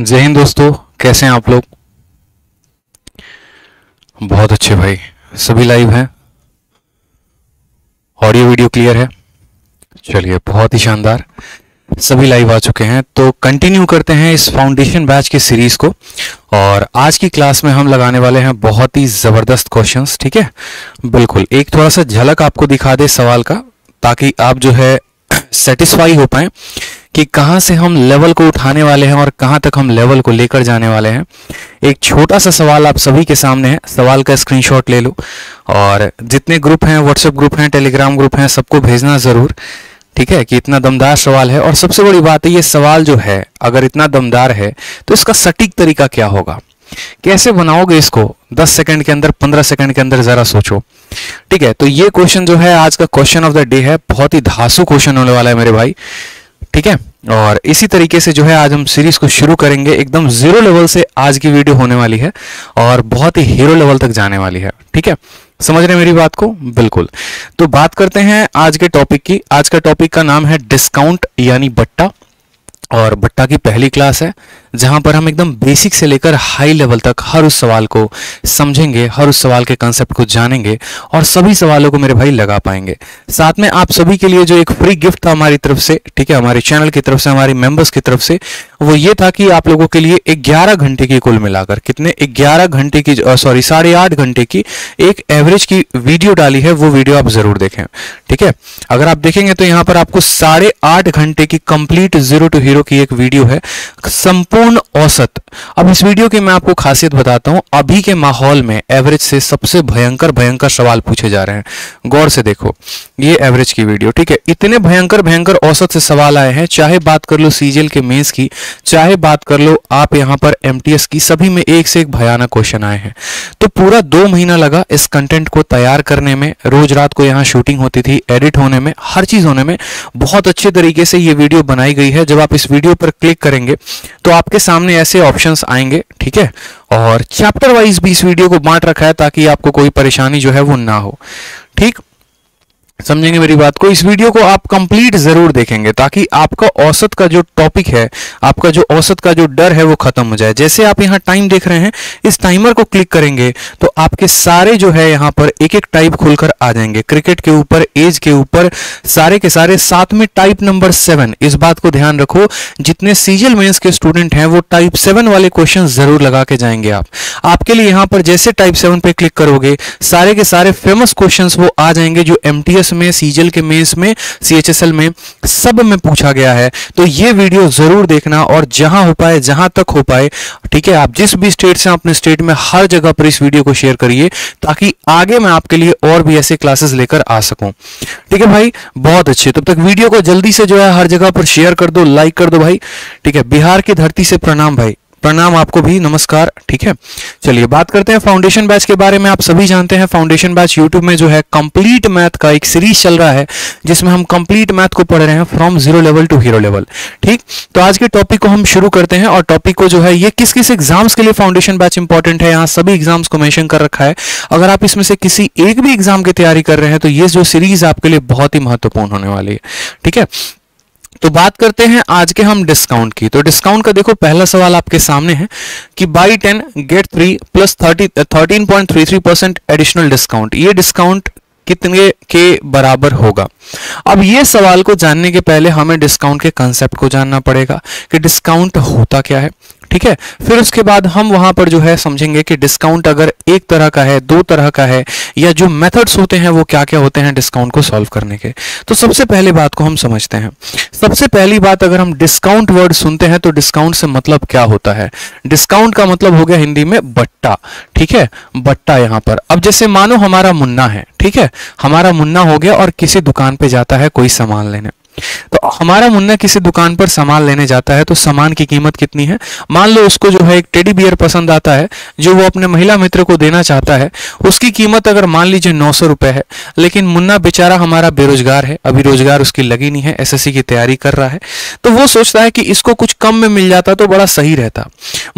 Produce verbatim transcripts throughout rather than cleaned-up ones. जय हिंद दोस्तों, कैसे हैं आप लोग। बहुत अच्छे भाई, सभी लाइव हैं, ऑडियो वीडियो क्लियर है। चलिए, बहुत ही शानदार, सभी लाइव आ चुके हैं। तो कंटिन्यू करते हैं इस फाउंडेशन बैच की सीरीज को, और आज की क्लास में हम लगाने वाले हैं बहुत ही ज़बरदस्त क्वेश्चंस। ठीक है, बिल्कुल एक थोड़ा सा झलक आपको दिखा दे सवाल का, ताकि आप जो है सेटिस्फाई हो पाए कि कहाँ से हम लेवल को उठाने वाले हैं और कहाँ तक हम लेवल को लेकर जाने वाले हैं। एक छोटा सा सवाल आप सभी के सामने है, सवाल का स्क्रीनशॉट ले लो, और जितने ग्रुप हैं, व्हाट्सएप ग्रुप हैं, टेलीग्राम ग्रुप हैं, सबको भेजना ज़रूर। ठीक है कि इतना दमदार सवाल है, और सबसे बड़ी बात है ये सवाल जो है अगर इतना दमदार है तो इसका सटीक तरीका क्या होगा, कैसे बनाओगे इसको दस सेकंड के अंदर, पंद्रह सेकंड के अंदर, जरा सोचो। ठीक है, तो ये क्वेश्चन जो है आज का क्वेश्चन ऑफ द डे है, बहुत ही धांसू क्वेश्चन होने वाला है मेरे भाई। ठीक है, और इसी तरीके से जो है आज हम सीरीज को शुरू करेंगे। एकदम जीरो लेवल से आज की वीडियो होने वाली है और बहुत ही हीरो लेवल तक जाने वाली है। ठीक है, समझ रहे मेरी बात को। बिल्कुल, तो बात करते हैं आज के टॉपिक की। आज का टॉपिक का नाम है डिस्काउंट यानी बट्टा, और बट्टा की पहली क्लास है जहां पर हम एकदम बेसिक से लेकर हाई लेवल तक हर उस सवाल को समझेंगे, हर उस सवाल के कंसेप्ट को जानेंगे, और सभी सवालों को मेरे भाई लगा पाएंगे। साथ में आप सभी के लिए जो एक फ्री गिफ्ट था हमारी तरफ से, ठीक है, हमारे चैनल की तरफ से, हमारे मेंबर्स की तरफ से, वो ये था कि आप लोगों के लिए ग्यारह घंटे की, कुल मिलाकर कितने ग्यारह घंटे की, सॉरी साढ़े आठ घंटे की एक एवरेज की वीडियो डाली है। वो वीडियो आप जरूर देखें। ठीक है, अगर आप देखेंगे तो यहाँ पर आपको साढ़े आठ घंटे की कंप्लीट जीरो टू हीरो की एक वीडियो है, संपूर्ण औसत। अब इस वीडियो की मैं आपको खासियत बताता हूं। अभी के माहौल में एवरेज से सबसे भयंकर भयंकर सवाल पूछे जा रहे हैं। गौर से देखो ये एवरेज की वीडियो। ठीक है, इतने भयंकर भयंकर औसत से सवाल आए हैं, चाहे बात कर लो सीजीएल के मेंस की, चाहे बात कर लो आप यहां पर एमटीएस की, सभी में एक से एक भयानक क्वेश्चन आए हैं। तो पूरा दो महीना लगा इस कंटेंट को तैयार करने में। रोज रात को यहाँ शूटिंग होती थी, एडिट होने में, हर चीज होने में। बहुत अच्छे तरीके से ये वीडियो बनाई गई है। जब आप इस वीडियो पर क्लिक करेंगे तो आपके सामने ऐसे ऑप्शंस आएंगे। ठीक है, और चैप्टर वाइज भी इस वीडियो को बांट रखा है ताकि आपको कोई परेशानी जो है वो ना हो। ठीक, समझेंगे मेरी बात को। इस वीडियो को आप कंप्लीट जरूर देखेंगे ताकि आपका औसत का जो टॉपिक है, आपका जो औसत का जो डर है वो खत्म हो जाए। जैसे आप यहाँ टाइम देख रहे हैं, इस टाइमर को क्लिक करेंगे तो आपके सारे जो है यहाँ पर एक एक टाइप खुलकर आ जाएंगे। क्रिकेट के ऊपर, एज के ऊपर, सारे के सारे। साथ में टाइप नंबर सेवन, इस बात को ध्यान रखो, जितने सीजीएल मेंस के स्टूडेंट हैं वो टाइप सेवन वाले क्वेश्चन जरूर लगा के जाएंगे। आप आपके लिए यहाँ पर जैसे टाइप सेवन पे क्लिक करोगे सारे के सारे फेमस क्वेश्चन वो आ जाएंगे जो एमटीएस में, सीजीएल के मेंस में, सीएचएसएल में, सब में पूछा गया है। तो ये वीडियो जरूर देखना, और जहां हो पाए, जहां तक हो पाए, ठीक है, आप जिस भी स्टेट से, अपने स्टेट में हर जगह पर इस वीडियो को शेयर करिए ताकि आगे मैं आपके लिए और भी ऐसे क्लासेस लेकर आ सकूं। ठीक है भाई, बहुत अच्छे। तब तक वीडियो को जल्दी से जो है हर जगह पर शेयर कर दो, लाइक कर दो भाई। ठीक है, बिहार की धरती से प्रणाम भाई, प्रणाम आपको भी, नमस्कार। ठीक है, चलिए बात करते हैं फाउंडेशन बैच के बारे में। आप सभी जानते हैं फाउंडेशन बैच यूट्यूब में जो है कंप्लीट मैथ का एक सीरीज चल रहा है, जिसमें हम कंप्लीट मैथ को पढ़ रहे हैं from zero level to hero level. ठीक, तो आज के टॉपिक को हम शुरू करते हैं, और टॉपिक को जो है ये किस किस एग्जाम्स के लिए फाउंडेशन बैच इंपॉर्टेंट है, यहाँ सभी एग्जाम्स को मेंशन कर रखा है। अगर आप इसमें से किसी एक भी एग्जाम की तैयारी कर रहे हैं तो ये जो सीरीज आपके लिए बहुत ही महत्वपूर्ण होने वाली है। ठीक है, तो बात करते हैं आज के हम डिस्काउंट की। तो डिस्काउंट का देखो पहला सवाल आपके सामने है कि buy ten get three plus thirty thirteen point three three percent additional discount, ये डिस्काउंट कितने के बराबर होगा। अब ये सवाल को जानने के पहले हमें डिस्काउंट के कंसेप्ट को जानना पड़ेगा कि डिस्काउंट होता क्या है। ठीक है, फिर उसके बाद हम वहां पर जो है समझेंगे कि डिस्काउंट अगर एक तरह का है, दो तरह का है, या जो मेथड्स होते हैं वो क्या क्या होते हैं डिस्काउंट को सॉल्व करने के। तो सबसे पहले बात को हम समझते हैं। सबसे पहली बात, अगर हम डिस्काउंट वर्ड सुनते हैं तो डिस्काउंट से मतलब क्या होता है। डिस्काउंट का मतलब हो गया हिंदी में बट्टा। ठीक है, बट्टा यहाँ पर। अब जैसे मानो हमारा मुन्ना है, ठीक है, हमारा मुन्ना हो गया और किसी दुकान पर जाता है कोई सामान लेने। तो हमारा मुन्ना किसी दुकान पर सामान लेने जाता है तो सामान की कीमत कितनी है। मान लो उसको जो है एक टेडी बियर पसंद आता है जो वो अपने महिला मित्र को देना चाहता है, उसकी कीमत अगर मान लीजिए नौ सौ रुपए है, लेकिन मुन्ना बेचारा हमारा बेरोजगार है, अभी रोजगार उसकी लगी नहीं है, एसएससी की तैयारी कर रहा है, तो वो सोचता है कि इसको कुछ कम में मिल जाता तो बड़ा सही रहता।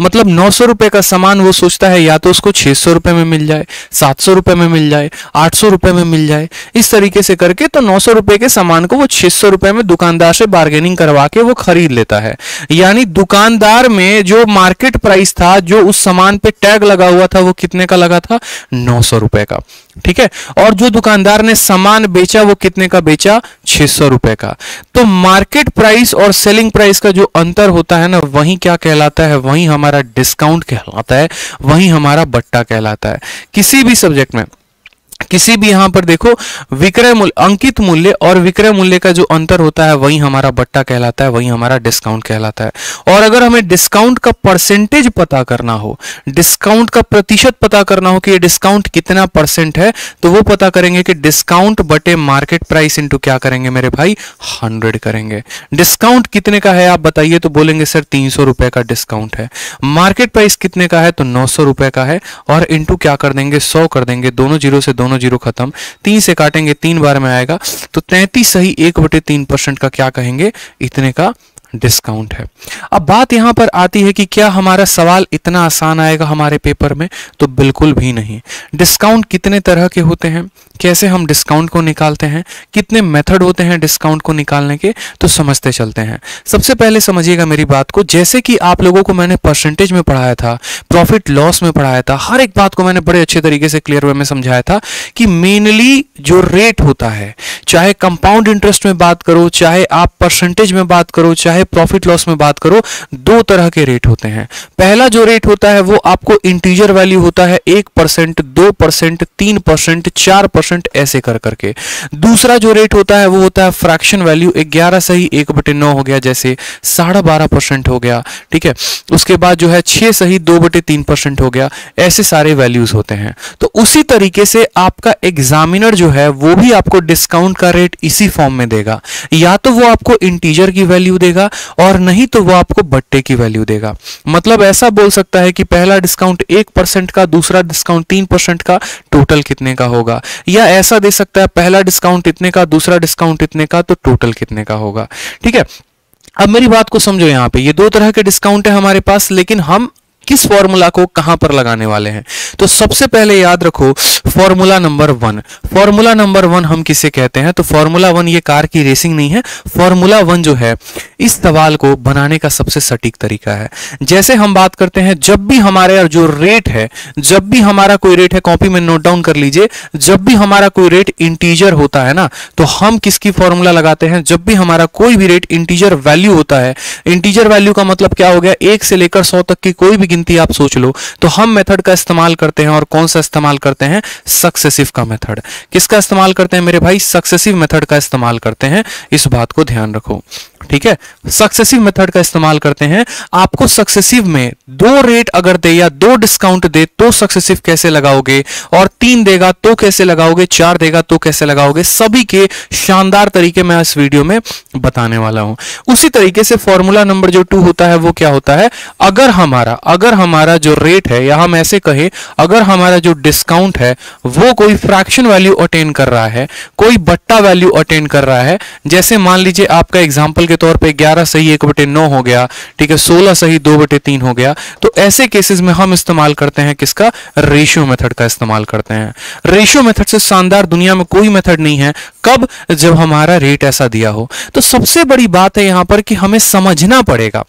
मतलब नौ सौ रुपए का सामान वो सोचता है या तो उसको छह सौ रुपए में मिल जाए, सात सौ रुपए में मिल जाए, आठ सौ रुपए में मिल जाए, इस तरीके से करके। तो नौ सौ रुपए के सामान को वो छह सौ रुपए में दुकान दुकानदार से बार्गेनिंग करवा के वो खरीद लेता है। यानी दुकानदार में जो मार्केट प्राइस था, जो उस सामान पे टैग लगा हुआ था, वो कितने का लगा था, नौ सौ रुपए का, ठीक है। और जो दुकानदार ने सामान बेचा वो कितने का बेचा, छह सौ रुपए का। तो मार्केट प्राइस और सेलिंग प्राइस का जो अंतर होता है ना, वही क्या कहलाता है, वही हमारा डिस्काउंट कहलाता है, वही हमारा बट्टा कहलाता है। किसी भी सब्जेक्ट में, किसी भी यहाँ पर देखो, विक्रय मूल्य, अंकित मूल्य और विक्रय मूल्य का जो अंतर होता है वही हमारा बट्टा कहलाता है, वही हमारा डिस्काउंट कहलाता है। और अगर हमें डिस्काउंट का परसेंटेज पता करना हो, डिस्काउंट का प्रतिशत पता करना हो कि ये डिस्काउंट कितना परसेंट है, तो वो पता करेंगे कि डिस्काउंट बटे मार्केट प्राइस इंटू क्या करेंगे मेरे भाई, हंड्रेड करेंगे। डिस्काउंट कितने का है आप बताइए, तो बोलेंगे सर तीन सौ रुपए का डिस्काउंट है। मार्केट प्राइस कितने का है, तो नौ सौ रुपए का है, और इंटू क्या कर देंगे, सौ कर देंगे। दोनों जीरो से दोनों जीरो खत्म, तीन से काटेंगे, तीन बार में आएगा, तो तैंतीस सही एक बटे तीन परसेंट का क्या कहेंगे, इतने का डिस्काउंट है। अब बात यहां पर आती है कि क्या हमारा सवाल इतना आसान आएगा हमारे पेपर में, तो बिल्कुल भी नहीं। डिस्काउंट कितने तरह के होते हैं, कैसे हम डिस्काउंट को निकालते हैं, कितने मेथड होते हैं डिस्काउंट को निकालने के, तो समझते चलते हैं। सबसे पहले समझिएगा मेरी बात को, जैसे कि आप लोगों को मैंने परसेंटेज में पढ़ाया था, प्रॉफिट लॉस में पढ़ाया था, हर एक बात को मैंने बड़े अच्छे तरीके से क्लियर वे में समझाया था कि मेनली जो रेट होता है, चाहे कंपाउंड इंटरेस्ट में बात करो, चाहे आप परसेंटेज में बात करो, चाहे प्रॉफिट लॉस में बात करो, दो तरह के रेट होते हैं। पहला जो रेट होता है वो आपको इंटीजर वैल्यू होता है, एक परसेंट, दो परसेंट, तीन परसेंट, चार परसेंट, ऐसे कर करके। दूसरा जो रेट होता है वो होता है फ्रैक्शन वैल्यू, ग्यारह सही एक बटे नौ हो गया, जैसे साढ़े बारह परसेंट हो गया, ठीक है। उसके बाद जो है छह सही दो बटे तीन परसेंट हो गया, ऐसे सारे वैल्यूज होते हैं। तो उसी तरीके से आपका एग्जामिनर जो है वो भी आपको डिस्काउंट का रेट इसी फॉर्म में देगा, या तो वो आपको इंटीजर की वैल्यू देगा और नहीं तो वो आपको बट्टे की वैल्यू देगा। मतलब ऐसा बोल सकता है कि पहला डिस्काउंट एक परसेंट का, दूसरा डिस्काउंट तीन परसेंट का, टोटल कितने का होगा, या ऐसा दे सकता है पहला डिस्काउंट इतने का, दूसरा डिस्काउंट इतने का, तो टोटल कितने का होगा, ठीक है। अब मेरी बात को समझो, यहाँ पे ये दो तरह के डिस्काउंट है हमारे पास, लेकिन हम किस फॉर्मूला को कहां पर लगाने वाले हैं, तो सबसे पहले याद रखो formula number one. Formula number one हम किसे कहते हैं, तो फॉर्मूला वन ये कार की रेसिंग नहीं है। फॉर्मूला वन जो है इस सवाल को बनाने का सबसे सटीक तरीका है। जैसे हम बात करते हैं, जब भी हमारे यार जो रेट है, जब भी हमारा कोई रेट है, कॉपी में नोट डाउन कर लीजिए, जब भी हमारा कोई रेट इंटीजर होता है ना, तो हम किसकी फॉर्मूला लगाते हैं, जब भी हमारा कोई भी रेट इंटीजर वैल्यू होता है, इंटीजर वैल्यू का मतलब क्या हो गया, एक से लेकर सौ तक की कोई भी गिनती आप सोच लो, तो हम मेथड का इस्तेमाल करते हैं। और कौन सा इस्तेमाल करते हैं, सक्सेसिव का मेथड। किसका इस्तेमाल करते हैं मेरे भाई, सक्सेसिव मेथड का इस्तेमाल करते हैं, इस बात को ध्यान रखो, ठीक है। सक्सेसिव मेथड का इस्तेमाल करते हैं। आपको सक्सेसिव में दो रेट अगर दे या दो डिस्काउंट दे तो सक्सेसिव कैसे लगाओगे, और तीन देगा तो कैसे लगाओगे, चार देगा तो कैसे लगाओगे, सभी के शानदार तरीके मैं इस वीडियो में बताने वाला हूं। उसी तरीके से फॉर्मूला नंबर जो टू होता है वो क्या होता है, अगर हमारा अगर हमारा जो रेट है, या हम ऐसे कहें अगर हमारा जो डिस्काउंट है वो कोई फ्रैक्शन वैल्यू अटेन कर रहा है, कोई बट्टा वैल्यू अटेन कर रहा है, जैसे मान लीजिए आपका एग्जाम्पल के तौर पे ग्यारह सही एक बटे नौ हो गया, ठीक है, सोलह सही दो बटे तीन हो गया, तो ऐसे केसेस में हम इस्तेमाल करते हैं किसका, रेशियो मेथड का इस्तेमाल करते हैं। रेशियो मेथड से शानदार दुनिया में कोई मेथड नहीं है, कब, जब हमारा रेट ऐसा दिया हो। तो सबसे बड़ी बात है यहां पर कि हमें समझना पड़ेगा,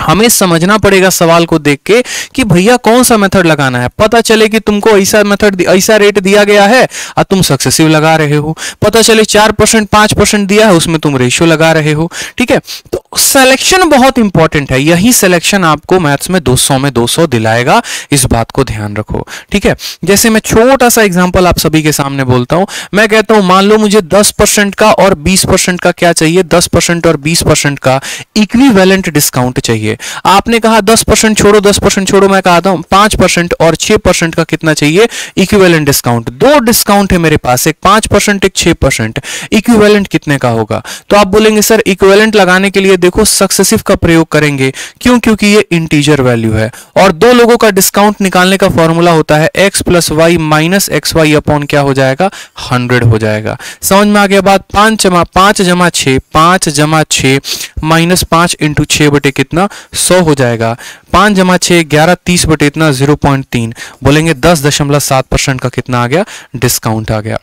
हमें समझना पड़ेगा सवाल को देख के कि भैया कौन सा मेथड लगाना है। पता चले कि तुमको ऐसा मेथड, ऐसा रेट दिया गया है और तुम सक्सेसिव लगा रहे हो, पता चले चार परसेंट पांच परसेंट दिया है उसमें तुम रेशियो लगा रहे हो, ठीक है। तो सिलेक्शन बहुत इंपॉर्टेंट है, यही सिलेक्शन आपको मैथ्स में दो सौ में दो सौ दिलाएगा, इस बात को ध्यान रखो, ठीक है। जैसे मैं छोटा सा एग्जाम्पल आप सभी के सामने बोलता हूं, मैं कहता हूं मान लो मुझे दस परसेंट का और बीस परसेंट का क्या चाहिए, दस परसेंट और बीस परसेंट का इक्विवेलेंट डिस्काउंट चाहिए। आपने कहा दस परसेंट छोड़ो, दस परसेंट छोड़ो, मैं कहता हूं पांच परसेंट और छह परसेंट का कितना चाहिए, इक्विवेलेंट डिस्काउंट। दो डिस्काउंट है मेरे पास, एक पांच परसेंट, एक छह परसेंट, इक्विवेलेंट कितने का होगा, तो आप बोलेंगे सर इक्विवेलेंट लगाने के लिए देखो सक्सेसिव का प्रयोग करेंगे, क्यों, क्योंकि ये इंटीजर वैल्यू है। और दो लोगों का डिस्काउंट निकालने का फॉर्मूला होता है X plus Y minus X Y upon क्या हो जाएगा, हंड्रेड हो जाएगा। समझ में आ गया बात। पांच जमा पांच जमा छह, पांच जमा छह माइनस पांच इंटू छह बटे कितना, सौ हो जाएगा। पांच जमा छह ग्यारह, तीस बटे इतना जीरो पॉइंट तीन, बोलेंगे दस दशमलव सात परसेंट का कितना आ गया, डिस्काउंट आ गया।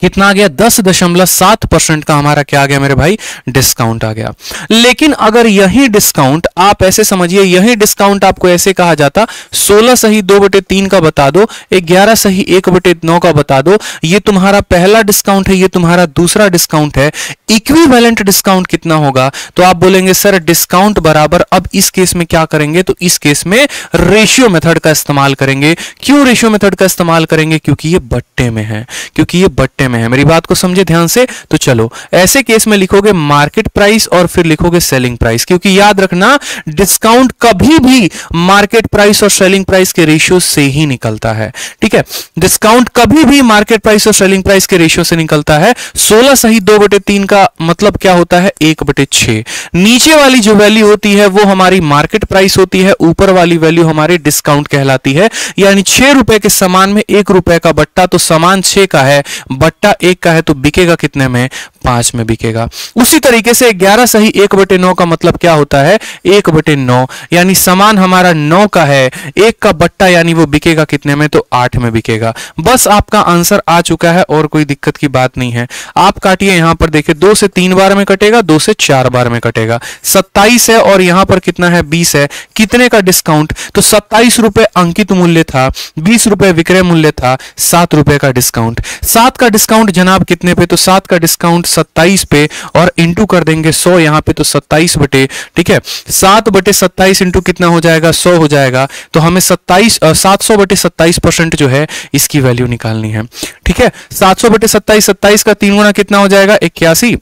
कितना आ गया, दस दशमलव सात परसेंट का हमारा क्या आ गया मेरे भाई, डिस्काउंट आ गया। लेकिन अगर यही डिस्काउंट आप ऐसे समझिए, यही डिस्काउंट आपको ऐसे कहा जाता, सोलह सही दो बटे तीन का बता दो, ग्यारह सही एक बटे नौ का बता दो, ये तुम्हारा पहला डिस्काउंट है, ये तुम्हारा दूसरा डिस्काउंट है, इक्विवेलेंट डिस्काउंट कितना होगा? तो आप बोलेंगे सर डिस्काउंट बराबर, अब इस केस में क्या करेंगे, तो इस केस में रेशियो मेथड का इस्तेमाल करेंगे। क्यों रेशियो मेथड का इस्तेमाल करेंगे? क्योंकि ये बट्टे में है, क्योंकि ये बट्टे में है। मेरी बात को समझे ध्यान से। तो चलो ऐसे केस में लिखोगे मार्केट प्राइस और फिर लिखोगे सेलिंग प्राइस, क्योंकि याद रखना डिस्काउंट कभी भी मार्केट प्राइस और सेलिंग प्राइस के रेशियो से ही निकलता है। ठीक है, डिस्काउंट कभी भी मार्केट प्राइस और सेलिंग प्राइस के रेशियो से निकलता है। सोलह सही दो बटे तीन का मतलब क्या होता है, एक बटे छह। नीचे वाली जो वैल्यू होती है वो हमारी मार्केट प्राइस होती है, ऊपर वाली वैल्यू हमारी डिस्काउंट कहलाती है। यानी छह रुपए के सामान में एक रुपए का बट्टा, तो सामान छह का है, बट्टा एक का है, तो बिकेगा कितने में, पांच में बिकेगा। उसी तरीके से ग्यारह सही एक बटे नौ का मतलब क्या होता है, एक बटे नौ, यानी सामान हमारा नौ का है, एक का बट्टा यानी वो बिकेगा कितने में, तो आठ में बिकेगा। बस आपका आंसर आ चुका है और कोई दिक्कत की बात नहीं है। आप काटिए यहां पर, देखिए दो से तीन बार में कटेगा, दो से चार बार में कटेगा, सत्ताईस है और यहां पर कितना है, बीस है। कितने का डिस्काउंट, तो सत्ताईस रुपए अंकित मूल्य था, बीस रुपए विक्रय मूल्य था, सात रुपए का डिस्काउंट। सात का डिस्काउंट जनाब कितने पे, तो सात का डिस्काउंट सत्ताईस पे, और इंटू कर देंगे सौ यहां पे, तो सत्ताईस बटे, ठीक है, सात बटे सत्ताईस इंटू कितना हो जाएगा, सौ हो जाएगा। तो हमें सत्ताईस सात सौ बटे सत्ताईस परसेंट जो है इसकी वैल्यू निकालनी है। ठीक है, सात सौ बटे सत्ताईस, सत्ताईस का तीन गुना कितना हो जाएगा, इक्यासी,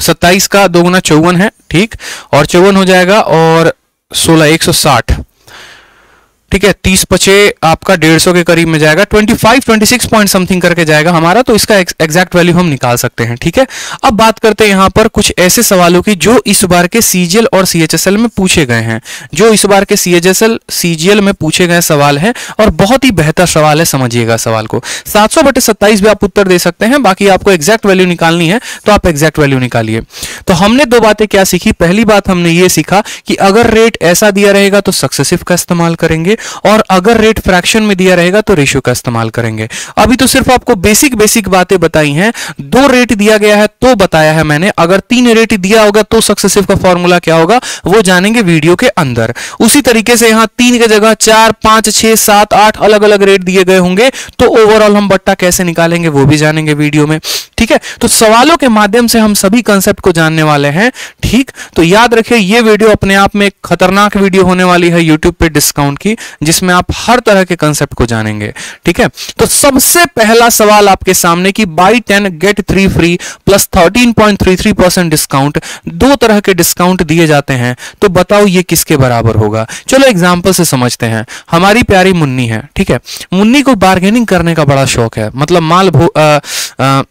सत्ताईस का दो गुना चौवन है, ठीक, और चौवन हो जाएगा, और सोलह एक सौ साठ, ठीक है, तीस पचे आपका डेढ़ सौ के करीब में जाएगा, पच्चीस, छब्बीस पॉइंट समथिंग करके जाएगा हमारा। तो इसका एग्जैक्ट वैल्यू हम निकाल सकते हैं। ठीक है, अब बात करते हैं यहाँ पर कुछ ऐसे सवालों की जो इस बार के सीजीएल और सीएचएसएल में पूछे गए हैं, जो इस बार के सीएचएसएल सीजीएल में पूछे गए सवाल हैं, और बहुत ही बेहतर सवाल है, समझिएगा सवाल को। सात सौ बटे सत्ताईस भी आप उत्तर दे सकते हैं, बाकी आपको एग्जैक्ट वैल्यू निकालनी है तो आप एग्जैक्ट वैल्यू निकालिए। तो हमने दो बातें क्या सीखी, पहली बात हमने ये सीखा कि अगर रेट ऐसा दिया रहेगा तो सक्सेसिव का इस्तेमाल करेंगे, और अगर रेट फ्रैक्शन में दिया रहेगा तो रेशियो का इस्तेमाल करेंगे। अभी तो सिर्फ आपको बेसिक बेसिक बातें बताई हैं, दो रेट दिया गया है तो बताया है मैंने, अगर तीन रेट दिया होगा तो सक्सेसिव का फॉर्मूला क्या होगा वो जानेंगे वीडियो के अंदर। उसी तरीके से यहां तीन की जगह चार, पांच, छह, सात, आठ अलग अलग रेट दिए गए होंगे, तो ओवरऑल हम बट्टा कैसे निकालेंगे वो भी जानेंगे वीडियो में। ठीक है, तो सवालों के माध्यम से हम सभी कंसेप्ट को जानने वाले हैं। ठीक, तो याद रखिए ये वीडियो अपने आप में एक खतरनाक वीडियो होने वाली है यूट्यूब पे डिस्काउंट की, जिसमें आप हर तरह के कंसेप्ट को जानेंगे। ठीक है, तो सबसे पहला सवाल आपके सामने कि buy ten get three free plus तेरह पॉइंट तैंतीस परसेंट डिस्काउंट, दो तरह के डिस्काउंट दिए जाते हैं, तो बताओ ये किसके बराबर होगा। चलो एग्जांपल से समझते हैं। हमारी प्यारी मुन्नी है, ठीक है, मुन्नी को बार्गेनिंग करने का बड़ा शौक है, मतलब माल भो आ, आ,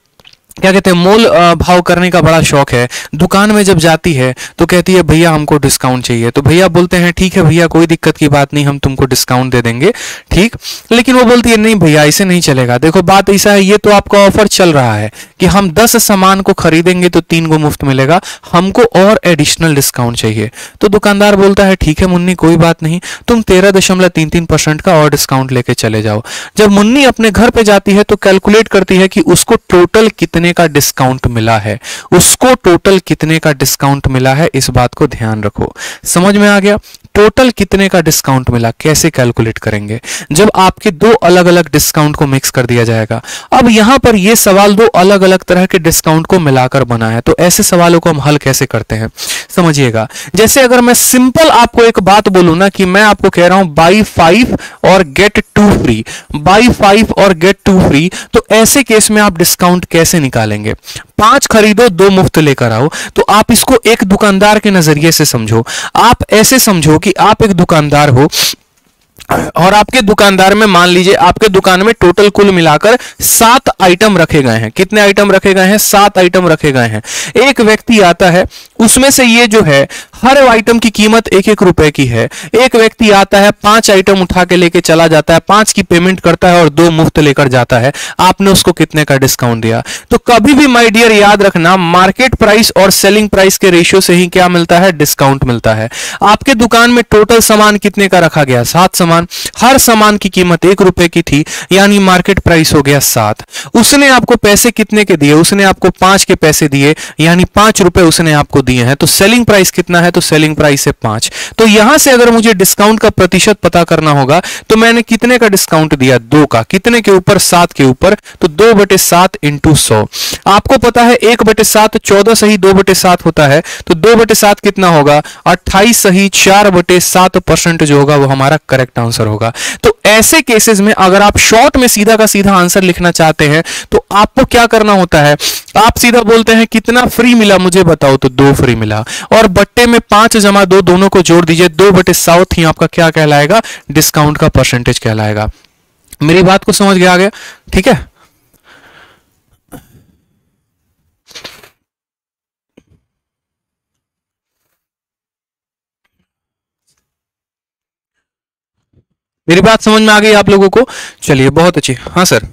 क्या कहते हैं, मोल भाव करने का बड़ा शौक है। दुकान में जब जाती है तो कहती है भैया हमको डिस्काउंट चाहिए, तो भैया बोलते हैं ठीक है भैया कोई दिक्कत की बात नहीं, हम तुमको डिस्काउंट दे देंगे। ठीक, लेकिन वो बोलती है नहीं भैया ऐसे नहीं चलेगा, देखो बात ऐसा है, ये तो आपका ऑफर चल रहा है कि हम दस सामान को खरीदेंगे तो तीन को मुफ्त मिलेगा, हमको और एडिशनल डिस्काउंट चाहिए। तो दुकानदार बोलता है ठीक है मुन्नी कोई बात नहीं, तुम तेरह दशमलव तीन तीन परसेंट का और डिस्काउंट लेके चले जाओ। जब मुन्नी अपने घर पे जाती है तो कैलकुलेट करती है कि उसको टोटल कितने का डिस्काउंट मिला है, उसको टोटल कितने का डिस्काउंट मिला है, इस बात को ध्यान रखो। समझ में आ गया, टोटल कितने का डिस्काउंट मिला कैसे कैलकुलेट करेंगे, जब आपके दो अलग अलग डिस्काउंट को मिक्स कर दिया जाएगा। अब यहां पर यह सवाल दो अलग अलग तरह के डिस्काउंट को मिलाकर बना है, तो ऐसे सवालों को हम हल कैसे करते हैं समझिएगा। जैसे अगर मैं सिंपल आपको एक बात बोलूं ना कि मैं आपको कह रहा हूं बाई फाइव और get two free, buy five और गेट टू फ्री, तो ऐसे केस में आप डिस्काउंट कैसे निकालेंगे, पांच खरीदो दो मुफ्त लेकर आओ। तो आप इसको एक दुकानदार के नजरिए से समझो, आप ऐसे समझो कि आप एक दुकानदार हो और आपके दुकानदार में मान लीजिए आपके दुकान में टोटल कुल मिलाकर सात आइटम रखे गए हैं। कितने आइटम रखे गए हैं, सात आइटम रखे गए हैं। एक व्यक्ति आता है, उसमें से ये जो है हर आइटम की कीमत एक एक रुपए की है। एक व्यक्ति आता है पांच आइटम उठा के लेके चला जाता है, पांच की पेमेंट करता है और दो मुफ्त लेकर जाता है। आपने उसको कितने का डिस्काउंट दिया। तो कभी भी माय डियर याद रखना मार्केट प्राइस और सेलिंग प्राइस के रेशियो से ही क्या मिलता है, डिस्काउंट मिलता है। आपके दुकान में टोटल सामान कितने का रखा गया, सात सामान सामान, हर सामान की कीमत एक रुपए की थी, यानी मार्केट प्राइस हो गया सात। उसने आपको पैसे कितने के दिए? उसने आपको पांच के पैसे दिए, यानी पांच रुपए उसने आपको दिए हैं। तो सेलिंग प्राइस कितना है? तो सेलिंग प्राइस है पांच। तो यहां से अगर मुझे डिस्काउंट का प्रतिशत पता करना होगा तो मैंने कितने का डिस्काउंट दिया? दो का। कितने के ऊपर? सात के ऊपर। तो दो बटे सात इंटू सौ। आपको पता है एक बटे सात चौदह सही दो बटे सात होता है, तो दो बटे सात कितना होगा? अट्ठाईस सही चार बटे सात परसेंट जो होगा वो हमारा करेक्ट आंसर होगा। तो ऐसे केसेस में अगर आप शॉर्ट में सीधा का सीधा आंसर लिखना चाहते हैं तो आपको क्या करना होता है? आप सीधा बोलते हैं कितना फ्री मिला मुझे बताओ, तो दो फ्री मिला, और बट्टे में पांच जमा दो दोनों को जोड़ दीजिए, दो बटे सात ही आपका क्या कहलाएगा? डिस्काउंट का परसेंटेज कहलाएगा। मेरी बात को समझ गया? आ गया? ठीक है। मेरी बात समझ में आ गई आप लोगों को? चलिए बहुत अच्छी। हाँ सर,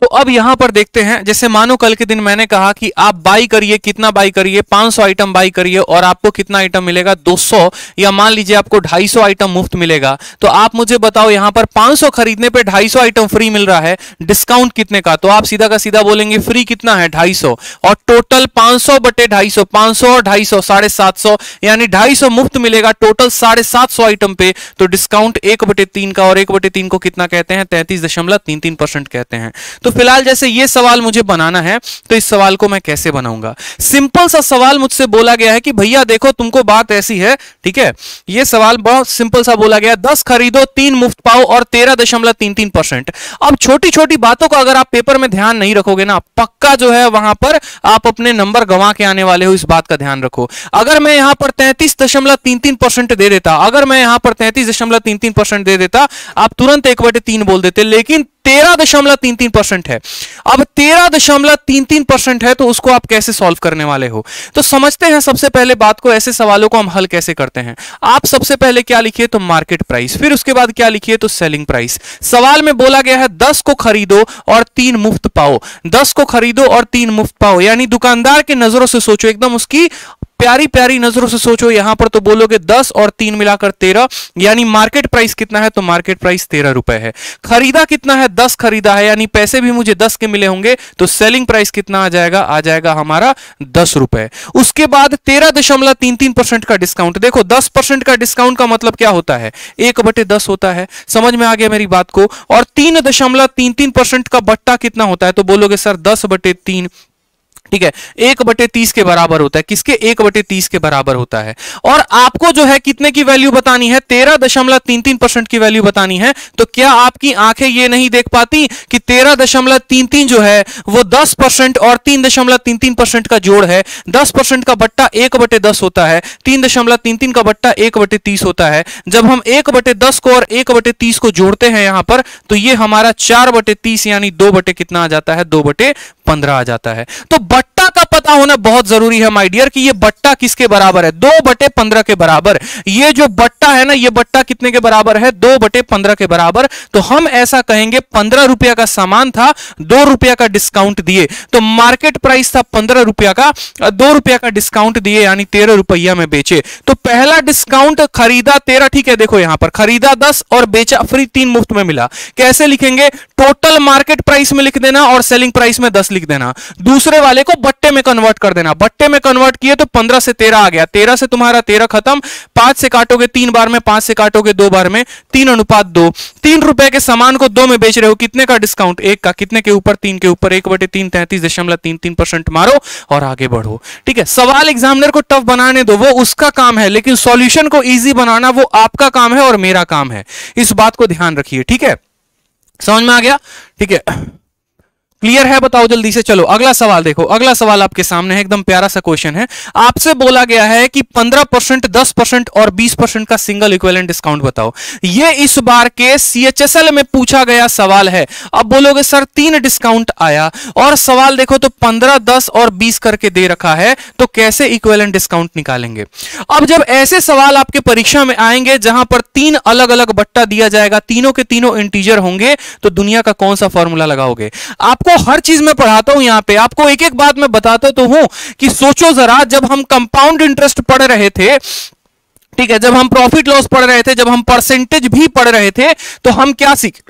तो अब यहां पर देखते हैं, जैसे मानो कल के दिन मैंने कहा कि आप बाई करिए, कितना बाई करिए? पांच सौ आइटम बाई करिए, और आपको कितना आइटम मिलेगा? दो सौ, या मान लीजिए आपको दो सौ पचास आइटम मुफ्त मिलेगा। तो आप मुझे बताओ यहां पर पांच सौ खरीदने पे दो सौ पचास आइटम फ्री मिल रहा है, डिस्काउंट कितने का? तो आप सीधा का सीधा बोलेंगे फ्री कितना है? दो सौ पचास, और टोटल पांच सौ बटे दो सौ पचास, पांच सौ और दो सौ पचास साढ़े सात सौ, यानी दो सौ पचास मुफ्त मिलेगा टोटल साढ़े सात सौ आइटम पे। तो डिस्काउंट एक बटे तीन का, और एक बटे तीन को कितना कहते हैं? तैंतीस दशमलव तीन तीन परसेंट कहते हैं। तो फिलहाल जैसे ये सवाल मुझे बनाना है, तो इस सवाल को मैं कैसे बनाऊंगा? सिंपल सा सवाल मुझसे बोला गया है कि भैया देखो तुमको बात ऐसी है, ठीक है, ये सवाल बहुत सिंपल सा बोला गया, दस खरीदो तीन मुफ्त पाओ और तेरह दशमलव तीन तीन परसेंट। अब छोटी छोटी बातों को अगर आप पेपर में ध्यान नहीं रखोगे ना, पक्का जो है वहां पर आप अपने नंबर गंवा के आने वाले हो, इस बात का ध्यान रखो। अगर मैं यहां पर तैंतीस दशमलव तीन तीन परसेंट दे देता अगर मैं यहां पर तैंतीस दशमलव तीन तीन परसेंट दे देता आप तुरंत एक बटे तीन बोल देते, लेकिन तेरह दशमलव तीन तीन परसेंट है। अब तेरह दशमलव तीन तीन परसेंट है तो उसको आप कैसे सॉल्व करने वाले हो? तो समझते हैं सबसे पहले बात को, ऐसे सवालों को हम हल कैसे करते हैं। आप सबसे पहले क्या लिखिए? तो मार्केट प्राइस। फिर उसके बाद क्या लिखिए? तो सेलिंग प्राइस। सवाल में बोला गया है दस को खरीदो और तीन मुफ्त पाओ, दस को खरीदो और तीन मुफ्त पाओ, यानी दुकानदार की नजरों से सोचो, एकदम उसकी प्यारी प्यारी नजरों से सोचो। यहां पर तो बोलोगे दस और तीन मिलाकर तेरह, यानी मार्केट प्राइस कितना है? तो मार्केट प्राइस तेरह रुपए है। खरीदा कितना है? दस खरीदा है, यानी पैसे भी मुझे दस के मिले होंगे। तो सेलिंग प्राइस कितना आ जाएगा? आ जाएगा हमारा दस रुपए। उसके बाद तेरह दशमलव तीन तीन परसेंट का डिस्काउंट। देखो दस परसेंट का डिस्काउंट का मतलब क्या होता है? एक बटे दस होता है। समझ में आ गया मेरी बात को? और तीन दशमलव तीन तीन परसेंट का बट्टा कितना होता है? तो बोलोगे सर दस बटे तीन, ठीक है, एक बटे तीस के बराबर होता है। किसके? एक बटे तीस के बराबर होता है। और आपको जो है कितने की वैल्यू बतानी है? तेरह दशमलव तीन तीन परसेंट की वैल्यू बतानी है। तो क्या आपकी आंखें ये नहीं देख पाती कि तेरह दशमलव तीन तीन जो है वो दस परसेंट और तीन दशमलव तीन तीन परसेंट का जोड़ है। दस परसेंट का बट्टा एक बटे दस होता है, तीन दशमलव तीन तीन का बट्टा एक बटे तीस होता है। जब हम एक बटे दस को और एक बटे तीस को जोड़ते हैं यहां पर, तो ये हमारा चार बटे तीस, यानी दो बटे कितना आ जाता है? दो बटे पंद्रह आ जाता है। तो बट्टा का पता होना बहुत जरूरी है माय डियर, कि ये बट्टा किसके बराबर है? दो बटे पंद्रह के बराबर। ये जो बट्टा है ना, ये बट्टा कितने के बराबर है? दो बटे पंद्रह के बराबर। तो हम ऐसा कहेंगे पंद्रह रुपया का सामान था, दो रुपया का डिस्काउंट दिए। तो मार्केट प्राइस था पंद्रह रुपया का, दो रुपया का डिस्काउंट दिए, यानी तेरह रुपया में बेचे। तो पहला डिस्काउंट खरीदा तेरह, ठीक है, देखो यहां पर खरीदा दस और बेचा फ्री तीन मुफ्त में मिला। कैसे लिखेंगे? टोटल मार्केट प्राइस में लिख देना और सेलिंग प्राइस में दस लिख देना। दूसरे वाले को बट्टे में कन्वर्ट कर देना। बट्टे में कन्वर्ट किए तो पंद्रह से तेरह आ गया, तेरह से तुम्हारा तेरह खत्म, पांच से काटोगे तीन बार में, पांच से काटोगे दो बार में, तीन अनुपात दो। तीन रुपए के सामान को दो में बेच रहे हो, कितने का डिस्काउंट? एक का। कितने के ऊपर? तीन के ऊपर, एक बटे तीन, तैंतीस दशमलव तीन तीन परसेंट मारो और आगे बढ़ो। ठीक है, सवाल एग्जामिनर को टफ बनाने दो, वो उसका काम है, लेकिन सॉल्यूशन को ईजी बनाना वो आपका काम है और मेरा काम है, इस बात को ध्यान रखिए। ठीक है, समझ में आ गया? ठीक है, क्लियर है? बताओ जल्दी से। चलो अगला सवाल देखो, अगला सवाल आपके सामने है, एकदम प्यारा सा क्वेश्चन है। आपसे बोला गया है कि पंद्रह परसेंट, दस परसेंट और बीस परसेंट का सिंगल इक्विवेलेंट डिस्काउंट बताओ। ये इस बार के सीएचएसएल में पूछा गया सवाल है। अब बोलोगे सर तीन डिस्काउंट आया और सवाल देखो तो पंद्रह, दस और बीस करके दे रखा है, तो कैसे इक्विवेलेंट डिस्काउंट निकालेंगे? अब जब ऐसे सवाल आपके परीक्षा में आएंगे जहां पर तीन अलग अलग बट्टा दिया जाएगा, तीनों के तीनों इंटीजर होंगे, तो दुनिया का कौन सा फॉर्मूला लगाओगे? आपको हर चीज में पढ़ाता हूं, यहां पे आपको एक एक बात में बताता तो हूं कि सोचो जरा, जब हम कंपाउंड इंटरेस्ट पढ़ रहे थे, ठीक है, जब हम प्रॉफिट लॉस पढ़ रहे थे, जब हम परसेंटेज भी पढ़ रहे थे, तो हम क्या सीख,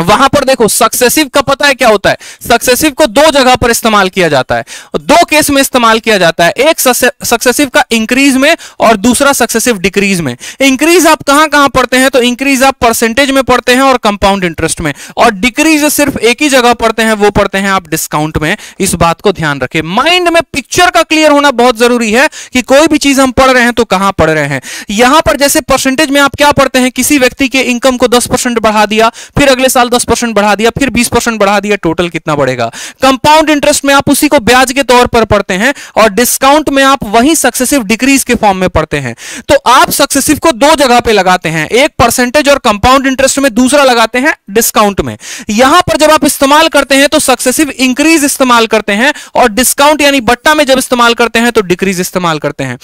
वहां पर देखो सक्सेसिव का पता है क्या होता है? सक्सेसिव को दो जगह पर इस्तेमाल किया जाता है, दो केस में इस्तेमाल किया जाता है, एक सक्सेसिव का इंक्रीज में और दूसरा सक्सेसिव डिक्रीज में। इंक्रीज आप कहां कहां पढ़ते हैं? तो इंक्रीज आप परसेंटेज में पढ़ते हैं और कंपाउंड इंटरेस्ट में, और डिक्रीज सिर्फ एक ही जगह पढ़ते हैं, वो पढ़ते हैं आप डिस्काउंट में। इस बात को ध्यान रखें, माइंड में पिक्चर का क्लियर होना बहुत जरूरी है कि कोई भी चीज हम पढ़ रहे हैं तो कहां पढ़ रहे हैं। यहां पर जैसे परसेंटेज में आप क्या पढ़ते हैं, किसी व्यक्ति के इनकम को दस परसेंट बढ़ा दिया, फिर अगले साल दस परसेंट बढ़ा दिया, फिर बीस परसेंट बढ़ा दिया, टोटल कितना बढ़ेगा? कंपाउंड इंटरेस्ट में आप उसी को ब्याज के तौर पर पढ़ते हैं, और डिस्काउंट में आप वही सक्सेसिव डिक्रीज के फॉर्म में पढ़ते हैं। तो आप सक्सेसिव को दो जगह पे लगाते हैं, एक परसेंटेज और कंपाउंड इंटरेस्ट में, दूसरा लगाते हैं डिस्काउंट में। यहां पर जब आप इस्तेमाल करते हैं तो सक्सेसिव इंक्रीज इस्तेमाल करते हैं, और डिस्काउंट यानी बट्टा में जब इस्तेमाल करते हैं तो डिक्रीज इस्तेमाल करते हैं।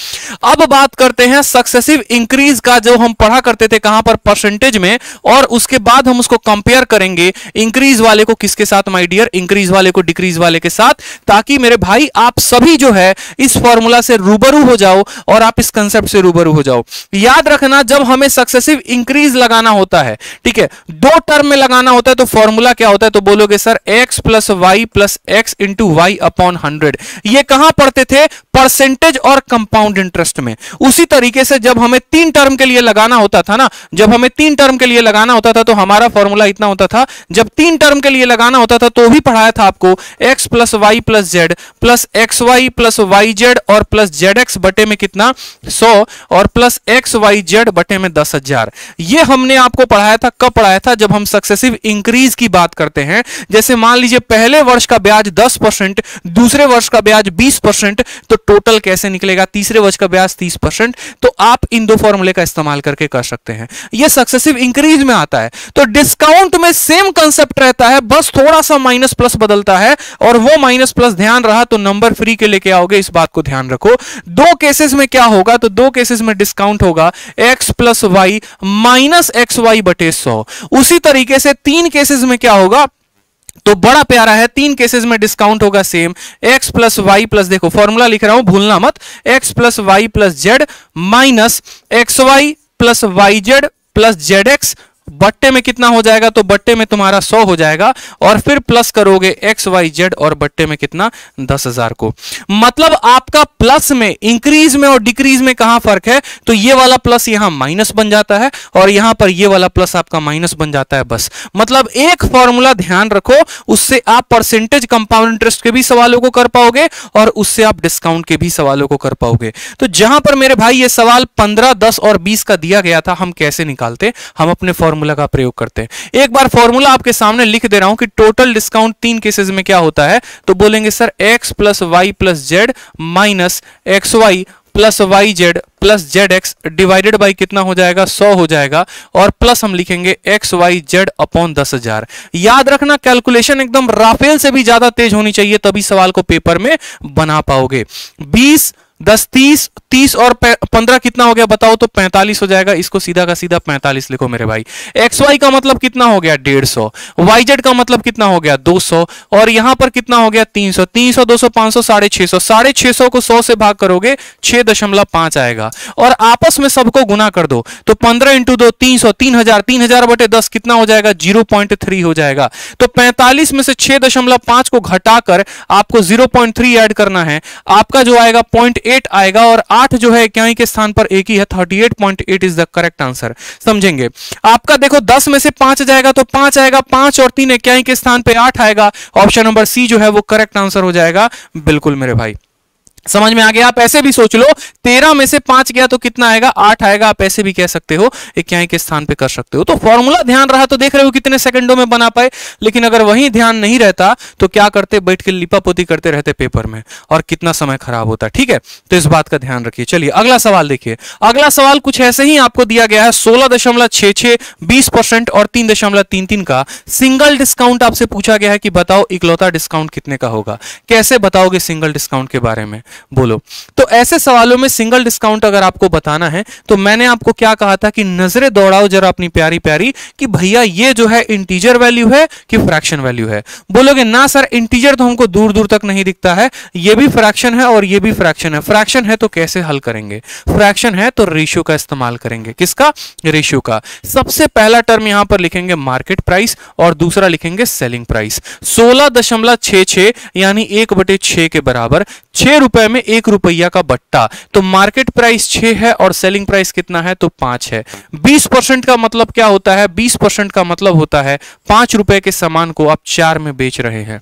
अब बात करते हैं सक्सेसिव इंक्रीज का, जो हम पढ़ा करते थे कहां पर? परसेंटेज में, और उसके बाद हम उसको कंपेयर करेंगे इंक्रीज वाले को किसके साथ माय डियर, इंक्रीज वाले को डिक्रीज वाले के साथ, ताकि मेरे भाई आप सभी जो है इस फॉर्मूला से रूबरू हो जाओ और आप इस कांसेप्ट से रूबरू हो जाओ। याद रखना, जब हमें सक्सेसिव इंक्रीज लगाना होता है, ठीक है, दो टर्म में लगाना होता है, तो फॉर्मूला क्या होता है? तो बोलोगे sir X plus Y plus X into Y upon hundred. ये कहां पढ़ते थे? परसेंटेज और कंपाउंड इंटरेस्ट में। उसी तरीके से जब हमें तीन टर्म के लिए लगाना होता था ना, जब हमें तीन टर्म के लिए लगाना होता था तो हमारा फॉर्मूला इतना होता था, जब तीन टर्म के लिए लगाना होता था तो भी पढ़ाया था आपको x plus Y plus Z plus X Y plus Y Z और प्लस जेड एक्स बटे में कितना सौ और प्लस एक्स वाई जेड बटे में दस हजार। ये हमने आपको पढ़ाया था, कब पढ़ाया था? जब हम सक्सेसिव इंक्रीज की बात करते हैं। जैसे मान लीजिए पहले वर्ष का ब्याज दस परसेंट, दूसरे वर्ष का ब्याज बीस परसेंट, तो टोटल कैसे निकलेगा? तीसरे वर्ष का ब्याज तीस परसेंट। तो आप इन दो फॉर्मूले का इस्तेमाल करके कर सकते हैं, यह सक्सेसिव इंक्रीज में आता है। तो डिस्काउंट में सेम कंसेप्ट रहता है, बस थोड़ा सा माइनस प्लस बदलता है, और वो माइनस प्लस ध्यान रहा तो नंबर फ्री के लेके आओगे, इस बात को ध्यान रखो। दो केसेस में क्या होगा? तो दो केसेस में डिस्काउंट होगा x plus Y minus X Y बटे सौ। उसी तरीके से तीन केसेस में क्या होगा? तो बड़ा प्यारा है, तीन केसेस में डिस्काउंट होगा same x plus Y plus, देखो फॉर्मूला लिख रहा हूं भूलना मत, x plus Y plus Z minus X Y plus Y Z plus Z X बट्टे में कितना हो जाएगा? तो बट्टे में तुम्हारा सौ हो जाएगा, और फिर प्लस करोगे एक्स वाई जेड और बट्टे में कितना दस हजार को। मतलब आपका प्लस में, इंक्रीज में और डिक्रीज में कहां फर्क है? तो ये वाला प्लस यहां माइनस बन जाता है और यहां पर ये वाला प्लस आपका माइनस बन जाता है। बस मतलब एक फॉर्मूला ध्यान रखो, उससे आप परसेंटेज कंपाउंड इंटरेस्ट के भी सवालों को कर पाओगे और उससे आप डिस्काउंट के भी सवालों को कर पाओगे। तो जहां पर मेरे भाई ये सवाल पंद्रह, दस और बीस का दिया गया था, हम कैसे निकालते? हम अपने फॉर्मूला का प्रयोग करते हैं। एक बार फॉर्मूला आपके सामने लिख दे रहा हूं कि टोटल डिस्काउंट तीन केसेस में क्या होता है। तो बोलेंगे sir x plus Y plus Z minus X Y plus Y Z plus Z X divided by कितना हो जाएगा? सौ हो जाएगा, और प्लस हम लिखेंगे एक्स वाई जेड अपॉन दस हजार। याद रखना, कैलकुलेशन एकदम राफेल से भी ज्यादा तेज होनी चाहिए, तभी सवाल को पेपर में बना पाओगे। बीस, दस, तीस, तीस और पंद्रह कितना हो गया बताओ? तो पैंतालीस हो जाएगा। इसको सीधा का सीधा पैंतालीस लिखो मेरे भाई। एक्स वाई का मतलब कितना हो गया? डेढ़ सौ। वाई जेड का मतलब कितना हो गया? दो सौ। और यहां पर कितना हो गया? तीन सौ। तीन सौ, दो सौ, पांच सौ, साढ़े छह सौ। साढ़े छह सौ को सौ से भाग करोगे, छह दशमलव पांच आएगा, और आपस में सबको गुना कर दो। तो पंद्रह इंटू दो तीन सौ, तीन हजार, तीन हजार बटे दस कितना हो जाएगा? जीरो पॉइंट थ्री हो जाएगा। तो पैंतालीस में से छह दशमलव पांच को घटाकर आपको जीरो पॉइंट थ्री एड करना है, आपका जो आएगा पॉइंट एट आएगा, और आठ जो है इकाई के स्थान पर एक ही है, अड़तीस पॉइंट आठ इज द करेक्ट आंसर। समझेंगे? आपका देखो दस में से पांच जाएगा तो पांच आएगा, पांच और तीन इकाई के स्थान पे आठ आएगा। ऑप्शन नंबर सी जो है वो करेक्ट आंसर हो जाएगा। बिल्कुल मेरे भाई, समझ में आ गया। आप ऐसे भी सोच लो तेरह में से पांच गया तो कितना आएगा, आठ आएगा। आप ऐसे भी कह सकते हो, इक्याई के स्थान पे कर सकते हो। तो फॉर्मूला ध्यान रहा तो देख रहे हो कितने सेकंडों में बना पाए, लेकिन अगर वही ध्यान नहीं रहता तो क्या करते, बैठ के लिपापोती करते रहते पेपर में और कितना समय खराब होता। ठीक है, तो इस बात का ध्यान रखिए। चलिए अगला सवाल देखिए। अगला सवाल कुछ ऐसे ही आपको दिया गया है, सोलह दशमलव छह छह बीस परसेंट और तीन दशमलव तीन तीन का सिंगल डिस्काउंट आपसे पूछा गया है कि बताओ इकलौता डिस्काउंट कितने का होगा। कैसे बताओगे सिंगल डिस्काउंट के बारे में बोलो। तो ऐसे सवालों में सिंगल डिस्काउंट अगर आपको बताना है तो मैंने आपको क्या कहा था कि नजरें दौड़ाओ जरा अपनी प्यारी प्यारी कि भैया ये जो है इंटीजर वैल्यू है कि फ्रैक्शन वैल्यू है। बोलोगे ना सर इंटीजर तो हमको दूर दूर तक नहीं दिखता है, ये भी फ्रैक्शन है और ये भी फ्रैक्शन है। फ्रैक्शन है तो कैसे हल करेंगे, फ्रैक्शन है तो रेशियो का इस्तेमाल करेंगे। किसका, रेशियो का। सबसे पहला टर्म यहां पर लिखेंगे मार्केट प्राइस और दूसरा लिखेंगे सेलिंग प्राइस। सोलह दशमलव छह छह यानी एक बटे छह के बराबर, छह रुपए में एक रुपया का बट्टा। तो मार्केट प्राइस छह है और सेलिंग प्राइस कितना है तो पांच है। बीस परसेंट का मतलब क्या होता है, बीस परसेंट का मतलब होता है पांच रुपए के सामान को आप चार में बेच रहे हैं।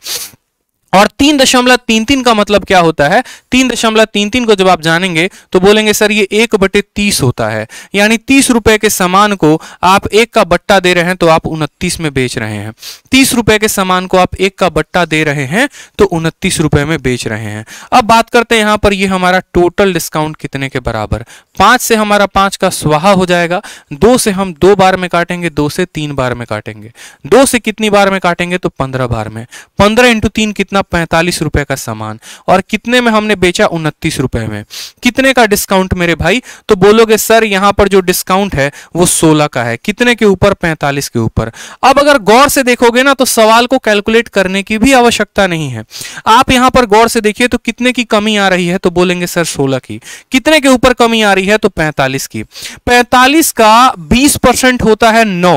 और तीन दशमलव तीन तीन का मतलब क्या होता है, तीन दशमलव तीन तीन को जब आप जानेंगे तो बोलेंगे सर ये एक बटे तीस होता है, यानी तीस रुपए के सामान को आप एक का बट्टा दे रहे हैं तो आप उनतीस में बेच रहे हैं। तीस रुपए के सामान को आप एक का बट्टा दे रहे हैं तो उनतीस रुपए में बेच रहे हैं। अब बात करते हैं यहाँ पर, ये हमारा टोटल डिस्काउंट कितने के बराबर, पांच से हमारा पांच का स्वाहा हो जाएगा, दो से हम दो बार में काटेंगे, दो से तीन बार में काटेंगे, दो से कितनी बार में काटेंगे तो पंद्रह बार में, पंद्रह इंटू तीन कितना, पैंतालीस रुपए का सामान। और कितने में हमने बेचा, उनतीस रुपए में। कितने का डिस्काउंट मेरे भाई, तो बोलोगे सर यहां पर जो डिस्काउंट है वो सोलह का है। कितने के ऊपर, पैंतालीस के ऊपर। अब अगर गौर से देखोगे ना तो सवाल को कैलकुलेट करने की भी आवश्यकता नहीं है। आप यहां पर गौर से देखिए तो कितने की कमी आ रही है तो बोलेंगे सर सोलह की। कितने के ऊपर कमी आ रही है तो पैंतालीस की। पैंतालीस का बीस परसेंट होता है नौ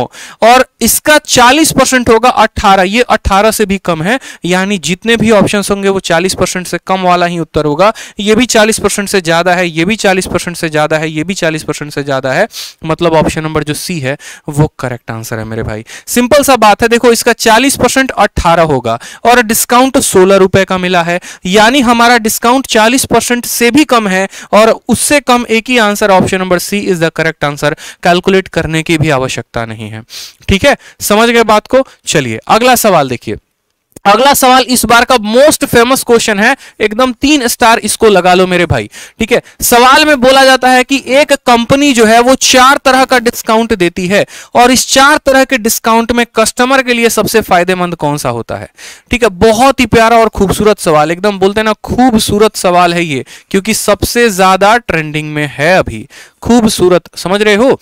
और इसका चालीस परसेंट होगा अठारह। ये अठारह से भी कम है, यानी जितने भी ऑप्शंस होंगे वो चालीस परसेंट से कम वाला ही उत्तर होगा। ये भी चालीस परसेंट से ज्यादा है, ये भी चालीस परसेंट से ज्यादा है, ये भी चालीस परसेंट से ज्यादा है, मतलब ऑप्शन नंबर जो सी है वो करेक्ट आंसर है मेरे भाई। सिंपल सा बात है, देखो इसका चालीस परसेंट अठारह होगा और डिस्काउंट सोलह रुपए का मिला है, यानी हमारा डिस्काउंट चालीस परसेंट से भी कम है और उससे कम एक ही answer, option number C is the correct answer. Calculate करने की भी आवश्यकता नहीं है। ठीक है, समझ गए बात को। चलिए अगला सवाल देखिए। अगला सवाल इस बार का मोस्ट फेमस क्वेश्चन है, एकदम तीन स्टार इसको लगा लो मेरे भाई। ठीक है, सवाल में बोला जाता है कि एक कंपनी जो है वो चार तरह का डिस्काउंट देती है और इस चार तरह के डिस्काउंट में कस्टमर के लिए सबसे फायदेमंद कौन सा होता है। ठीक है, बहुत ही प्यारा और खूबसूरत सवाल, एकदम बोलते हैं ना खूबसूरत सवाल है ये, क्योंकि सबसे ज्यादा ट्रेंडिंग में है अभी खूबसूरत। समझ रहे हो,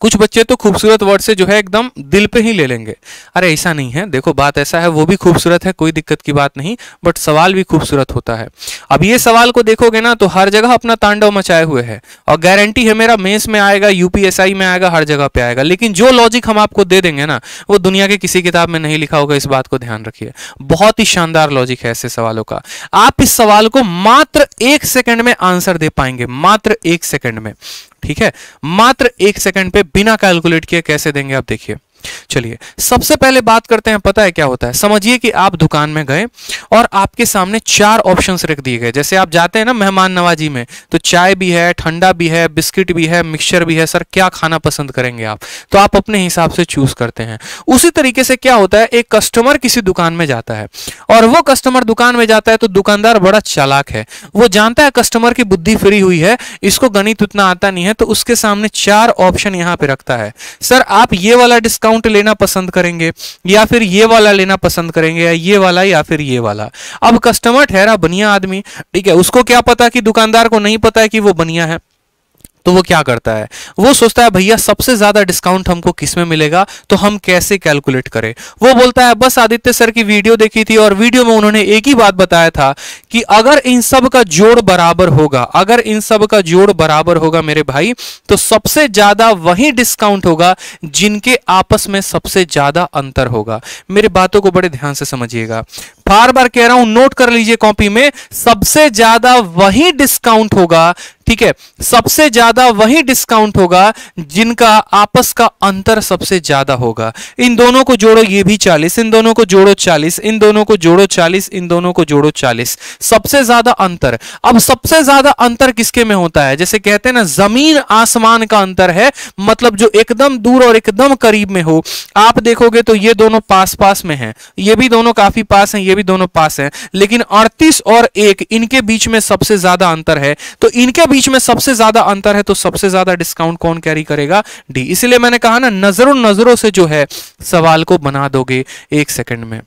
कुछ बच्चे तो खूबसूरत वर्ड से जो है एकदम दिल पे ही ले लेंगे। अरे ऐसा नहीं है, देखो बात ऐसा है वो भी खूबसूरत है, कोई दिक्कत की बात नहीं, बट सवाल भी खूबसूरत होता है। अब ये सवाल को देखोगे ना तो हर जगह अपना तांडव मचाए हुए है और गारंटी है मेरा मेंस में आएगा, यूपीएसआई में आएगा, हर जगह पे आएगा। लेकिन जो लॉजिक हम आपको दे देंगे ना वो दुनिया की किसी किताब में नहीं लिखा होगा, इस बात को ध्यान रखिए। बहुत ही शानदार लॉजिक है ऐसे सवालों का। आप इस सवाल को मात्र एक सेकेंड में आंसर दे पाएंगे, मात्र एक सेकेंड में। ठीक है, मात्र एक सेकंड पे बिना कैलकुलेट किए कैसे देंगे आप देखिए। चलिए सबसे पहले बात करते हैं, पता है क्या होता है, समझिए कि आप दुकान में गए और आपके सामने चार ऑप्शंस रख दिए गए। जैसे आप जाते हैं ना मेहमान नवाजी में तो चाय भी है, ठंडा भी है, बिस्किट भी है, मिक्सचर भी है, सर क्या खाना पसंद करेंगे आप, तो आप अपने हिसाब से चूज करते हैं। उसी तरीके से क्या होता है, एक कस्टमर किसी दुकान में जाता है और वो कस्टमर दुकान में जाता है तो दुकानदार बड़ा चालाक है, वो जानता है कस्टमर की बुद्धि फिरी हुई है, इसको गणित उतना आता नहीं है, तो उसके सामने चार ऑप्शन यहाँ पे रखता है, सर आप ये वाला डिस्काउंट काउंट लेना पसंद करेंगे या फिर ये वाला लेना पसंद करेंगे या ये वाला या फिर ये वाला। अब कस्टमर ठहरा बनिया आदमी, ठीक है, उसको क्या पता कि दुकानदार को नहीं पता है कि वो बनिया है, तो वो क्या करता है, वो सोचता है भैया सबसे ज्यादा डिस्काउंट हमको किसमें मिलेगा, तो हम कैसे कैलकुलेट करें। वो बोलता है बस आदित्य सर की वीडियो देखी थी और वीडियो में उन्होंने एक ही बात बताया था कि अगर इन सब का जोड़ बराबर होगा, अगर इन सब का जोड़ बराबर होगा मेरे भाई तो सबसे ज्यादा वही डिस्काउंट होगा जिनके आपस में सबसे ज्यादा अंतर होगा। मेरी बातों को बड़े ध्यान से समझिएगा। बार बार कह रहा हूं, नोट कर लीजिए कॉपी में, सबसे ज्यादा वही डिस्काउंट होगा, ठीक है, सबसे ज्यादा वही डिस्काउंट होगा जिनका आपस का अंतर सबसे ज्यादा होगा। इन दोनों को जोड़ो, ये भी चालीस, इन दोनों को जोड़ो चालीस, इन दोनों को जोड़ो चालीस, इन दोनों को जोड़ो चालीस, सबसे ज्यादा अंतर। अब सबसे ज्यादा अंतर किसके में होता है? जैसे कहते हैं ना जमीन आसमान का अंतर है, मतलब जो एकदम दूर और एकदम करीब में हो। आप देखोगे तो ये दोनों पास पास में है, ये भी दोनों काफी पास है, ये भी दोनों पास है, लेकिन अड़तीस और एक इनके बीच में सबसे ज्यादा अंतर है। तो इनके बीच में सबसे ज्यादा अंतर है, तो सबसे ज्यादा डिस्काउंट कौन कैरी करेगा? डी। इसलिए मैंने कहा ना नजरों नजरों से जो है सवाल को बना दोगे एक सेकंड में,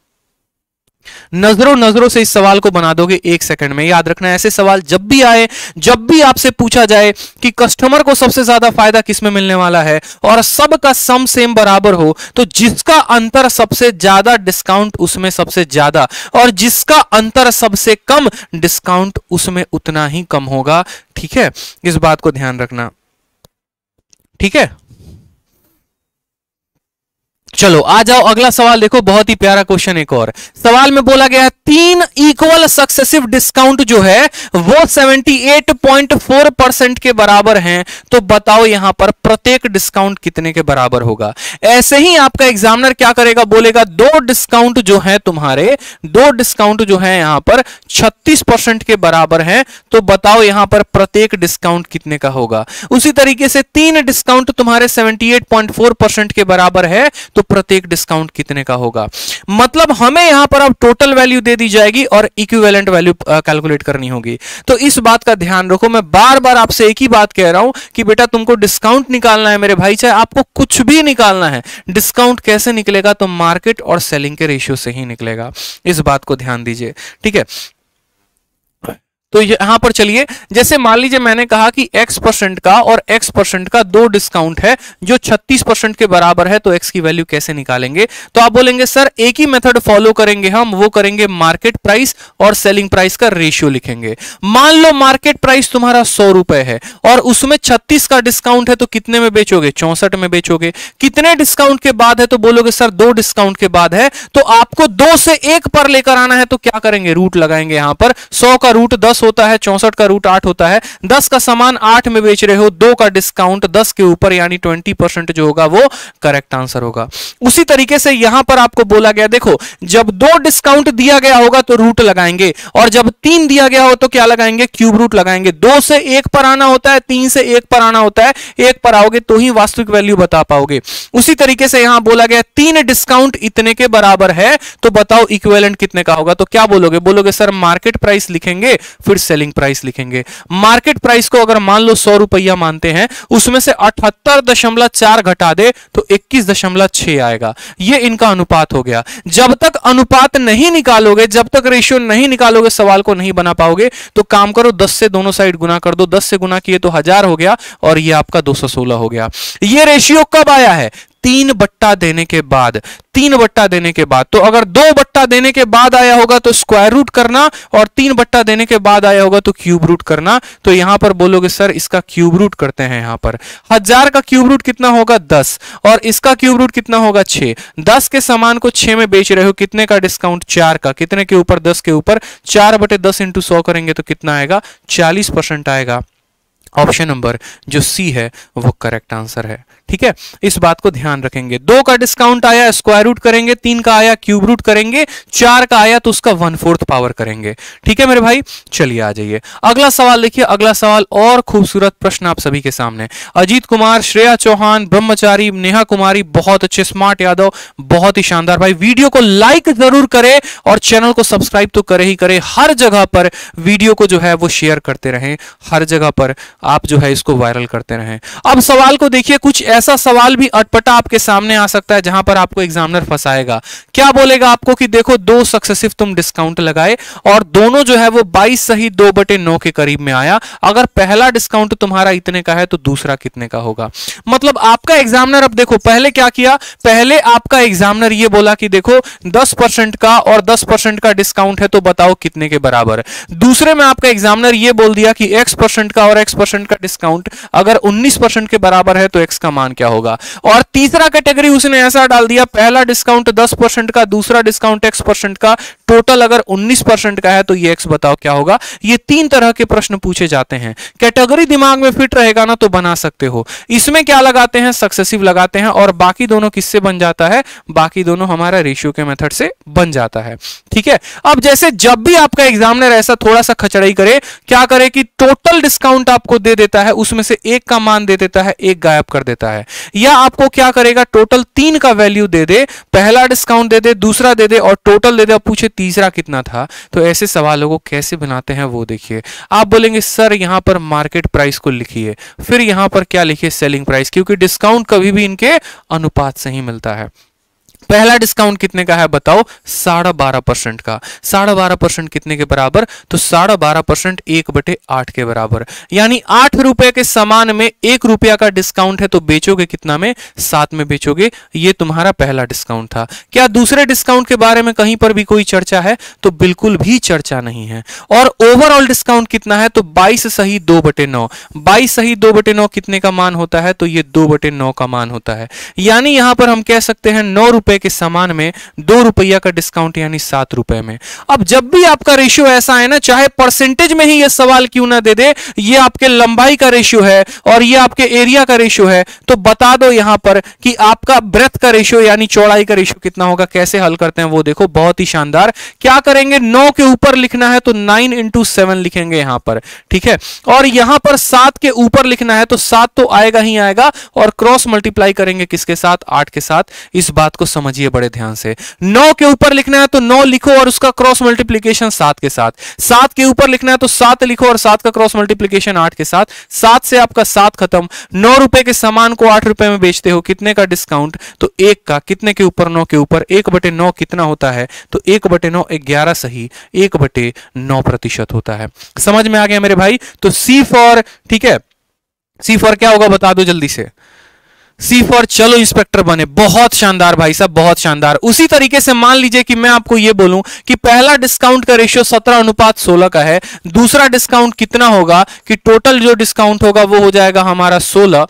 नजरों नजरों से इस सवाल को बना दोगे एक सेकंड में। याद रखना ऐसे सवाल जब भी आए, जब भी आपसे पूछा जाए कि कस्टमर को सबसे ज्यादा फायदा किसमें मिलने वाला है और सबका सम सेम बराबर हो, तो जिसका अंतर सबसे ज्यादा डिस्काउंट उसमें सबसे ज्यादा, और जिसका अंतर सबसे कम डिस्काउंट उसमें उतना ही कम होगा। ठीक है, इस बात को ध्यान रखना। ठीक है, चलो आ जाओ अगला सवाल देखो, बहुत ही प्यारा क्वेश्चन। एक और सवाल में बोला गया है तीन इक्वल सक्सेसिव डिस्काउंट जो है वो अठहत्तर पॉइंट चार परसेंट के बराबर हैं, तो बताओ यहां पर प्रत्येक डिस्काउंट कितने के बराबर होगा। ऐसे ही आपका एग्जामिनर क्या करेगा, बोलेगा दो डिस्काउंट जो है तुम्हारे, दो डिस्काउंट जो है यहां पर छत्तीस परसेंट के बराबर हैं, तो बताओ यहां पर प्रत्येक डिस्काउंट कितने का होगा। उसी तरीके से तीन डिस्काउंट तुम्हारे अठहत्तर पॉइंट चार परसेंट के बराबर है, तो तो प्रत्येक डिस्काउंट कितने का होगा। मतलब हमें यहां पर अब टोटल वैल्यू दे दी जाएगी और इक्विवेलेंट वैल्यू कैलकुलेट करनी होगी। तो इस बात का ध्यान रखो, मैं बार बार आपसे एक ही बात कह रहा हूं कि बेटा तुमको डिस्काउंट निकालना है मेरे भाई, चाहे आपको कुछ भी निकालना है, डिस्काउंट कैसे निकलेगा? तो मार्केट और सेलिंग के रेशियो से ही निकलेगा, इस बात को ध्यान दीजिए। ठीक है, तो यहां पर चलिए, जैसे मान लीजिए मैंने कहा कि x परसेंट का और x परसेंट का दो डिस्काउंट है जो छत्तीस परसेंट के बराबर है, तो x की वैल्यू कैसे निकालेंगे? तो आप बोलेंगे सर एक ही मेथड फॉलो करेंगे हम, वो करेंगे मार्केट प्राइस और सेलिंग प्राइस का रेशियो लिखेंगे। मान लो मार्केट प्राइस तुम्हारा सौ रुपए है और उसमें छत्तीस का डिस्काउंट है, तो कितने में बेचोगे? चौसठ में बेचोगे। कितने डिस्काउंट के बाद है? तो बोलोगे सर दो डिस्काउंट के बाद है, तो आपको दो से एक पर लेकर आना है, तो क्या करेंगे? रूट लगाएंगे। यहां पर सौ का रूट दस होता है, चौसठ का रूट आठ होता है, दस का सामान आठ में बेच रहे हो, दो का डिस्काउंट दस के ऊपर, यानी बीस परसेंट जो होगा वो करेक्ट आंसर होगा। उसी तरीके से यहां पर आपको बोला गया, देखो जब दो डिस्काउंट दिया गया होगा तो रूट लगाएंगे, और जब तीन दिया गया हो तो क्या लगाएंगे? क्यूब रूट लगाएंगे। दो से एक पर आना होता है, तीन से एक पर आना होता है, एक पर आओगे तो ही वास्तविक वैल्यू बता पाओगे। उसी तरीके से यहां बोला गया तीन डिस्काउंट इतने के बराबर है, तो बताओ इक्विवेलेंट कितने का होगा। तो क्या बोलोगे? बोलोगे सर मार्केट प्राइस लिखेंगे फिर सेलिंग प्राइस लिखेंगे। मार्केट प्राइस को अगर मान लो सौ रुपया मानते हैं, उसमें से अठहत्तर दशमलव चार घटा दे तो इक्कीस दशमलव छह आएगा। ये इनका अनुपात हो गया। जब तक अनुपात नहीं निकालोगे, जब तक रेशियो नहीं निकालोगे, सवाल को नहीं बना पाओगे। तो काम करो दस से दोनों साइड गुना कर दो, दस से गुना किए तो हजार हो गया और ये आपका दो सौ सोलह हो गया। ये रेशियो कब आया है? तीन बट्टा देने के बाद, तीन बट्टा देने के बाद। तो अगर दो बट्टा देने के बाद आया होगा तो स्क्वायर रूट करना, और तीन बट्टा देने के बाद आया होगा तो क्यूब रूट करना। तो यहां पर बोलोगे सर इसका क्यूब रूट करते हैं। यहां पर हजार का क्यूब रूट कितना होगा? दस, और इसका क्यूब रूट कितना होगा? छह। दस के सामान को छह में बेच रहे हो, कितने का डिस्काउंट? चार का। कितने के ऊपर? दस के ऊपर। चार बटे दस इंटू सौ करेंगे तो कितना आएगा? चालीस परसेंट आएगा। ऑप्शन नंबर जो सी है वो करेक्ट आंसर है। ठीक है, इस बात को ध्यान रखेंगे। दो का डिस्काउंट आया, स्क्वायर रूट करेंगे, तीन का आया, क्यूब रूट करेंगे, चार का आया तो उसका वन फोर्थ पावर करेंगे। ठीक है मेरे भाई, चलिए आ जाइए अगला सवाल देखिए। अगला सवाल और खूबसूरत प्रश्न आप सभी के सामने। अजीत कुमार, श्रेया चौहान, ब्रह्मचारी, नेहा कुमारी, बहुत अच्छे। स्मार्ट यादव, बहुत ही शानदार भाई। वीडियो को लाइक जरूर करे और चैनल को सब्सक्राइब तो करे ही करे। हर जगह पर वीडियो को जो है वो शेयर करते रहे, हर जगह पर आप जो है इसको वायरल करते रहें। अब सवाल को देखिए, कुछ ऐसा सवाल भी अटपटा आपके सामने आ सकता है जहां पर आपको एग्जामिनर फंसाएगा। क्या बोलेगा आपको कि देखो दो सक्सेसिव तुम डिस्काउंट लगाए और दोनों जो है वो बाईस सही दो बटे नौ के करीब में आया। अगर पहला डिस्काउंट तुम्हारा इतने का है तो दूसरा कितने का होगा? मतलब आपका एग्जामिनर, अब देखो पहले क्या किया, पहले आपका एग्जामिनर ये बोला कि देखो दस परसेंट का और दस परसेंट का डिस्काउंट है तो बताओ कितने के बराबर। दूसरे में आपका एग्जामिनर ये बोल दिया कि एक्स परसेंट का और एक्स परसेंट का डिस्काउंट अगर उन्नीस परसेंट के बराबर है तो एक्स का मान भुगतान क्या होगा। और तीसरा कैटेगरी उसने ऐसा डाल दिया, पहला डिस्काउंट दस परसेंट का, दूसरा डिस्काउंट एक्स परसेंट का, टोटल अगर उन्नीस परसेंट का है तो ये एक्स बताओ क्या होगा। ये तीन तरह के प्रश्न पूछे जाते हैं। कैटेगरी दिमाग में फिट रहेगा ना तो बना सकते हो। इसमें क्या लगाते हैं, सक्सेसिव लगाते हैं, और बाकी दोनों किससे बन जाता है, बाकी दोनों हमारा रेशियो के मेथड से बन जाता है। ठीक है, अब जैसे जब भी आपका एग्जामिनर ऐसा थोड़ा सा खचड़ाई करे, क्या करे कि टोटल डिस्काउंट आपको दे देता है, उसमें से एक का मान दे देता है, एक गायब कर देता है, या आपको क्या करेगा टोटल तीन का वैल्यू दे दे, पहला डिस्काउंट दे दे, दूसरा दे दे और टोटल दे दे, अब पूछे तीसरा कितना था। तो ऐसे सवालों को कैसे बनाते हैं वो देखिए। आप बोलेंगे सर यहां पर मार्केट प्राइस को लिखिए, फिर यहां पर क्या लिखिए, सेलिंग प्राइस, क्योंकि डिस्काउंट कभी भी इनके अनुपात से ही मिलता है। पहला डिस्काउंट कितने का है बताओ, साढ़े बारह परसेंट का। साढ़े बारह परसेंट कितने के बराबर, तो साढ़े बारह परसेंट एक बटे आठ के बराबर, यानी आठ रुपए के सामान में एक रुपया का डिस्काउंट है तो बेचोगे कितना में, सात में बेचोगे। ये तुम्हारा पहला डिस्काउंट था। क्या दूसरे डिस्काउंट के बारे में कहीं पर भी कोई चर्चा है, तो बिल्कुल भी चर्चा नहीं है। और ओवरऑल डिस्काउंट कितना है, तो बाईस सही दो बटे नौ, बाईस सही दो बटे नौ कितने का मान होता है, तो ये दो बटे नौ का मान होता है। यानी यहां पर हम कह सकते हैं नौ रुपए के सामान में दो रुपया का डिस्काउंट, यानी सात रुपए में। अब जब भी आपका रेशियो ऐसा है ना, चाहे परसेंटेज में ही ये सवाल क्यों ना दे दे, ये आपके लंबाई का रेशियो है और ये आपके एरिया का रेशियो है, तो बता दो यहां पर कि आपका ब्रेथ का रेशियो यानी चौड़ाई का रेशियो कितना होगा। कैसे हल करते हैं वो देखो, बहुत ही शानदार। क्या करेंगे, नौ के ऊपर लिखना है तो नाइन इंटू सेवन लिखेंगे यहां पर, ठीक है, और यहां पर सात के ऊपर लिखना है तो सात तो आएगा ही आएगा, और क्रॉस मल्टीप्लाई करेंगे किसके साथ, आठ के साथ। इस बात को समझ समझिए बड़े ध्यान से। नौ के ऊपर लिखना है तो नौ लिखो और उसका क्रॉस मल्टीप्लिकेशन सात के साथ, सात के ऊपर लिखना है तो सात लिखो और सात का क्रॉस मल्टीप्लिकेशन आठ के साथ, सात से आपका सात खत्म। नौ रुपए के सामान को आठ रुपए में बेचते हो, कितने का डिस्काउंट, तो एक का, कितने के ऊपर, नौ के ऊपर, एक बटे नौ कितना होता है, तो एक बटे नौ, ग्यारह सही एक बटे नौ प्रतिशत होता है। समझ में आ गया मेरे भाई। तो सी फॉर, ठीक है, सी फॉर क्या होगा बता दो जल्दी से, सी फॉर चलो इंस्पेक्टर बने। बहुत शानदार भाई साहब, बहुत शानदार। उसी तरीके से मान लीजिए कि मैं आपको यह बोलूं कि पहला डिस्काउंट का रेशियो सत्रह अनुपात सोलह का है, दूसरा डिस्काउंट कितना होगा कि टोटल जो डिस्काउंट होगा वो हो जाएगा हमारा सोलह,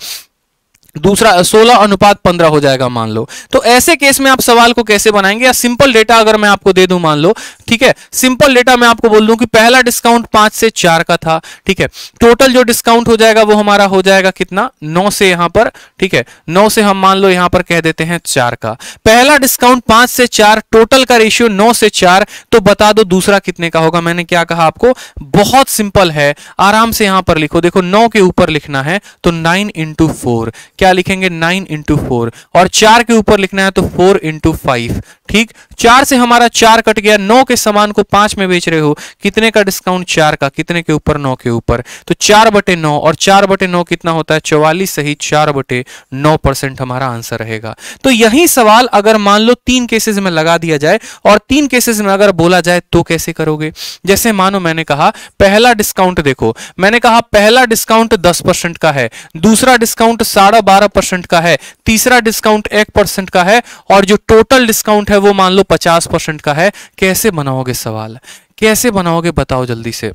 दूसरा सोलह अनुपात पंद्रह हो जाएगा मान लो। तो ऐसे केस में आप सवाल को कैसे बनाएंगे, या सिंपल डेटा अगर मैं आपको दे दूं मान लो, ठीक है, सिंपल डेटा मैं आपको बोल दूं कि पहला डिस्काउंट पांच से चार का था, ठीक है, टोटल जो डिस्काउंट हो जाएगा वो हमारा हो जाएगा कितना, नौ से यहां पर, ठीक है, नौ से हम मान लो यहां पर कह देते हैं चार का। पहला डिस्काउंट पांच से चार, टोटल का रेशियो नौ से चार, तो बता दो दूसरा कितने का होगा। मैंने क्या कहा आपको, बहुत सिंपल है, आराम से यहां पर लिखो। देखो नौ के ऊपर लिखना है तो नाइन इंटू फोर, क्या लिखेंगे, नाइन इंटू फोर, और चार के ऊपर लिखना है तो फोर इंटू फाइव, ठीक, चार से हमारा चार कट गया। नौ के सामान को पांच में बेच रहे हो, कितने का डिस्काउंट, चार का, कितने के ऊपर, नौ के ऊपर, तो चार बटे नौ, और चार बटे नौ कितना होता है, चौवालीस सही चार बटे नौ परसेंट हमारा आंसर रहेगा। तो यही सवाल अगर मान लो तीन केसेस में लगा दिया जाए और तीन केसेस में अगर बोला जाए तो कैसे करोगे। जैसे मानो मैंने कहा पहला डिस्काउंट, देखो मैंने कहा पहला डिस्काउंट दस परसेंट का है, दूसरा डिस्काउंट साढ़े बारह परसेंट का है, तीसरा डिस्काउंट एक परसेंट का है, और जो टोटल डिस्काउंट है वो मान लो पचास परसेंट का है। कैसे बनाओगे सवाल, कैसे बनाओगे बताओ जल्दी से,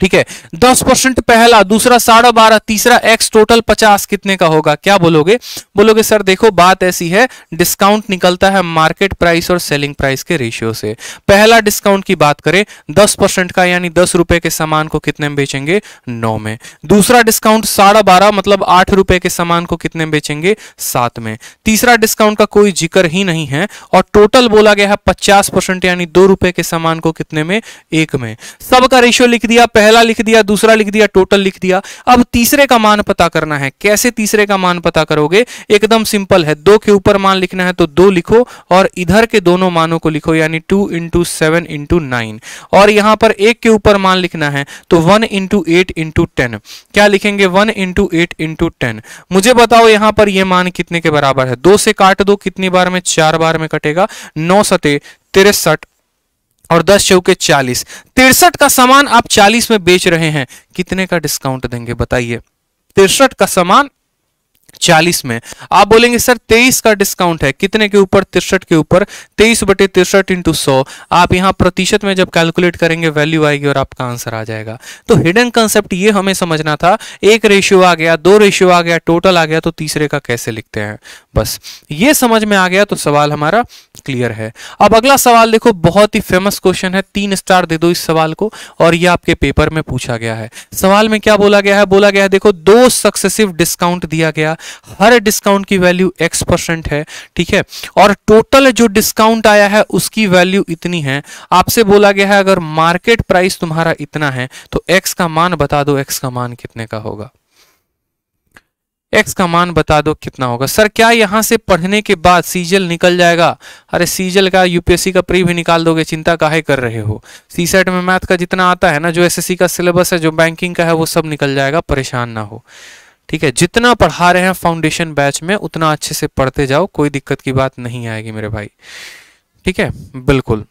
ठीक है, दस परसेंट पहला, दूसरा साढ़े बारह, तीसरा एक्स, टोटल पचास, कितने का होगा। क्या बोलोगे, बोलोगे सर देखो बात ऐसी है, डिस्काउंट निकलता है मार्केट प्राइस और सेलिंग प्राइस के रेशियो से। पहला डिस्काउंट की बात करें दस परसेंट का, यानी दस रुपए के सामान को कितने में बेचेंगे, नौ में। दूसरा डिस्काउंट साढ़े बारह, मतलब आठ रुपए के सामान को कितने में बेचेंगे, सात में। तीसरा डिस्काउंट का कोई जिक्र ही नहीं है, और टोटल बोला गया है पचास परसेंट, यानी दो रुपए के सामान को कितने में, एक में। सबका रेशियो लिख दिया, पहला लिख दिया, दूसरा लिख दिया, टोटल लिख दिया। अब तीसरे का मान पता करना है, कैसे तीसरे का मान पता करोगे, एकदम सिंपल है, दो के ऊपर मान लिखना है तो दो लिखो और इधर के दोनों मानों को लिखो, यानी two into seven into nine, और यहां पर एक के ऊपर मान लिखना है तो one into eight into ten, क्या लिखेंगे, one into eight into ten. मुझे बताओ यहां पर यह मान कितने के बराबर है, दो से काट दो, कितनी बार में, चार बार में कटेगा, नौ सते तिरसठ और दस चौके चालीस, तिरसठ का सामान आप चालीस में बेच रहे हैं, कितने का डिस्काउंट देंगे बताइए, तिरसठ का सामान चालीस में। आप बोलेंगे सर तेईस का डिस्काउंट है, कितने के ऊपर? तिरसठ के ऊपर। तेईस बटे तिरसठ इंटू सौ। आप यहाँ प्रतिशत में जब कैलकुलेट करेंगे वैल्यू आएगी और आपका आंसर आ जाएगा। तो हिडन कंसेप्ट ये हमें समझना था। एक रेशियो आ गया, दो रेशियो आ गया, टोटल आ गया, तो तीसरे का कैसे लिखते हैं, बस ये समझ में आ गया तो सवाल हमारा क्लियर है। अब अगला सवाल देखो, बहुत ही फेमस क्वेश्चन है, तीन स्टार दे दो इस सवाल को, और ये आपके पेपर में पूछा गया है। सवाल में क्या बोला गया है? बोला गया है देखो दो सक्सेसिव डिस्काउंट दिया गया, हर डिस्काउंट की वैल्यू एक्स परसेंट है, ठीक है, और टोटल जो डिस्काउंट आया है उसकी वैल्यू इतनी है। आपसे बोला गया है अगर मार्केट प्राइस तुम्हारा इतना है तो एक्स का मान बता दो, एक्स का मान कितने का होगा, एक्स का मान बता दो कितना होगा। सर क्या यहां से पढ़ने के बाद सीजीएल निकल जाएगा? अरे सीजीएल का यूपीएससी का प्री भी निकाल दोगे, चिंता काहे कर रहे हो। सीसेट में मैथ का जितना आता है ना, जो एसएससी का सिलेबस है, जो बैंकिंग का है, वो सब निकल जाएगा, परेशान ना हो, ठीक है। जितना पढ़ा रहे हैं फाउंडेशन बैच में उतना अच्छे से पढ़ते जाओ, कोई दिक्कत की बात नहीं आएगी मेरे भाई, ठीक है। बिल्कुल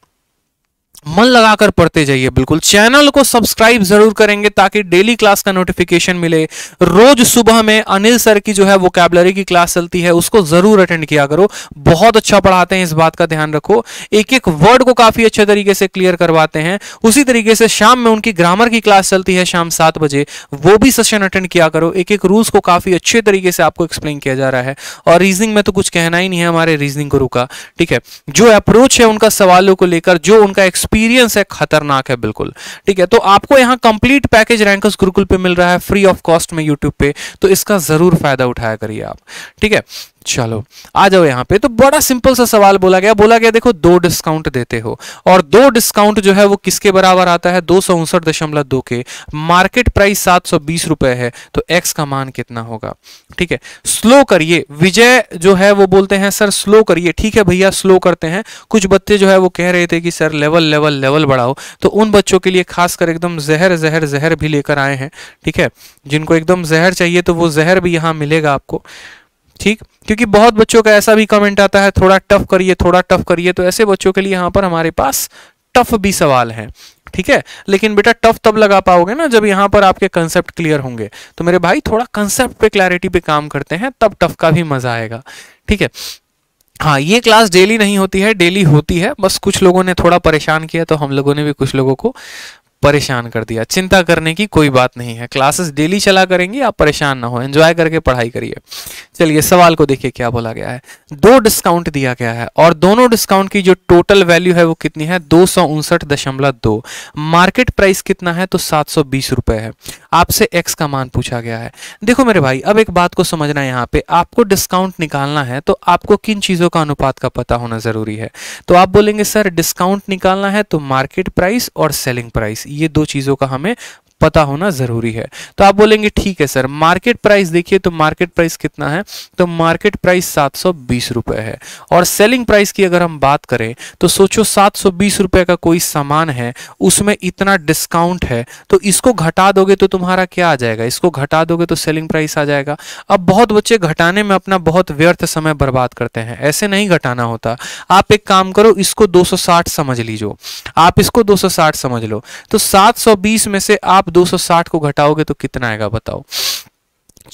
मन लगाकर पढ़ते जाइए। बिल्कुल चैनल को सब्सक्राइब जरूर करेंगे ताकि डेली क्लास का नोटिफिकेशन मिले। रोज सुबह में अनिल सर की जो है वोकैबुलरी की क्लास चलती है, उसको जरूर अटेंड किया करो, बहुत अच्छा पढ़ाते हैं, इस बात का ध्यान रखो। एक एक वर्ड को काफी अच्छे तरीके से क्लियर करवाते हैं। उसी तरीके से शाम में उनकी ग्रामर की क्लास चलती है शाम सात बजे, वो भी सेशन अटेंड किया करो। एक एक रूल्स को काफी अच्छे तरीके से आपको एक्सप्लेन किया जा रहा है। और रीजनिंग में तो कुछ कहना ही नहीं है हमारे रीजनिंग गुरु का, ठीक है। जो अप्रोच है उनका सवालों को लेकर, जो उनका एक्सपीरियंस है, खतरनाक है, बिल्कुल, ठीक है। तो आपको यहाँ कंप्लीट पैकेज रैंकर्स गुरुकुल पे मिल रहा है फ्री ऑफ कॉस्ट में यूट्यूब पे, तो इसका जरूर फायदा उठाया करिए आप, ठीक है। चलो आ जाओ यहाँ पे। तो बड़ा सिंपल सा सवाल बोला गया, बोला गया देखो दो डिस्काउंट देते हो, और दो डिस्काउंट जो है वो किसके बराबर आता है, दो सौ उनसठ दशमलव दो के, मार्केट प्राइस सात सौ बीस रुपए है, तो एक्स का मान कितना होगा, ठीक है। स्लो करिए, विजय जो है वो बोलते हैं सर स्लो करिए, ठीक है भैया स्लो करते हैं। कुछ बच्चे जो है वो कह रहे थे कि सर लेवल लेवल लेवल बढ़ाओ, तो उन बच्चों के लिए खासकर एकदम जहर जहर जहर भी लेकर आए हैं, ठीक है। जिनको एकदम जहर चाहिए तो वो जहर भी यहाँ मिलेगा आपको, ठीक, क्योंकि बहुत बच्चों का ऐसा भी कमेंट आता है थोड़ा टफ करिए थोड़ा टफ करिए, तो ऐसे बच्चों के लिए यहाँ पर हमारे पास टफ भी सवाल हैं, ठीक है। लेकिन बेटा टफ तब लगा पाओगे ना जब यहाँ पर आपके कंसेप्ट क्लियर होंगे, तो मेरे भाई थोड़ा कंसेप्ट पे क्लैरिटी पे काम करते हैं, तब टफ का भी मजा आएगा, ठीक है। हाँ, ये क्लास डेली नहीं होती है, डेली होती है, बस कुछ लोगों ने थोड़ा परेशान किया तो हम लोगों ने भी कुछ लोगों को परेशान कर दिया। चिंता करने की कोई बात नहीं है, क्लासेस डेली चला करेंगे, आप परेशान ना हो, एंजॉय करके पढ़ाई करिए। चलिए सवाल को देखिए क्या बोला गया है, दो डिस्काउंट दिया गया है और दोनों डिस्काउंट की जो टोटल वैल्यू है वो कितनी है, दो सौ उनसठ दशमलव दो, मार्केट प्राइस कितना है तो सात सौ बीस रुपए है। आपसे एक्स का मान पूछा गया है। देखो मेरे भाई अब एक बात को समझना है, यहाँ पे आपको डिस्काउंट निकालना है तो आपको किन चीजों का अनुपात का पता होना जरूरी है। तो आप बोलेंगे सर डिस्काउंट निकालना है तो मार्केट प्राइस और सेलिंग प्राइस, ये दो चीजों का हमें पता होना जरूरी है। तो आप बोलेंगे ठीक है सर, मार्केट प्राइस देखिए तो मार्केट प्राइस कितना है, तो मार्केट प्राइस सात सौ बीस रुपए है, और सेलिंग प्राइस की अगर हम बात करें तो सोचो सात सौ बीस रुपए का कोई सामान है, उसमें इतना डिस्काउंट है, तो इसको घटा दोगे तो तुम्हारा क्या आ जाएगा, इसको घटा दोगे तो सेलिंग प्राइस आ जाएगा। अब बहुत बच्चे घटाने में अपना बहुत व्यर्थ समय बर्बाद करते हैं, ऐसे नहीं घटाना होता। आप एक काम करो, इसको दो सौ साठ समझ लीजिए, आप इसको दो सौ साठ समझ लो, तो सात सौ बीस में से आप दो सौ साठ को घटाओगे तो कितना आएगा बताओ,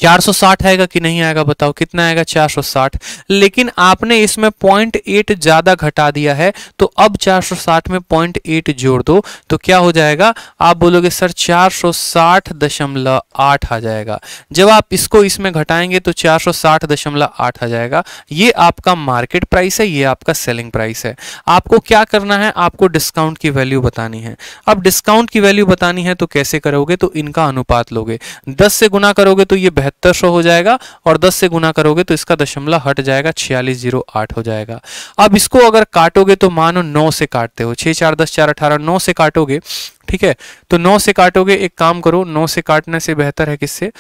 चार सौ साठ आएगा कि नहीं आएगा बताओ, कितना आएगा चार सौ साठ। लेकिन आपने इसमें पॉइंट आठ ज्यादा घटा दिया है, तो अब चार सौ साठ में पॉइंट आठ जोड़ दो तो क्या हो जाएगा, आप बोलोगे सर चार सौ साठ दशमलव आठ आ जाएगा। जब आप इसको इसमें घटाएंगे तो चार सौ साठ दशमलव आठ आ जाएगा। ये आपका मार्केट प्राइस है, ये आपका सेलिंग प्राइस है। आपको क्या करना है, आपको डिस्काउंट की वैल्यू बतानी है। अब डिस्काउंट की वैल्यू बतानी है तो कैसे करोगे, तो इनका अनुपात लोगे, दस से गुना करोगे तो ये बहत्तर सौ हो जाएगा, और दस से गुना करोगे तो इसका दशमलव हट जाएगा, छियालीस जीरो आठ हो जाएगा। अब इसको अगर काटोगे तो मानो नौ से काटते हो, छः चार दस चार अठारह, नौ से काटोगे, ठीक है। तो नौ से काटोगे, एक काम करो, नौ से काटने से बेहतर है किससे,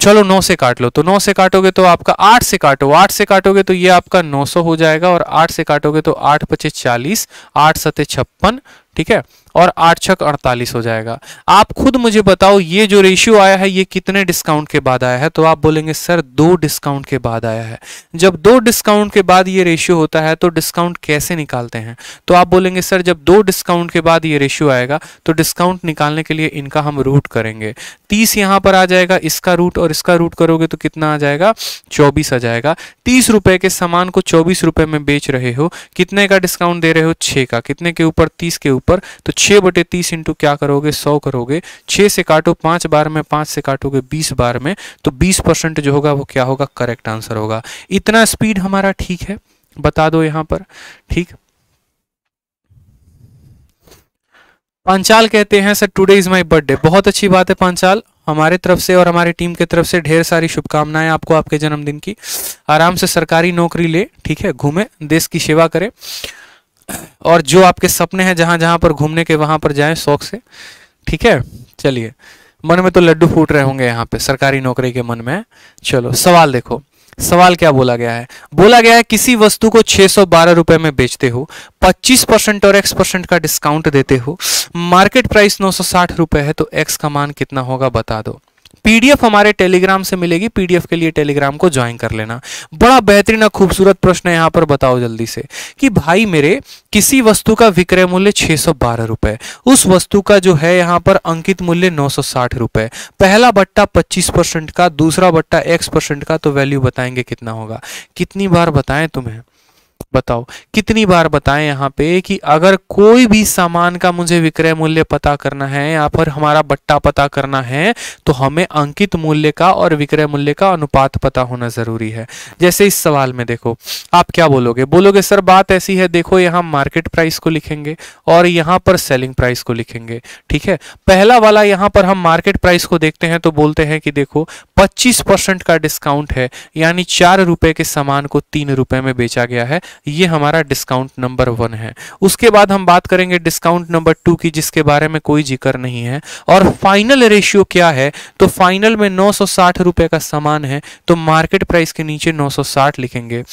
चलो नौ से काट लो, तो नौ से काटोगे तो आपका आठ से काटो, आठ से काटोगे तो ये आपका नौ सौ हो जाएगा, और आठ से काटोगे तो आठ पचे चालीस, आठ सते छप्पन, ठीक है, और आठ छक अड़तालीस हो जाएगा। आप खुद मुझे बताओ ये जो रेशियो आया है ये कितने डिस्काउंट के बाद आया है, तो आप बोलेंगे सर दो डिस्काउंट के बाद आया है। जब दो डिस्काउंट के बाद ये रेशियो होता है तो डिस्काउंट कैसे निकालते हैं, तो आप बोलेंगे सर जब दो डिस्काउंट के बाद ये रेशियो आएगा तो डिस्काउंट निकालने के लिए इनका हम रूट करेंगे, तीस यहाँ पर आ जाएगा, इसका रूट और इसका रूट करोगे तो कितना आ जाएगा, चौबीस आ जाएगा। तीस रुपए के सामान को चौबीस रुपए में बेच रहे हो, कितने का डिस्काउंट दे रहे हो, छः का, कितने के ऊपर, तीस के ऊपर, तो छः बटे तीस इंटू क्या करोगे, सौ करोगे, छः से काटो पांच बार में, पांच से काटोगे बीस बार में, तो बीस परसेंट जो होगा वो क्या होगा, करेक्ट आंसर होगा। इतना स्पीड हमारा ठीक है, बता दो यहां पर। ठीक, पांचाल कहते हैं sir today is my birthday, बहुत अच्छी बात है पांचाल, हमारे तरफ से और हमारी टीम के तरफ से ढेर सारी शुभकामनाएं आपको आपके जन्मदिन की। आराम से सरकारी नौकरी ले, ठीक है, घूमे, देश की सेवा करे, और जो आपके सपने हैं जहां जहां पर घूमने के वहां पर जाएं शौक से, ठीक है। चलिए, मन में तो लड्डू फूट रहे होंगे यहाँ पे सरकारी नौकरी के मन में। चलो सवाल देखो, सवाल क्या बोला गया है, बोला गया है किसी वस्तु को छह सौ बारह रुपए में बेचते हो, पच्चीस परसेंट और एक्स परसेंट का डिस्काउंट देते हो, मार्केट प्राइस नौ सौ साठ रुपए है, तो एक्स का मान कितना होगा बता दो। पीडीएफ हमारे टेलीग्राम से मिलेगी, पीडीएफ के लिए टेलीग्राम को ज्वाइन कर लेना। बड़ा बेहतरीन और खूबसूरत प्रश्न है यहाँ पर, बताओ जल्दी से कि भाई मेरे किसी वस्तु का विक्रय मूल्य छह सौ बारह रुपए, उस वस्तु का जो है यहाँ पर अंकित मूल्य नौ सौ साठ रुपए, पहला बट्टा पच्चीस परसेंट का, दूसरा बट्टा एक्स परसेंट का, तो वैल्यू बताएंगे कितना होगा। कितनी बार बताएं तुम्हें, बताओ कितनी बार बताएं यहाँ पे कि अगर कोई भी सामान का मुझे विक्रय मूल्य पता करना है या फिर हमारा बट्टा पता करना है तो हमें अंकित मूल्य का और विक्रय मूल्य का अनुपात पता होना जरूरी है। जैसे इस सवाल में देखो आप क्या बोलोगे, बोलोगे सर बात ऐसी है, देखो यहाँ मार्केट प्राइस को लिखेंगे और यहाँ पर सेलिंग प्राइस को लिखेंगे, ठीक है। पहला वाला यहाँ पर हम मार्केट प्राइस को देखते हैं तो बोलते हैं कि देखो पच्चीस परसेंट का डिस्काउंट है, यानी चार रुपए के सामान को तीन रुपए में बेचा गया है, ये हमारा डिस्काउंट नंबर वन है। उसके बाद हम बात करेंगे डिस्काउंट नंबर टू की, जिसके बारे में कोई जिक्र नहीं है, और फाइनल रेशियो क्या है, तो फाइनल में नौ सौ साठ रुपए का सामान है तो मार्केट प्राइस के नीचे नौ सौ साठ लिखेंगे,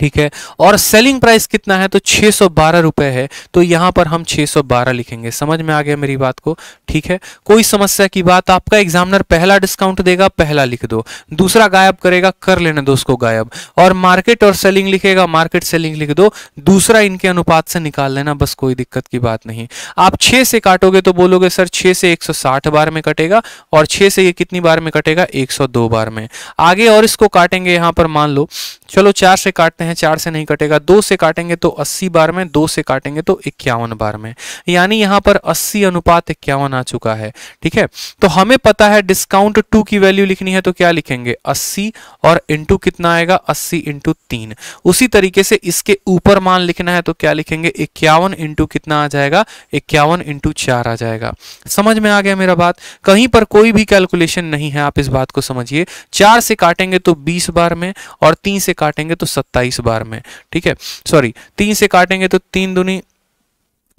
ठीक है। और सेलिंग प्राइस कितना है, तो छह सौ बारह रुपए है तो यहाँ पर हम छह सौ बारह लिखेंगे। समझ में आ गया मेरी बात को, ठीक है, कोई समस्या की बात। आपका एग्जामिनर पहला डिस्काउंट देगा, पहला लिख दो, दूसरा गायब करेगा, कर लेने दो उसको गायब, और मार्केट और सेलिंग लिखेगा, मार्केट सेलिंग लिख दो, दूसरा इनके अनुपात से निकाल लेना, बस कोई दिक्कत की बात नहीं। आप छह से काटोगे तो बोलोगे सर छह से एक सौ साठ बार में कटेगा, और छह से ये कितनी बार में कटेगा, एक सौ दो बार में। आगे और इसको काटेंगे, यहाँ पर मान लो चलो चार से काटते हैं, चार से नहीं कटेगा, दो से काटेंगे तो अस्सी बार में, दो से काटेंगे तो इक्यावन बार में, यानी यहाँ पर अस्सी अनुपात इक्यावन आ चुका है, ठीक है। तो हमें पता है डिस्काउंट टू की वैल्यू लिखनी है तो क्या लिखेंगे, अस्सी, और इंटू कितना आएगा, अस्सी इंटू तीन। उसी तरीके से इसके ऊपर मान लिखना है तो क्या लिखेंगे, इक्यावन इंटू कितना आ जाएगा, इक्यावन इंटू चार आ जाएगा। समझ में आ गया मेरा बात, कहीं पर कोई भी कैलकुलेशन नहीं है, आप इस बात को समझिए। चार से काटेंगे तो बीस बार में, और तीन से काटेंगे तो सत्ताईस बार में, ठीक है, सॉरी तीन से काटेंगे तो तीन दूनी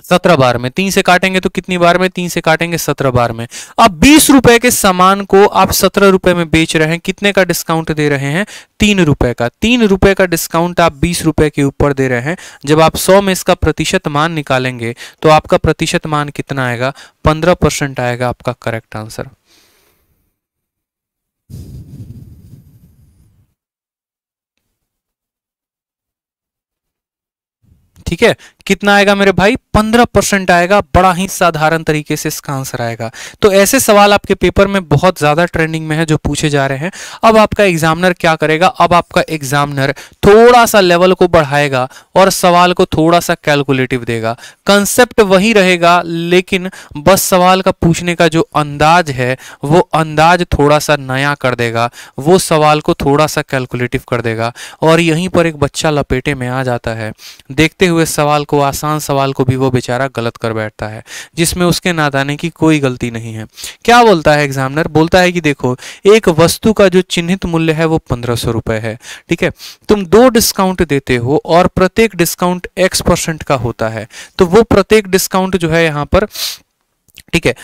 सत्रह बार में, तीन से काटेंगे तो कितनी बार में, तीन से काटेंगे सत्रह बार में। अब बीस रुपए के सामान को आप सत्रह रुपए में बेच रहे हैं, कितने का डिस्काउंट दे रहे हैं, तीन रुपए का, तीन रुपए का डिस्काउंट आप बीस रुपए के ऊपर दे रहे हैं। जब आप सौ में इसका प्रतिशत मान निकालेंगे तो आपका प्रतिशत मान कितना आएगा, पंद्रह परसेंट आएगा आपका करेक्ट आंसर। ठीक है, कितना आएगा मेरे भाई, पंद्रह परसेंट आएगा। बड़ा ही साधारण तरीके से इसका आंसर आएगा। तो ऐसे सवाल आपके पेपर में बहुत ज्यादा ट्रेंडिंग में है जो पूछे जा रहे हैं। अब आपका एग्जामिनर क्या करेगा, अब आपका एग्जामिनर थोड़ा सा लेवल को बढ़ाएगा और सवाल को थोड़ा सा कैलकुलेटिव देगा। कंसेप्ट वही रहेगा लेकिन बस सवाल का पूछने का जो अंदाज है वो अंदाज थोड़ा सा नया कर देगा, वो सवाल को थोड़ा सा कैलकुलेटिव कर देगा। और यहीं पर एक बच्चा लपेटे में आ जाता है, देखते हुए सवाल को, आसान सवाल को भी वो बेचारा गलत कर बैठता है, जिसमें उसके नादानी की कोई गलती नहीं है। क्या बोलता है एग्जामिनर, बोलता है कि देखो एक वस्तु का जो चिन्हित मूल्य है वो पंद्रह सौ रुपए है, ठीक है, तुम दो डिस्काउंट देते हो और प्रत्येक डिस्काउंट एक्स परसेंट का होता है, तो वो प्रत्येक डिस्काउंट जो है यहाँ पर, ठीक है,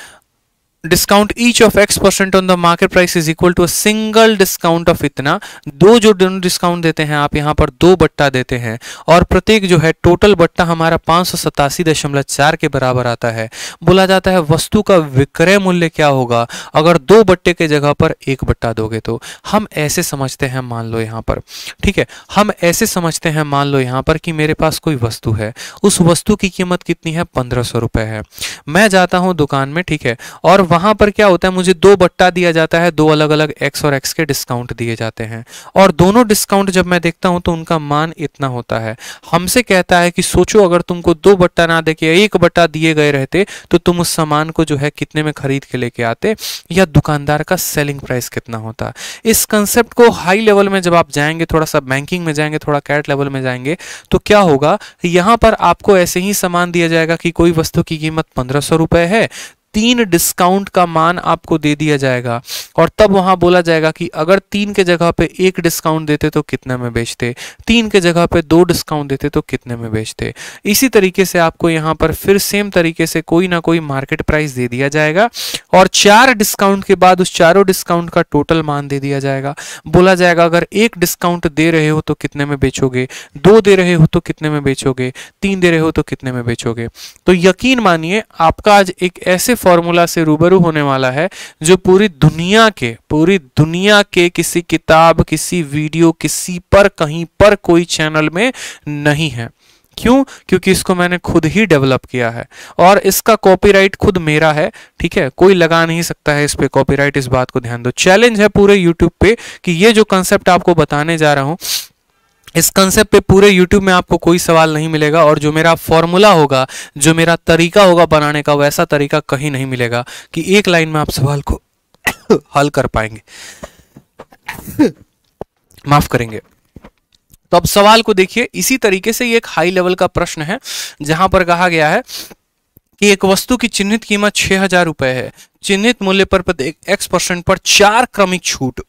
discount each of X percent on the market price is equal to a single discount of इतना, दो जो डिस्काउंट देते हैं आप यहाँ पर दो बट्टा देते हैं और प्रत्येक जो है टोटल बट्टा हमारा पाँच सौ सतासी दशमलव चार के बराबर आता है। बोला जाता है वस्तु का विक्रय मूल्य क्या होगा अगर दो बट्टे के जगह पर एक बट्टा दोगे तो। हम ऐसे समझते हैं मान लो यहाँ पर, ठीक है, हम ऐसे समझते हैं मान लो यहाँ पर कि मेरे पास कोई वस्तु है, उस वस्तु की कीमत कितनी है पंद्रह सौ रुपये है। मैं जाता हूँ दुकान में, ठीक है, और वहां पर क्या होता है मुझे दो बट्टा दिया जाता है, दो अलग अलग एक्स और एक्स के डिस्काउंट दिए जाते हैं और दोनों डिस्काउंट जब मैं देखता हूं तो उनका मान इतना होता है। हमसे कहता है कि सोचो अगर तुमको दो बट्टा ना देके एक बट्टा दिए गए रहते तो तुम उस सामान को जो है कितने में खरीद के लेके आते या दुकानदार का सेलिंग प्राइस कितना होता। इस कंसेप्ट को हाई लेवल में जब आप जाएंगे, थोड़ा सा बैंकिंग में जाएंगे, थोड़ा कैट लेवल में जाएंगे तो क्या होगा, यहाँ पर आपको ऐसे ही सामान दिया जाएगा कि कोई वस्तु की कीमत पंद्रह सौ रुपए है, तीन डिस्काउंट का मान आपको दे दिया जाएगा और तब वहां बोला जाएगा कि अगर तीन के जगह पे एक डिस्काउंट देते तो कितने में बेचते, तीन के जगह पे दो डिस्काउंट देते तो कितने में बेचते। इसी तरीके से आपको यहां पर फिर सेम तरीके से कोई ना कोई मार्केट प्राइस दे दिया जाएगा और चार डिस्काउंट के बाद उस चारों डिस्काउंट का टोटल मान दे दिया जाएगा। बोला जाएगा अगर एक डिस्काउंट दे रहे हो तो कितने में बेचोगे, दो दे रहे हो तो कितने में बेचोगे, तीन दे रहे हो तो कितने में बेचोगे। तो यकीन मानिए आपका आज एक ऐसे फॉर्मूला से रूबरू होने वाला है जो पूरी दुनिया के पूरी दुनिया के किसी किताब, किसी वीडियो, किसी पर कहीं पर कोई चैनल में नहीं है। क्यों? क्योंकि इसको मैंने खुद ही डेवलप किया है और इसका कॉपीराइट खुद मेरा है, ठीक है, कोई लगा नहीं सकता है इस पे कॉपीराइट। इस बात को ध्यान दो। चैलेंज है पूरे यूट्यूब पे कि ये जो कंसेप्ट आपको बताने जा रहा हूं इस कंसेप्ट पे पूरे YouTube में आपको कोई सवाल नहीं मिलेगा और जो मेरा फॉर्मूला होगा, जो मेरा तरीका होगा बनाने का, वैसा तरीका कहीं नहीं मिलेगा कि एक लाइन में आप सवाल को हल कर पाएंगे, माफ करेंगे। तो अब सवाल को देखिए। इसी तरीके से ये एक हाई लेवल का प्रश्न है जहां पर कहा गया है कि एक वस्तु की चिन्हित कीमत छह हजार रुपए है, चिन्हित मूल्य पर प्रत्येक एक्स परसेंट पर चार क्रमिक छूट,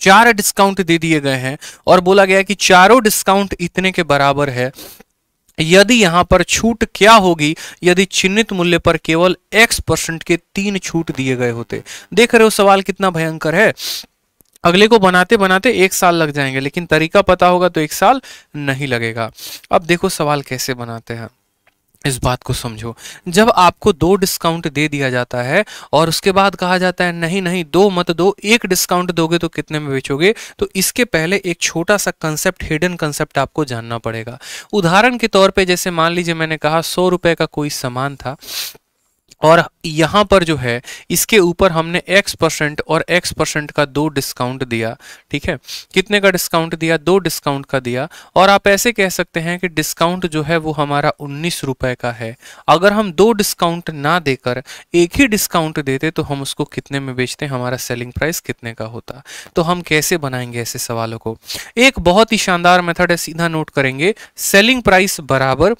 चार डिस्काउंट दे दिए गए हैं और बोला गया कि चारों डिस्काउंट इतने के बराबर है। यदि यहाँ पर छूट क्या होगी यदि चिन्हित मूल्य पर केवल x परसेंट के तीन छूट दिए गए होते। देख रहे हो सवाल कितना भयंकर है। अगले को बनाते बनाते एक साल लग जाएंगे लेकिन तरीका पता होगा तो एक साल नहीं लगेगा। अब देखो सवाल कैसे बनाते हैं, इस बात को समझो। जब आपको दो डिस्काउंट दे दिया जाता है और उसके बाद कहा जाता है नहीं नहीं दो मत दो, एक डिस्काउंट दोगे तो कितने में बेचोगे, तो इसके पहले एक छोटा सा कंसेप्ट, हिडन कंसेप्ट आपको जानना पड़ेगा। उदाहरण के तौर पे जैसे मान लीजिए मैंने कहा सौ रुपए का कोई सामान था और यहाँ पर जो है इसके ऊपर हमने x परसेंट और x परसेंट का दो डिस्काउंट दिया, ठीक है, कितने का डिस्काउंट दिया, दो डिस्काउंट का दिया और आप ऐसे कह सकते हैं कि डिस्काउंट जो है वो हमारा उन्नीस रुपए का है। अगर हम दो डिस्काउंट ना देकर एक ही डिस्काउंट देते तो हम उसको कितने में बेचते, हमारा सेलिंग प्राइस कितने का होता। तो हम कैसे बनाएंगे ऐसे सवालों को, एक बहुत ही शानदार मेथड है, सीधा नोट करेंगे। सेलिंग प्राइस बराबर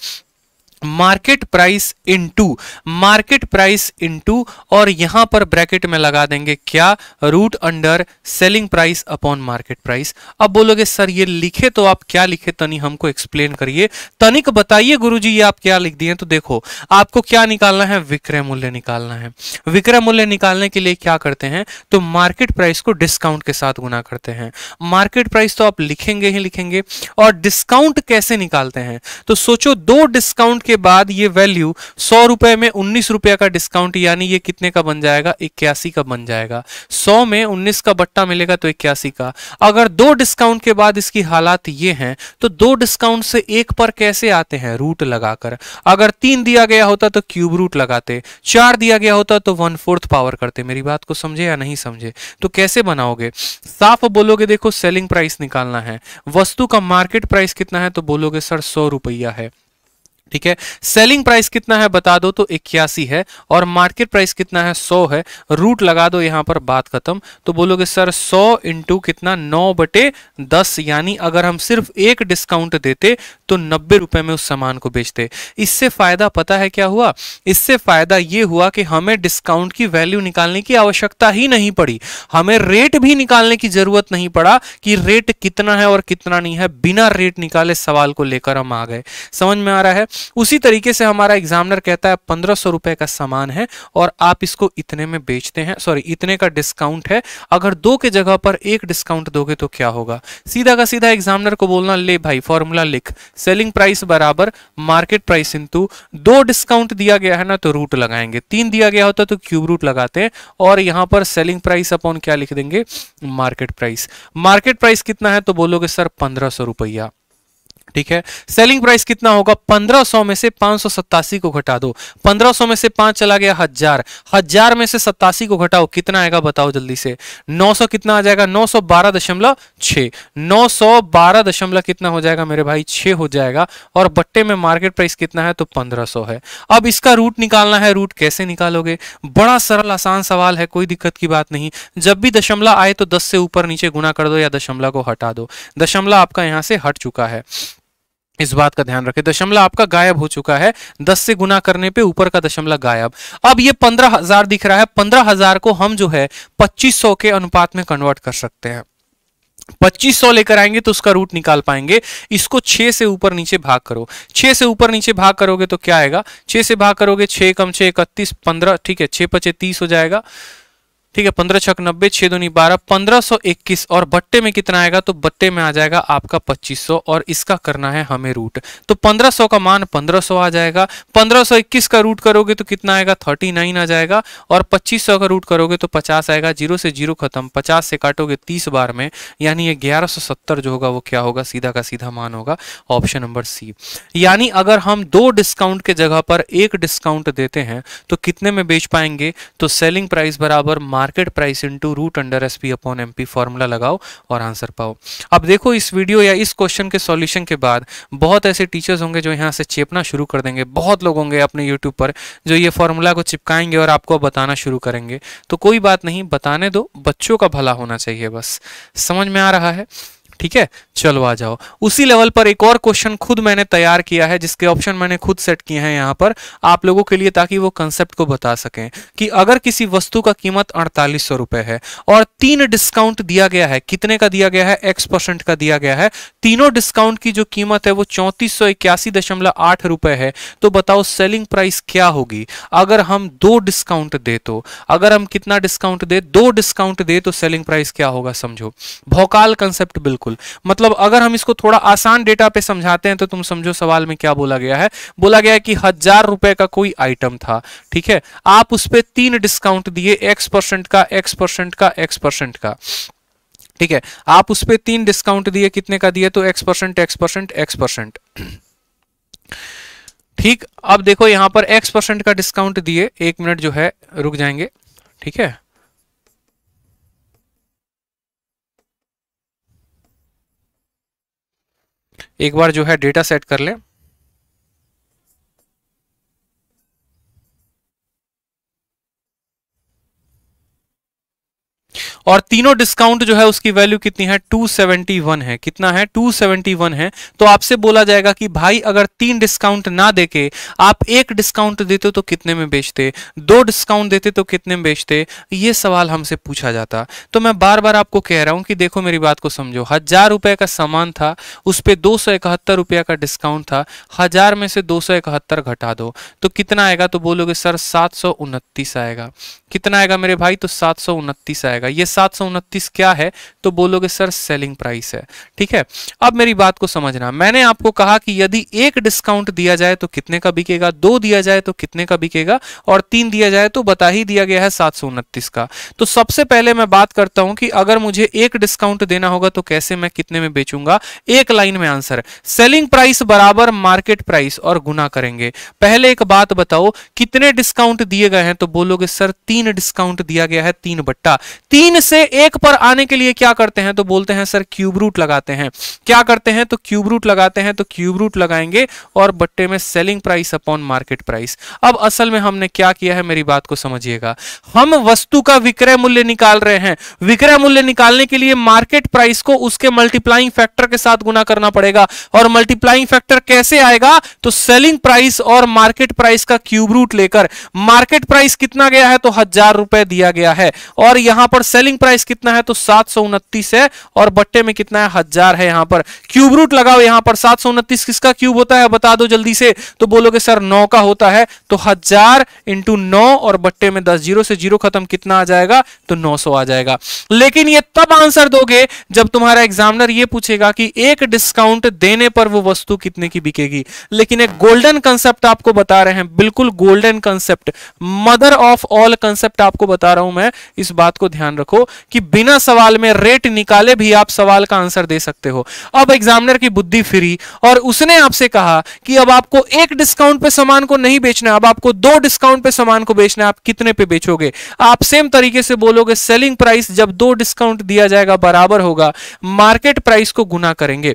market price into, market price into और यहां पर ब्रैकेट में लगा देंगे क्या, root under selling price upon market price. अब बोलोगे सर ये लिखे तो आप क्या लिखे, तनिक हमको एक्सप्लेन करिए, तनिक बताइए गुरुजी ये आप क्या लिख दिए। तो देखो आपको क्या निकालना है, विक्रय मूल्य निकालना है। विक्रय मूल्य निकालने के लिए क्या करते हैं तो मार्केट प्राइस को डिस्काउंट के साथ गुना करते हैं। मार्केट प्राइस तो आप लिखेंगे ही लिखेंगे और डिस्काउंट कैसे निकालते हैं तो सोचो दो डिस्काउंट के बाद ये वैल्यू सौ रुपए में उन्नीस रुपया का डिस्काउंट यानी ये कितने का बन जाएगा, इक्यासी का बन जाएगा। सौ में उन्नीस का बट्टा मिलेगा तो इक्यासी का। अगर दो डिस्काउंट के बाद इसकी हालात ये हैं तो दो डिस्काउंट से एक पर कैसे आते हैं, रूट लगाकर। अगर तीन दिया गया होता तो क्यूब रूट लगाते, चार दिया गया होता तो वन फोर्थ पावर करते। मेरी बात को समझे या नहीं समझे, तो कैसे बनाओगे, साफ बोलोगे देखो सेलिंग प्राइस निकालना है, वस्तु का मार्केट प्राइस कितना है तो बोलोगे सर सौ रुपया है, ठीक है, सेलिंग प्राइस कितना है बता दो तो इक्यासी है और मार्केट प्राइस कितना है सौ है, रूट लगा दो यहाँ पर, बात खत्म। तो बोलोगे सर सौ इंटू कितना, नौ बटे दस, यानी अगर हम सिर्फ एक डिस्काउंट देते तो नब्बे रुपए में उस सामान को बेचते। इससे फायदा पता है क्या हुआ, इससे फायदा ये हुआ कि हमें डिस्काउंट की वैल्यू निकालने की आवश्यकता ही नहीं पड़ी, हमें रेट भी निकालने की जरूरत नहीं पड़ा कि रेट कितना है और कितना नहीं है, बिना रेट निकाले सवाल को लेकर हम आ गए। समझ में आ रहा है। उसी तरीके से हमारा एग्जामिनर कहता है पंद्रह सौ रुपए का सामान है और आप इसको इतने में बेचते हैं, सॉरी इतने का डिस्काउंट है, अगर दो के जगह पर एक डिस्काउंट दोगे तो क्या होगा। सीधा का सीधा एग्जामिनर को बोलना, ले भाई फॉर्मूला लिख, सेलिंग प्राइस बराबर मार्केट प्राइस इंटू दो डिस्काउंट दिया गया है ना तो रूट लगाएंगे, तीन दिया गया होता तो क्यूब रूट लगाते हैं, और यहां पर सेलिंग प्राइस अपॉन क्या लिख देंगे मार्केट प्राइस। मार्केट प्राइस कितना है तो बोलोगे सर पंद्रह सौ रुपया, ठीक है। सेलिंग प्राइस कितना होगा, पंद्रह सौ में से पांच सौ सत्तासी को घटा दो, पंद्रह सौ में से पांच चला गया हजार, हजार में से सत्तासी को घटाओ कितना आएगा बताओ जल्दी से, नौ सौ कितना आ जाएगा, नौ सौ बारह दशमलव छः, नौ सौ बारह दशमलव कितना हो जाएगा मेरे भाई, छः हो जाएगा। और बट्टे में मार्केट प्राइस कितना है तो पंद्रह सौ है। अब इसका रूट निकालना है, रूट कैसे निकालोगे, बड़ा सरल आसान सवाल है, कोई दिक्कत की बात नहीं। जब भी दशमलव आए तो दस से ऊपर नीचे गुना कर दो या दशमलव को हटा दो, दशमलव आपका यहाँ से हट चुका है, इस बात का ध्यान रखें, दशमलव आपका गायब हो चुका है, दस से गुना करने पे ऊपर का दशमलव गायब। अब ये पंद्रह हजार दिख रहा है, पंद्रह हजार को हम जो है पच्चीस सौ के अनुपात में कन्वर्ट कर सकते हैं, पच्चीस सौ लेकर आएंगे तो उसका रूट निकाल पाएंगे। इसको छह से ऊपर नीचे भाग करो, छह से ऊपर नीचे भाग करोगे तो क्या आएगा, छह से भाग करोगे, छह कम छह इकतीस, पंद्रह, ठीक है, छह पचे तीस हो जाएगा, ठीक है, पंद्रह छक नब्बे, छह दूनी बारह, पंद्रह सौ इक्कीस, और बट्टे में कितना आएगा तो बट्टे में आ जाएगा आपका पच्चीस सौ, और इसका करना है हमें रूट, तो पंद्रह सौ का मान पंद्रह सौ आ जाएगा, पंद्रह सौ इक्कीस का रूट करोगे तो कितना आएगा थर्टी नाइन आ जाएगा, और पच्चीस सौ का रूट करोगे तो पचास आएगा, जीरो से जीरो खत्म, पचास से काटोगे तीस बार में, यानी ये ग्यारह सौ सत्तर जो होगा वो क्या होगा, सीधा का सीधा मान होगा ऑप्शन नंबर सी। यानी अगर हम दो डिस्काउंट के जगह पर एक डिस्काउंट देते हैं तो कितने में बेच पाएंगे, तो सेलिंग प्राइस बराबर market price into root under SP upon MP formula लगाओ और आंसर पाओ। अब देखो इस वीडियो या इस क्वेश्चन के सॉल्यूशन के बाद बहुत ऐसे टीचर्स होंगे जो यहाँ से चेपना शुरू कर देंगे, बहुत लोग होंगे अपने यूट्यूब पर जो ये फॉर्मूला को चिपकाएंगे और आपको बताना शुरू करेंगे, तो कोई बात नहीं, बताने दो, बच्चों का भला होना चाहिए, बस समझ में आ रहा है, ठीक है। चलो आ जाओ, उसी लेवल पर एक और क्वेश्चन खुद मैंने तैयार किया है जिसके ऑप्शन मैंने खुद सेट किए हैं यहाँ पर आप लोगों के लिए, ताकि वो कंसेप्ट को बता सकें कि अगर किसी वस्तु का कीमत अड़तालीस सौ रुपए है और तीन डिस्काउंट दिया गया है, कितने का दिया गया है, एक्स परसेंट का दिया गया है, तीनों डिस्काउंट की जो कीमत है वो चौंतीस सौ इक्यासी दशमलव आठ रुपए है, तो बताओ सेलिंग प्राइस क्या होगी अगर हम दो डिस्काउंट दे, तो अगर हम कितना डिस्काउंट दे, दो डिस्काउंट दे तो सेलिंग प्राइस क्या होगा, समझो भौकाल कंसेप्ट बिल्कुल, मतलब अगर हम इसको थोड़ा आसान डेटा पे समझाते हैं तो तुम समझो सवाल में क्या बोला गया है, बोला गया है कि हजार रुपए का कोई आइटम था, ठीक है, आप उस पे तीन डिस्काउंट दिए, एक्स परसेंट का, एक्स परसेंट का, एक्स परसेंट का, ठीक है, आप उस पे तीन डिस्काउंट दिए, कितने का दिए तो X percent, X percent, X percent, ठीक। अब देखो यहां पर एक्स परसेंट का डिस्काउंट दिए, एक मिनट जो है रुक जाएंगे, ठीक है, एक बार जो है डेटा सेट कर लें, और तीनों डिस्काउंट जो है उसकी वैल्यू कितनी है, दो सौ इकहत्तर है, कितना है दो सौ इकहत्तर है, तो आपसे बोला जाएगा कि भाई अगर तीन डिस्काउंट ना देके आप एक डिस्काउंट देते तो कितने में बेचते, दो डिस्काउंट देते तो कितने में बेचते, ये सवाल हमसे पूछा जाता। तो मैं बार बार आपको कह रहा हूं कि देखो मेरी बात को समझो, हजार रुपए का सामान था, उस पर दो सौ इकहत्तर रुपया का डिस्काउंट था, हजार में से दो सौ इकहत्तर घटा दो तो कितना आएगा, तो बोलोगे सर सात सौ उनतीस आएगा, कितना आएगा मेरे भाई तो सात सौ उनतीस आएगा, ये सात सौ उनतीस क्या है तो बोलोगे सर सेलिंग प्राइस है, ठीक है। अब मेरी बात को समझना, मैंने आपको कहा कि यदि एक डिस्काउंट दिया जाए तो कितने का बिकेगा, दो दिया जाए तो कितने का बिकेगा, और तीन दिया जाए तो बता ही दिया गया है सात सौ उनतीस का। तो सबसे पहले मैं बात करता हूं कि अगर मुझे एक डिस्काउंट देना होगा तो कैसे, मैं कितने में बेचूंगा, एक लाइन में आंसर, सेलिंग प्राइस बराबर मार्केट प्राइस और गुना करेंगे। पहले एक बात बताओ कितने डिस्काउंट दिए गए हैं, तो बोलोगे सर तीन डिस्काउंट दिया गया है, तीन बट्टा तीन से एक पर आने के लिए क्या करते हैं, तो बोलते हैं सर क्यूब रूट लगाते हैं, क्या करते हैं तो क्यूब रूट लगाते हैं, तो क्यूब रूट लगाएंगे और बट्टे में selling price upon market price. अब असल में हमने क्या किया है, मेरी बात को समझिएगा, हम वस्तु का विक्रय मूल्य निकाल रहे हैं, विक्रय मूल्य निकालने के लिए मार्केट प्राइस को उसके मल्टीप्लाइंग फैक्टर के साथ गुना करना पड़ेगा, और मल्टीप्लाइंग फैक्टर कैसे आएगा तो सेलिंग प्राइस और मार्केट प्राइस का क्यूब रूट लेकर। मार्केट प्राइस कितना गया है तो हजार रुपए दिया गया है, और यहां पर सेलिंग सेलिंग प्राइस कितना है तो सात सौ उनतीस है और बट्टे में कितना है हजार है। यहाँ पर क्यूब रूट लगाओ, यहाँ पर सात सौ उनतीस किसका क्यूब होता है बता दो जल्दी से, तो बोलोगे सर नौ का होता है, तो हजार इंटू नौ और बट्टे में दस, जीरो से जीरो खत्म कितना आ जाएगा तो नौ सौ आ जाएगा। लेकिन ये तब आंसर दोगे जब तुम्हारा एग्जामिनर ये पूछेगा कि एक डिस्काउंट देने पर वो वस्तु कितने की बिकेगी। लेकिन एक गोल्डन कंसेप्ट आपको बता रहे हैं, बिल्कुल golden concept, mother of all concept आपको बता रहा हूं मैं। इस बात को ध्यान रखो कि बिना सवाल में रेट निकाले भी आप सवाल का आंसर दे सकते हो। अब एग्जामिनर की बुद्धि फिरी और उसने आपसे कहा कि अब आपको एक डिस्काउंट पे सामान को नहीं बेचना, अब आपको दो डिस्काउंट पे सामान को बेचना है, आप कितने पे बेचोगे? आप सेम तरीके से बोलोगे सेलिंग प्राइस जब दो डिस्काउंट दिया जाएगा बराबर होगा मार्केट प्राइस को गुना करेंगे।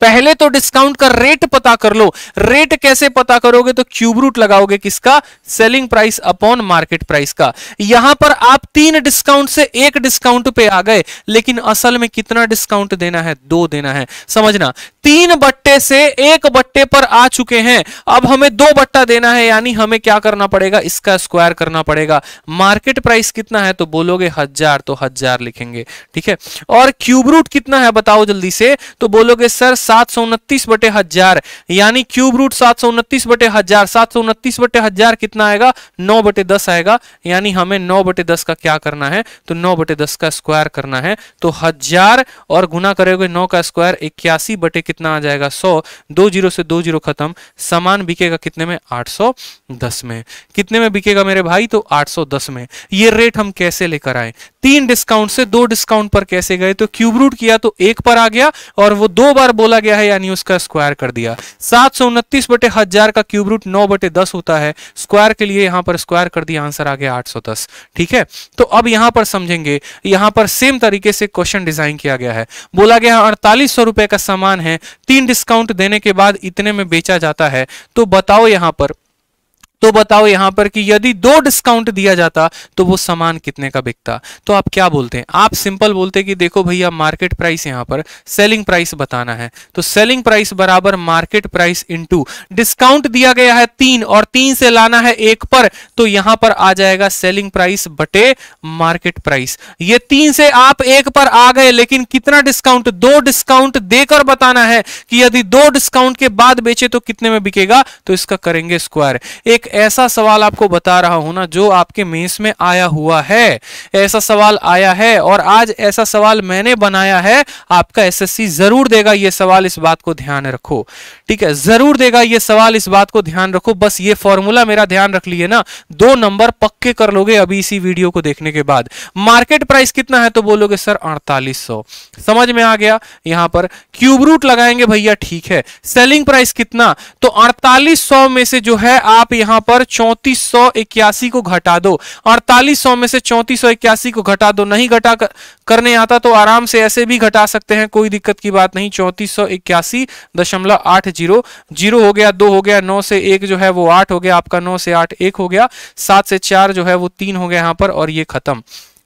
पहले तो डिस्काउंट का रेट पता कर लो। रेट कैसे पता करोगे तो क्यूब रूट लगाओगे किसका, selling price upon market price का। यहां पर आप तीन डिस्काउंट से एक डिस्काउंट पे आ गए, लेकिन असल में कितना डिस्काउंट देना है, दो देना है। समझना, तीन बट्टे से एक बट्टे पर आ चुके हैं, अब हमें दो बट्टा देना है, यानी हमें क्या करना पड़ेगा, इसका स्क्वायर करना पड़ेगा। मार्केट प्राइस कितना है तो बोलोगे हजार, तो हजार लिखेंगे, ठीक है। और क्यूब रूट कितना है बताओ जल्दी से, तो बोलोगे सर सात सौ उनतीस बटे हजार, यानी क्यूब रूट सात सौ उनतीस बटे हजार, सात सौ उनतीस बटे हजार कितना आएगा, नौ बटे दस आएगा, यानी हमें नौ बटे दस का क्या करना है तो नौ बटे दस का स्क्वायर करना है। तो हजार और गुना करोगे नौ का स्क्वायर, इक्यासी बटे कितना आ जाएगा सौ, दो जीरो से दो जीरो खत्म, सामान बिकेगा कितने में, आठ सौ दस में। कितने में बिकेगा मेरे भाई तो आठ सौ दस में। ये रेट हम कैसे लेकर आए, तीन डिस्काउंट से दो डिस्काउंट पर कैसे गए, तो क्यूब रूट किया तो एक पर आ गया और वो दो बार बोला गया है यानी उसका स्क्वायर कर दिया। सात सौ उनतीस बटे हजार का क्यूब रूट नौ बटे दस होता है, स्क्वायर के लिए यहाँ पर स्क्वायर कर दिया, आंसर आ गया आठ सौ दस, ठीक है। तो अब यहाँ पर समझेंगे, यहाँ पर सेम तरीके से क्वेश्चन डिजाइन किया गया है। बोला गया है अड़तालीस सौ रुपए का सामान है, तीन डिस्काउंट देने के बाद इतने में बेचा जाता है, तो बताओ यहाँ पर तो बताओ यहां पर कि यदि दो डिस्काउंट दिया जाता तो वो सामान कितने का बिकता। तो आप क्या बोलते हैं, आप सिंपल बोलते हैं कि देखो भैया मार्केट प्राइस, यहां पर सेलिंग प्राइस बताना है, तो सेलिंग प्राइस बराबर मार्केट प्राइस इनटू डिस्काउंट दिया गया है तीन और तीन से लाना है एक पर, तो यहां पर आ जाएगा सेलिंग प्राइस बटे मार्केट प्राइस। ये तीन से आप एक पर आ गए, लेकिन कितना डिस्काउंट, दो डिस्काउंट देकर बताना है कि यदि दो डिस्काउंट के बाद बेचे तो कितने में बिकेगा, तो इसका करेंगे स्क्वायर। एक ऐसा सवाल आपको बता रहा हूं ना जो आपके मेंस में आया हुआ है, ऐसा सवाल आया है और आज ऐसा सवाल मैंने बनाया है, आपका एसएससी जरूर देगा ये सवाल, इस बात को ध्यान रखो, ठीक है, जरूर देगा ये सवाल, इस बात को ध्यान रखो। बस ये फॉर्मूला मेरा ध्यान रख लिए ना, दो नंबर पक्के कर लोगे अभी इसी वीडियो को देखने के बाद। मार्केट प्राइस कितना है तो बोलोगे सर अड़तालीस सौ, समझ में आ गया। यहां पर क्यूब रूट लगाएंगे भैया, ठीक है। सेलिंग प्राइस कितना तो अड़तालीस सौ में से जो है आप यहां पर चौंतीस सौ इक्यासी को घटा दो, अड़तालीस सौ में से चौंतीस सौ इक्यासी को घटा दो। नहीं घटा कर, करने आता तो आराम से ऐसे भी घटा सकते हैं, कोई दिक्कत की बात नहीं। चौंतीस सौ इक्यासी दशमलव आठ जीरो, जीरो हो गया, दो हो गया, नौ से एक जो है वो आठ हो गया आपका, नौ से आठ एक हो गया, सात से चार जो है वो तीन हो गया यहाँ पर, और ये खत्म,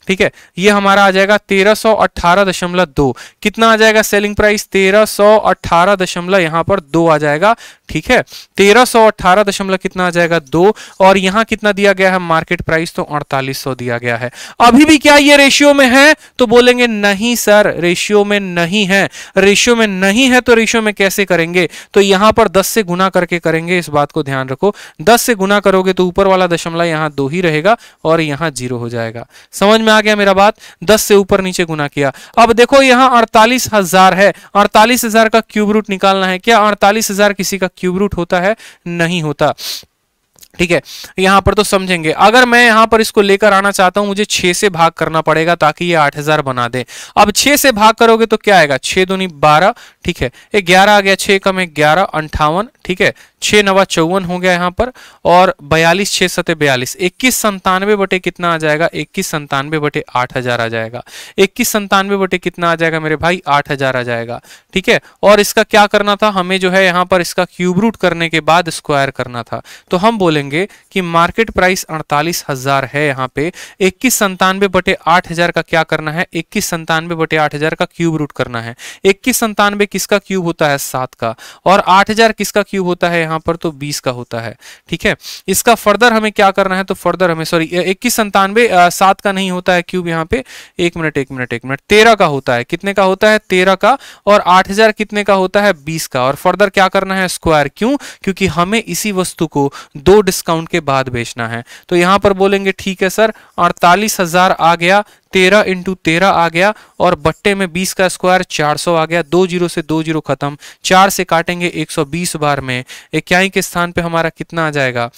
ठीक है। ये हमारा आ जाएगा तेरह सौ अठारह दशमलव दो, कितना आ जाएगा सेलिंग प्राइस तेरह सौ अठारह दशमलव यहाँ पर दो आ जाएगा, ठीक है। तेरह सौ अठारह दशमलव कितना आ जाएगा दो, और यहाँ कितना दिया गया है मार्केट प्राइस तो अड़तालीस सौ दिया गया है। अभी भी क्या ये रेशियो में है तो बोलेंगे नहीं सर रेशियो में नहीं है, रेशियो में नहीं है तो रेशियो में कैसे करेंगे, तो यहाँ पर दस से गुना करके करेंगे, इस बात को ध्यान रखो। दस से गुना करोगे तो ऊपर वाला दशमलव यहाँ दो ही रहेगा और यहाँ जीरो हो जाएगा, समझ में आ गया मेरा बात। दस से ऊपर नीचे गुना किया। अब देखो यहाँ अड़तालीस हजार है, अड़तालीस हजार का क्यूब रूट निकालना है। क्या अड़तालीस हजार किसी का क्यूब रूट होता है? नहीं होता, ठीक है। यहां पर तो समझेंगे, अगर मैं यहां पर इसको लेकर आना चाहता हूं मुझे छह से भाग करना पड़ेगा ताकि ये आठ हजार बना दे। अब छह से भाग करोगे तो क्या आएगा, छह दूनी बारह, ठीक है, ग्यारह आ गया, छह कम ग्यारह अंठावन, ठीक है, छह नवा चौवन हो गया यहाँ पर, और बयालीस, छह सते बयालीस, इक्कीस संतानवे बटे कितना आ जाएगा, इक्कीस संतानवे बटे आठ हजार आ जाएगा। इक्कीस संतानवे बटे कितना आ जाएगा मेरे भाई, आठ हजार आ जाएगा, ठीक है। और इसका क्या करना था हमें, जो है यहाँ पर इसका क्यूब रूट करने के बाद स्क्वायर करना था, तो हम बोलेंगे देखेंगे कि मार्केट प्राइस अड़तालीस हजार है। यहाँ पे इक्कीस संतानवे बटे आठ हजार का क्या करना है, इक्कीस संतानवे बटे आठ हजार का क्यूब रूट करना है। इक्कीस संतानवे किसका क्यूब होता है, सात का, और आठ हजार किसका क्यूब होता है यहाँ पर, तो बीस का होता है। ठीक है, इसका फर्दर हमें क्या करना है, तो फर्दर हमें सॉरी इक्कीस संतानवे सात का नहीं होता है क्यूब, यहाँ पे एक मिनट एक मिनट एक मिनट तेरह का होता है। कितने का होता है, तेरह का, और आठ हजार कितने का होता है, बीस का, और फर्दर क्या करना है, स्क्वायर। क्यों, क्योंकि हमें इसी वस्तु को दो डिस्काउंट के बाद बेचना है। तो यहां पर बोलेंगे ठीक है सर, अड़तालीस हजार आ गया, तेरह इंटू तेरह आ गया, और बट्टे में बीस का स्क्वायर चार सौ आ गया। दो जीरो से दो जीरो खत्म, चार से काटेंगे एक सौ बीस बार में, इक्याई के स्थान पे हमारा कितना आ जाएगा,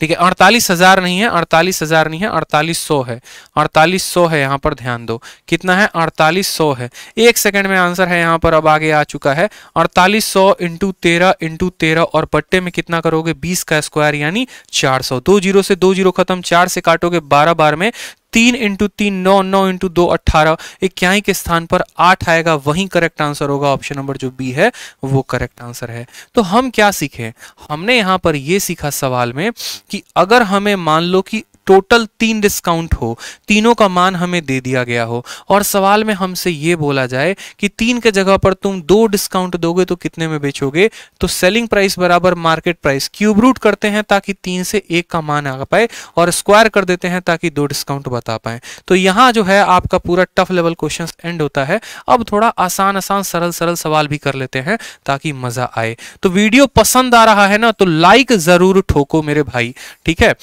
ठीक है, अड़तालीस हजार नहीं है, अड़तालीस हजार नहीं है, अड़तालीस सौ है, अड़तालीस सौ है। यहाँ पर ध्यान दो कितना है, अड़तालीस सौ है। एक सेकंड में आंसर है यहाँ पर, अब आगे आ चुका है। अड़तालीस सौ इंटू तेरह इंटू तेरह, और बट्टे में कितना करोगे, बीस का स्क्वायर यानी चार सौ। दो जीरो से दो जीरो खत्म, चार से काटोगे बारह बार में, तीन इंटू तीन नौ, नौ इंटू दो अट्ठारह, इक्याई के स्थान पर आठ आएगा, वही करेक्ट आंसर होगा। ऑप्शन नंबर जो बी है वो करेक्ट आंसर है। तो हम क्या सीखे, हमने यहाँ पर ये सीखा सवाल में कि अगर हमें मान लो कि टोटल तीन डिस्काउंट हो, तीनों का मान हमें दे दिया गया हो, और सवाल में हमसे ये बोला जाए कि तीन के जगह पर तुम दो डिस्काउंट दोगे तो कितने में बेचोगे, तो सेलिंग प्राइस बराबर मार्केट प्राइस, क्यूब रूट करते हैं ताकि तीन से एक का मान आ पाए, और स्क्वायर कर देते हैं ताकि दो डिस्काउंट बता पाए। तो यहाँ जो है आपका पूरा टफ लेवल क्वेश्चन एंड होता है। अब थोड़ा आसान आसान सरल सरल सवाल भी कर लेते हैं ताकि मजा आए। तो वीडियो पसंद आ रहा है ना, तो लाइक जरूर ठोको मेरे भाई, ठीक है।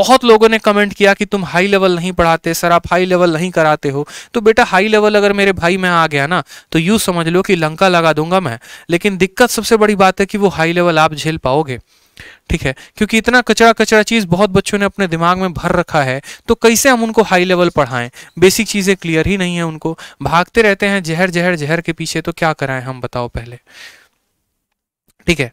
बहुत लोगों ने कमेंट किया कि तुम हाई लेवल नहीं पढ़ाते सर, आप हाई लेवल नहीं कराते हो, तो बेटा हाई लेवल अगर मेरे भाई मैं आ गया ना, तो यूं समझ लो कि लंका लगा दूंगा मैं। लेकिन दिक्कत सबसे बड़ी बात है कि वो हाई लेवल आप झेल पाओगे, ठीक है, क्योंकि इतना कचरा कचरा चीज बहुत बच्चों ने अपने दिमाग में भर रखा है, तो कैसे हम उनको हाई लेवल पढ़ाएं, बेसिक चीजें क्लियर ही नहीं है उनको, भागते रहते हैं जहर जहर जहर के पीछे, तो क्या कराएं हम बताओ पहले, ठीक है,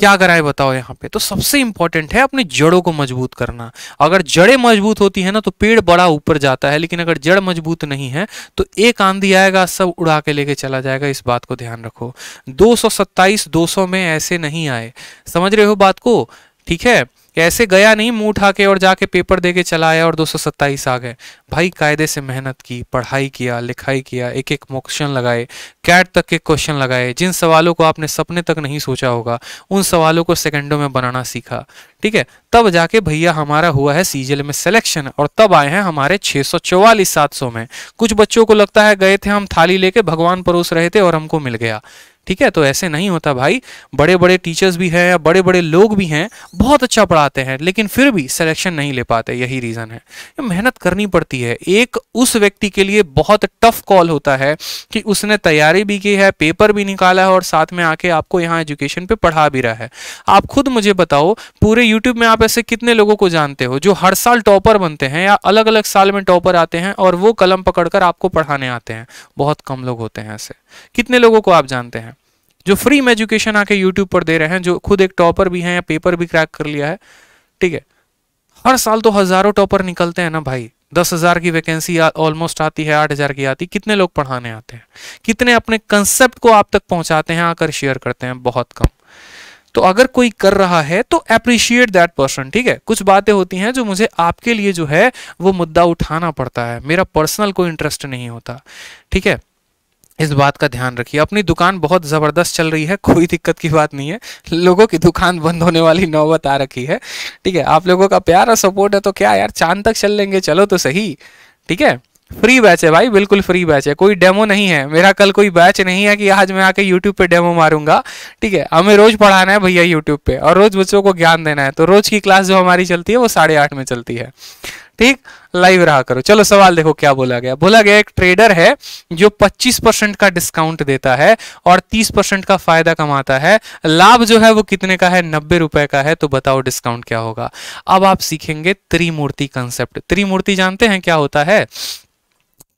क्या कराए बताओ यहाँ पे। तो सबसे इंपॉर्टेंट है अपने जड़ों को मजबूत करना। अगर जड़ें मजबूत होती है ना तो पेड़ बड़ा ऊपर जाता है, लेकिन अगर जड़ मजबूत नहीं है तो एक आंधी आएगा सब उड़ा के लेके चला जाएगा, इस बात को ध्यान रखो। दो सौ सत्ताईस दो सौ में ऐसे नहीं आए, समझ रहे हो बात को, ठीक है। ऐसे गया नहीं मुंह उठा के और जाके पेपर दे के चला आया और दो सौ सत्ताईस आ गए। भाई कायदे से मेहनत की, पढ़ाई किया, लिखाई किया, एक एक मोक्शन लगाए, कैट तक के क्वेश्चन लगाए, जिन सवालों को आपने सपने तक नहीं सोचा होगा उन सवालों को सेकंडों में बनाना सीखा, ठीक है। तब जाके भैया हमारा हुआ है सीजीएल में सिलेक्शन, और तब आए हैं हमारे छह सौ चौवालीस सात सौ में। कुछ बच्चों को लगता है गए थे हम थाली लेके, भगवान परोस रहे थे और हमको मिल गया, ठीक है। तो ऐसे नहीं होता भाई, बड़े बड़े टीचर्स भी हैं या बड़े बड़े लोग भी हैं, बहुत अच्छा पढ़ाते हैं, लेकिन फिर भी सिलेक्शन नहीं ले पाते। यही रीज़न है, मेहनत करनी पड़ती है। एक उस व्यक्ति के लिए बहुत टफ कॉल होता है कि उसने तैयारी भी की है, पेपर भी निकाला है, और साथ में आके आपको यहाँ एजुकेशन पे पढ़ा भी रहा है। आप खुद मुझे बताओ, पूरे यूट्यूब में आप ऐसे कितने लोगों को जानते हो जो हर साल टॉपर बनते हैं या अलग अलग साल में टॉपर आते हैं और वो कलम पकड़कर आपको पढ़ाने आते हैं? बहुत कम लोग होते हैं ऐसे। कितने लोगों को आप जानते हैं जो फ्री में एजुकेशन आके यूट्यूब पर दे रहे हैं, जो खुद एक टॉपर भी हैं या पेपर भी क्रैक कर लिया है, ठीक है। हर साल तो हजारों टॉपर निकलते हैं ना भाई, दस हजार की वैकेंसी ऑलमोस्ट आती है, आठ हजार की आती, कितने लोग पढ़ाने आते हैं, कितने अपने कंसेप्ट को आप तक पहुंचाते हैं, आकर शेयर करते हैं? बहुत कम। तो अगर कोई कर रहा है तो अप्रिशिएट दैट पर्सन, ठीक है। कुछ बातें होती हैं जो मुझे आपके लिए जो है वो मुद्दा उठाना पड़ता है, मेरा पर्सनल कोई इंटरेस्ट नहीं होता, ठीक है। इस बात का ध्यान रखिए। अपनी दुकान बहुत ज़बरदस्त चल रही है, कोई दिक्कत की बात नहीं है, लोगों की दुकान बंद होने वाली नौबत आ रखी है, ठीक है। आप लोगों का प्यार और सपोर्ट है तो क्या यार, चांद तक चल लेंगे, चलो तो सही, ठीक है। फ्री बैच है भाई, बिल्कुल फ्री बैच है, कोई डेमो नहीं है मेरा। कल कोई बैच नहीं है कि आज मैं आके यूट्यूब पे डेमो मारूंगा, ठीक है। हमें रोज पढ़ाना है भैया यूट्यूब पे, और रोज बच्चों को ज्ञान देना है, तो रोज की क्लास जो हमारी चलती है वो साढ़े आठ में चलती है, ठीक। लाइव रहा करो। चलो सवाल देखो क्या बोला गया। बोला गया एक ट्रेडर है जो पच्चीस परसेंट का डिस्काउंट देता है और तीस परसेंट का फायदा कमाता है। लाभ जो है वो कितने का है? नब्बे रुपए का है। तो बताओ डिस्काउंट क्या होगा। अब आप सीखेंगे त्रिमूर्ति कंसेप्ट। त्रिमूर्ति जानते हैं क्या होता है?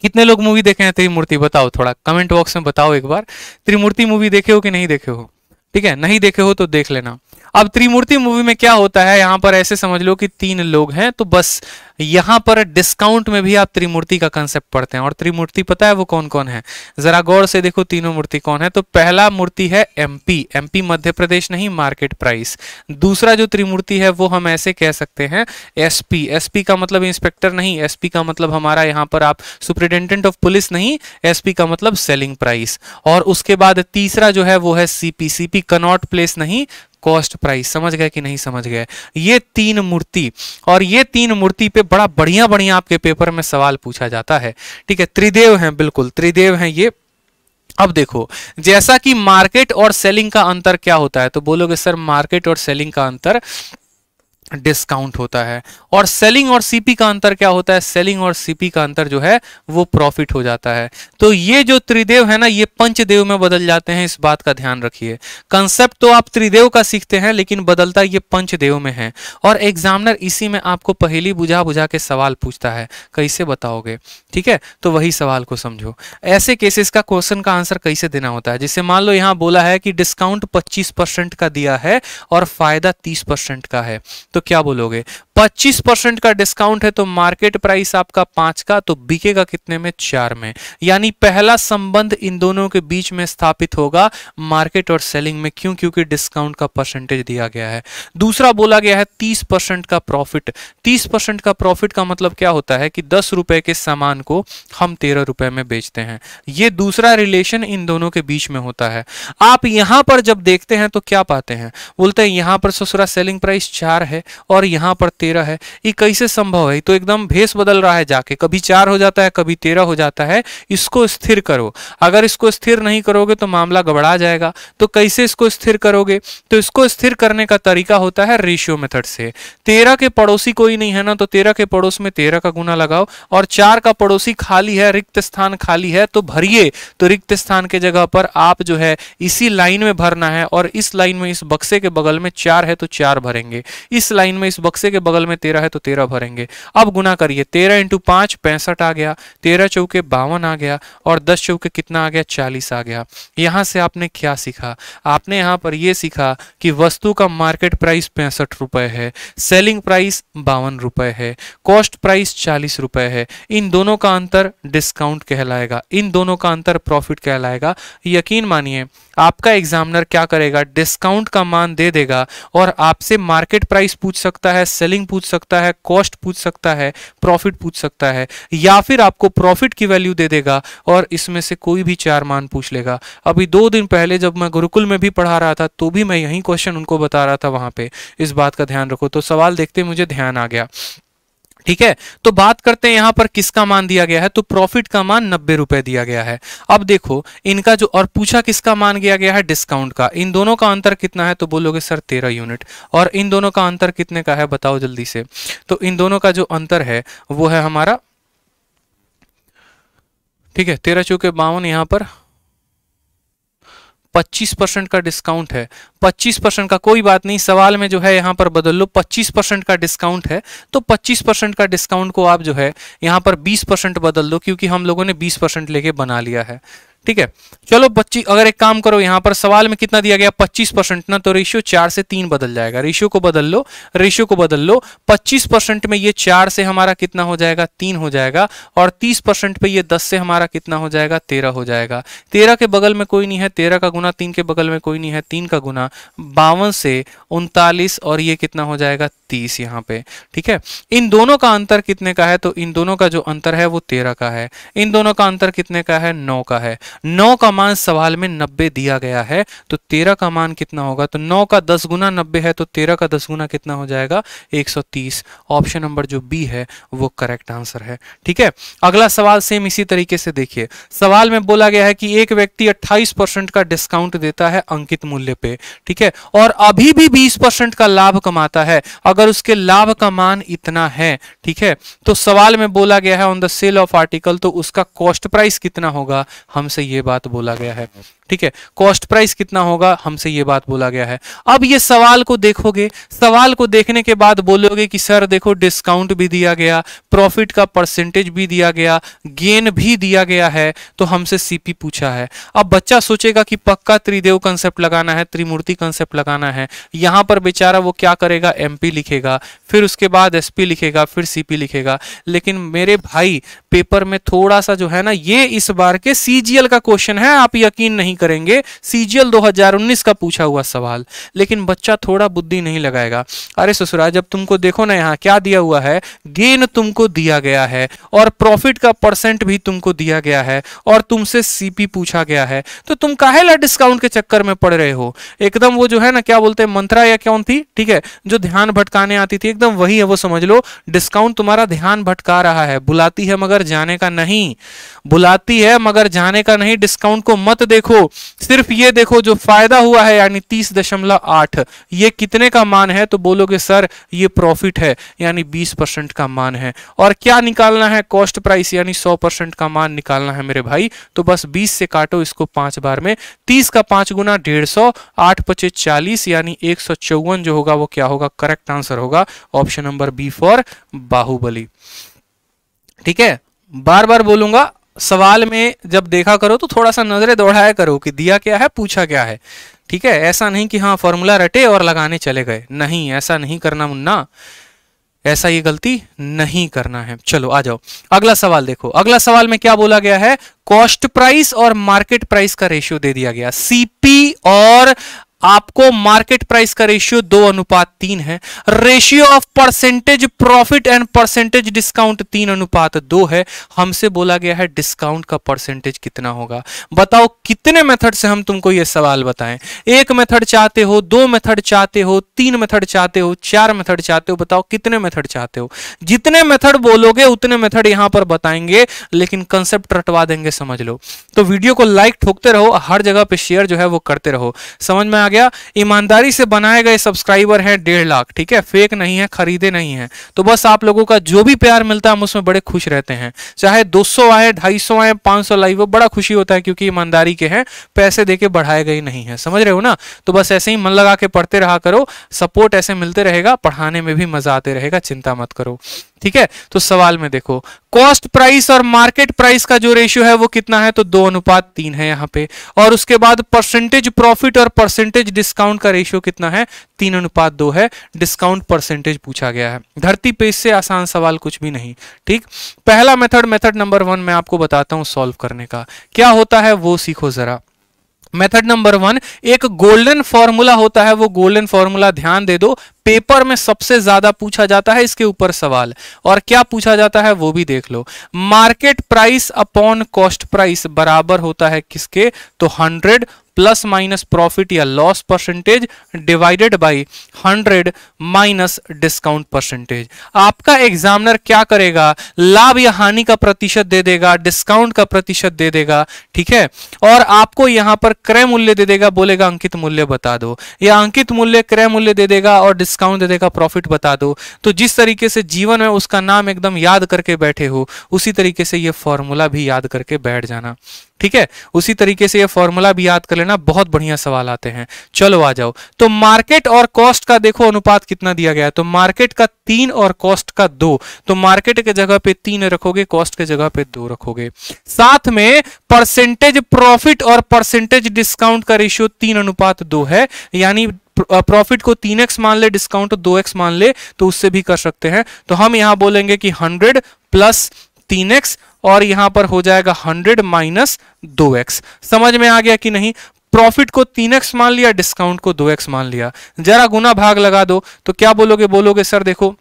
कितने लोग मूवी देखे हैं त्रिमूर्ति? बताओ, थोड़ा कमेंट बॉक्स में बताओ एक बार। त्रिमूर्ति मूवी देखे हो कि नहीं देखे हो? ठीक है, नहीं देखे हो तो देख लेना। अब त्रिमूर्ति मूवी में क्या होता है, यहाँ पर ऐसे समझ लो कि तीन लोग हैं, तो बस यहाँ पर डिस्काउंट में भी आप त्रिमूर्ति का कंसेप्ट पढ़ते हैं। और त्रिमूर्ति पता है वो कौन कौन है, जरा गौर से देखो तीनों मूर्ति कौन है। तो पहला मूर्ति है एमपी, एमपी मध्य प्रदेश नहीं मार्केट प्राइस। दूसरा जो त्रिमूर्ति है वो हम ऐसे कह सकते हैं एसपी, एसपी का मतलब इंस्पेक्टर नहीं, एसपी का मतलब हमारा यहाँ पर आप सुप्रिटेंडेंट ऑफ पुलिस नहीं, एसपी का मतलब सेलिंग प्राइस। और उसके बाद तीसरा जो है वो है सीपी, सीपी कनॉट प्लेस नहीं कॉस्ट प्राइस। समझ गए कि नहीं समझ गए, ये तीन मूर्ति। और ये तीन मूर्ति पे बड़ा बढ़िया बढ़िया आपके पेपर में सवाल पूछा जाता है, ठीक है। त्रिदेव हैं, बिल्कुल त्रिदेव हैं ये। अब देखो जैसा कि मार्केट और सेलिंग का अंतर क्या होता है, तो बोलोगे सर मार्केट और सेलिंग का अंतर डिस्काउंट होता है, और सेलिंग और सीपी का अंतर क्या होता है, सेलिंग और सीपी का अंतर जो है वो प्रॉफिट हो जाता है। तो ये जो त्रिदेव है ना ये पंचदेव में बदल जाते हैं, इस बात का ध्यान रखिए। कंसेप्ट तो आप त्रिदेव का सीखते हैं लेकिन बदलता ये पंचदेव में है, और एग्जामिनर इसी में आपको पहेली बुझा बुझा के सवाल पूछता है, कैसे बताओगे, ठीक है। तो वही सवाल को समझो, ऐसे केसेस का क्वेश्चन का आंसर कैसे देना होता है। जैसे मान लो यहाँ बोला है कि डिस्काउंट पच्चीस परसेंट का दिया है और फायदा तीस परसेंट का है, तो तो क्या बोलोगे, पच्चीस परसेंट का डिस्काउंट है तो मार्केट प्राइस आपका पांच का, तो बिकेगा कितने में, चार में। यानी पहला संबंध इन दोनों के बीच में स्थापित होगा मार्केट और सेलिंग में, क्यों, क्योंकि डिस्काउंट का परसेंटेज दिया गया है। दूसरा बोला गया है तीस परसेंट का प्रॉफिट, तीस परसेंट का प्रॉफिट का मतलब क्या होता है कि दस रुपए के सामान को हम तेरह रुपए में बेचते हैं। यह दूसरा रिलेशन इन दोनों के बीच में होता है। आप यहां पर जब देखते हैं तो क्या पाते हैं, बोलते हैं यहां पर ससुरा सेलिंग प्राइस चार है और यहाँ पर तेरह है, ये कैसे संभव है, तो एकदम भेस बदल रहा है जाके, कभी चार हो जाता है कभी तेरह हो जाता है। इसको स्थिर करो, अगर इसको स्थिर नहीं करोगे तो मामला गड़बड़ा जाएगा। तो कैसे इसको स्थिर करोगे, तो इसको स्थिर करने का तरीका होता है रेशियो मेथड से। तेरह के पड़ोसी कोई नहीं है ना, तो तेरह के पड़ोस में तेरह का गुना लगाओ, और चार का पड़ोसी खाली है, रिक्त स्थान खाली है तो भरिए, तो रिक्त स्थान के जगह पर आप जो है इसी लाइन में भरना है, और इस लाइन में इस बक्से के बगल में चार है तो चार भरेंगे, इस लाइन में इस बक्से के बगल में तेरह है तो तेरह भरेंगे। अब गुना करिए, तेरह इंटू पांच पैंसठ आ गया, तेरह चौके बावन आ गया, और दस चौके कितना आ गया, चालीस आ गया। यहां से आपने क्या सीखा, आपने यहां पर यह सीखा कि वस्तु का मार्केट प्राइस पैंसठ रुपए है, सेलिंग प्राइस बावन रुपए है, कॉस्ट प्राइस चालीस रुपए है। इन दोनों का अंतर डिस्काउंट कहलाएगा, इन दोनों का अंतर प्रॉफिट कहलाएगा। यकीन मानिए आपका एग्जामिनर क्या करेगा, डिस्काउंट का मान दे देगा और आपसे मार्केट प्राइस पूछ सकता है, सेलिंग पूछ सकता है, कॉस्ट पूछ सकता है, प्रॉफिट पूछ सकता है, या फिर आपको प्रॉफिट की वैल्यू दे देगा और इसमें से कोई भी चार मान पूछ लेगा। अभी दो दिन पहले जब मैं गुरुकुल में भी पढ़ा रहा था तो भी मैं यही क्वेश्चन उनको बता रहा था वहां पे, इस बात का ध्यान रखो। तो सवाल देखते मुझे ध्यान आ गया, ठीक है। तो बात करते हैं यहाँ पर किसका मान दिया गया है, तो प्रॉफिट का मान नब्बे रुपए दिया गया है। अब देखो इनका जो, और पूछा किसका मान दिया गया है, डिस्काउंट का। इन दोनों का अंतर कितना है, तो बोलोगे सर तेरह यूनिट, और इन दोनों का अंतर कितने का है बताओ जल्दी से। तो इन दोनों का जो अंतर है वो है हमारा, ठीक है, तेरह चौके बावन, यहाँ पर पच्चीस परसेंट का डिस्काउंट है, पच्चीस परसेंट का कोई बात नहीं, सवाल में जो है यहाँ पर बदल लो, पच्चीस परसेंट का डिस्काउंट है तो पच्चीस परसेंट का डिस्काउंट को आप जो है यहाँ पर बीस परसेंट बदल दो, क्योंकि हम लोगों ने बीस परसेंट लेके बना लिया है, ठीक है। चलो पच्चीस, अगर एक काम करो, यहाँ पर सवाल में कितना दिया गया, पच्चीस परसेंट ना, तो रेशियो चार से तीन बदल जाएगा, रेशियो को बदल लो, रेशियो को बदल लो। पच्चीस परसेंट में ये चार से हमारा कितना हो जाएगा, तीन हो जाएगा, और तीस परसेंट पे ये दस से हमारा कितना हो जाएगा, तेरह हो जाएगा। तेरह के बगल में कोई नहीं है, तेरह का गुना, तीन के बगल में कोई नहीं है, तीन का गुना, बावन से उनतालीस, और ये कितना हो जाएगा, तीस यहाँ पे, ठीक है। इन दोनों का अंतर कितने का है, तो इन दोनों का जो अंतर है वो तेरह का है, इन दोनों का अंतर कितने का है, नौ का है। नौ का मान सवाल में नब्बे दिया गया है तो तेरह का मान कितना होगा, तो नौ का दस गुना नब्बे है तो तेरह का दस गुना कितना हो जाएगा, एक सौ तीस। ऑप्शन नंबर जो बी है वो करेक्ट आंसर है, ठीक है। अगला सवाल सेम इसी तरीके से देखिए, सवाल में बोला गया है कि एक व्यक्ति अट्ठाईस परसेंट का डिस्काउंट देता है अंकित मूल्य पे, ठीक है, और अभी भी बीस परसेंट का लाभ कमाता है अगर उसके लाभ का मान इतना है, ठीक है। तो सवाल में बोला गया है on the sale of article, तो उसका कॉस्ट प्राइस कितना होगा, हमसे ये बात बोला गया है, ठीक है, कॉस्ट प्राइस कितना होगा, हमसे ये बात बोला गया है। अब ये सवाल को देखोगे, सवाल को देखने के बाद बोलोगे कि सर देखो डिस्काउंट भी दिया गया, प्रॉफिट का परसेंटेज भी दिया गया, गेन भी दिया गया है, तो हमसे सीपी पूछा है। अब बच्चा सोचेगा कि पक्का त्रिदेव कंसेप्ट लगाना है, त्रिमूर्ति कंसेप्ट लगाना है, यहां पर बेचारा वो क्या करेगा, एमपी लिखेगा, फिर उसके बाद एसपी लिखेगा, फिर सीपी लिखेगा। लेकिन मेरे भाई पेपर में थोड़ा सा जो है ना, ये इस बार के सीजीएल का क्वेश्चन है, आप यकीन नहीं करेंगे, सीजीएल दो हज़ार उन्नीस का पूछा हुआ सवाल, लेकिन बच्चा थोड़ा बुद्धि नहीं लगाएगा। अरे ससुरा जब तुमको देखो ना यहाँ क्या दिया हुआ है, गेन तुमको दिया गया है और प्रॉफिट का परसेंट भी तुमको दिया गया है और तुमसे सीपी पूछा गया है, तो तुम काहे ला डिस्काउंट के चक्कर में पड़ रहे हो। एकदम वो जो है ना क्या बोलते हैं, मंत्रा या कौन थी, ठीक है, जो ध्यान भटकाने आती थी, एकदम वही है वो, समझ लो डिस्काउंट तुम्हारा ध्यान भटका रहा है, बुलाती है मगर जाने का नहीं, बुलाती है मगर जाने का नहीं। डिस्काउंट को मत देखो, सिर्फ ये देखो जो फायदा हुआ है, यानी तीस दशमलव आठ, ये कितने का मान है, तो बोलोगे सर ये प्रॉफिट है, यानी बीस परसेंट का मान है, और क्या निकालना है, कॉस्ट प्राइस यानी सौ परसेंट का मान निकालना है मेरे भाई। तो बस बीस से काटो इसको पांच बार में, तीस का पांच गुना डेढ़ सौ, आठ पच्चीस चालीस, यानी एक सौ चौवन जो होगा वो क्या होगा, करेक्ट आंसर होगा option number B for Baahubali. ठीक है, बार बार बोलूंगा, सवाल में जब देखा करो तो थोड़ा सा नजरें दौड़ाया करो कि दिया क्या है, पूछा क्या है। ठीक है, ऐसा नहीं कि हाँ फॉर्मूला रटे और लगाने चले गए, नहीं, ऐसा नहीं करना मुन्ना, ऐसा ये गलती नहीं करना है। चलो आ जाओ अगला सवाल देखो। अगला सवाल में क्या बोला गया है, कॉस्ट प्राइस और मार्केट प्राइस का रेशियो दे दिया गया, सीपी और आपको मार्केट प्राइस का रेशियो दो अनुपात तीन है, ratio of percentage profit and percentage discount तीन अनुपात दो है। हमसे बोला गया है डिस्काउंट का परसेंटेज कितना होगा, बताओ कितने मेथड से हम तुमको ये सवाल बताएं। एक मेथड चाहते हो, दो मेथड चाहते हो, तीन मेथड चाहते हो, चार मेथड चाहते हो, बताओ कितने मेथड चाहते हो। जितने मेथड बोलोगे उतने मेथड यहां पर बताएंगे, लेकिन कंसेप्ट रटवा देंगे, समझ लो। तो वीडियो को लाइक ठोकते रहो, हर जगह पे शेयर जो है वो करते रहो। समझ में गया, ईमानदारी से बनाए गए सब्सक्राइबर हैं डेढ़ लाख, ठीक है, फेक नहीं है, खरीदे नहीं है। तो बस आप लोगों का जो भी प्यार मिलता है हम उसमें बड़े खुश रहते हैं, चाहे दो सौ आए, ढाई सौ आए, पाँच सौ लाइव हो, बड़ा खुशी होता है, क्योंकि ईमानदारी के हैं, पैसे देके बढ़ाए गए नहीं है, समझ रहे हो ना। तो बस ऐसे ही मन लगा के पढ़ते रहा करो, सपोर्ट ऐसे मिलते रहेगा, पढ़ाने में भी मजा आते रहेगा, चिंता मत करो। ठीक है, तो सवाल में देखो कॉस्ट प्राइस और मार्केट प्राइस का जो रेशियो है वो कितना है, तो दो अनुपात तीन है यहाँ पे, और उसके बाद परसेंटेज प्रॉफिट और परसेंटेज डिस्काउंट का रेशियो कितना है, तीन अनुपात दो है, डिस्काउंट परसेंटेज पूछा गया है। धरती पे इससे आसान सवाल कुछ भी नहीं। ठीक, पहला मेथड, मेथड नंबर वन मैं आपको बताता हूँ सॉल्व करने का क्या होता है, वो सीखो जरा। मेथड नंबर वन, एक गोल्डन फॉर्मूला होता है, वो गोल्डन फॉर्मूला ध्यान दे दो, पेपर में सबसे ज्यादा पूछा जाता है इसके ऊपर सवाल, और क्या पूछा जाता है वो भी देख लो। Market price upon cost price बराबर होता है किसके, तो हंड्रेड प्लस माइनस प्रॉफिट या loss percentage divided by hundred minus discount percentage. आपका एग्जामिनर क्या करेगा, लाभ या हानि का प्रतिशत दे देगा, डिस्काउंट का प्रतिशत दे देगा, ठीक है, और आपको यहां पर क्रय मूल्य दे देगा, बोलेगा अंकित मूल्य बता दो, या अंकित मूल्य क्रय मूल्य दे देगा और डिस्काउंट दे देगा, प्रॉफिट बता दो। तो जिस तरीके से जीवन में उसका नाम एकदम याद करके बैठे हो, उसी तरीके से ये फॉर्मूला भी याद करके बैठ जाना। ठीक है, उसी तरीके से ये फॉर्मूला भी याद कर लेना, बहुत बढ़िया सवाल आते हैं। चलो आ जाओ, तो मार्केट और कॉस्ट का देखो अनुपात कितना दिया गया है, तो मार्केट का तीन और कॉस्ट का दो, तो मार्केट के जगह पे तीन रखोगे, कॉस्ट के जगह पे दो रखोगे। साथ में परसेंटेज प्रॉफिट और परसेंटेज डिस्काउंट का रेशियो तीन अनुपात दो है, यानी प्रॉफिट को तीन एक्स मान ले, डिस्काउंट दो एक्स मान ले, तो उससे भी कर सकते हैं। तो हम यहां बोलेंगे कि हंड्रेड प्लस तीन एक्स और यहां पर हो जाएगा हंड्रेड माइनस दो एक्स। समझ में आ गया कि नहीं, प्रॉफिट को तीन एक्स मान लिया, डिस्काउंट को दो एक्स मान लिया, जरा गुना भाग लगा दो, तो क्या बोलोगे, बोलोगे सर देखो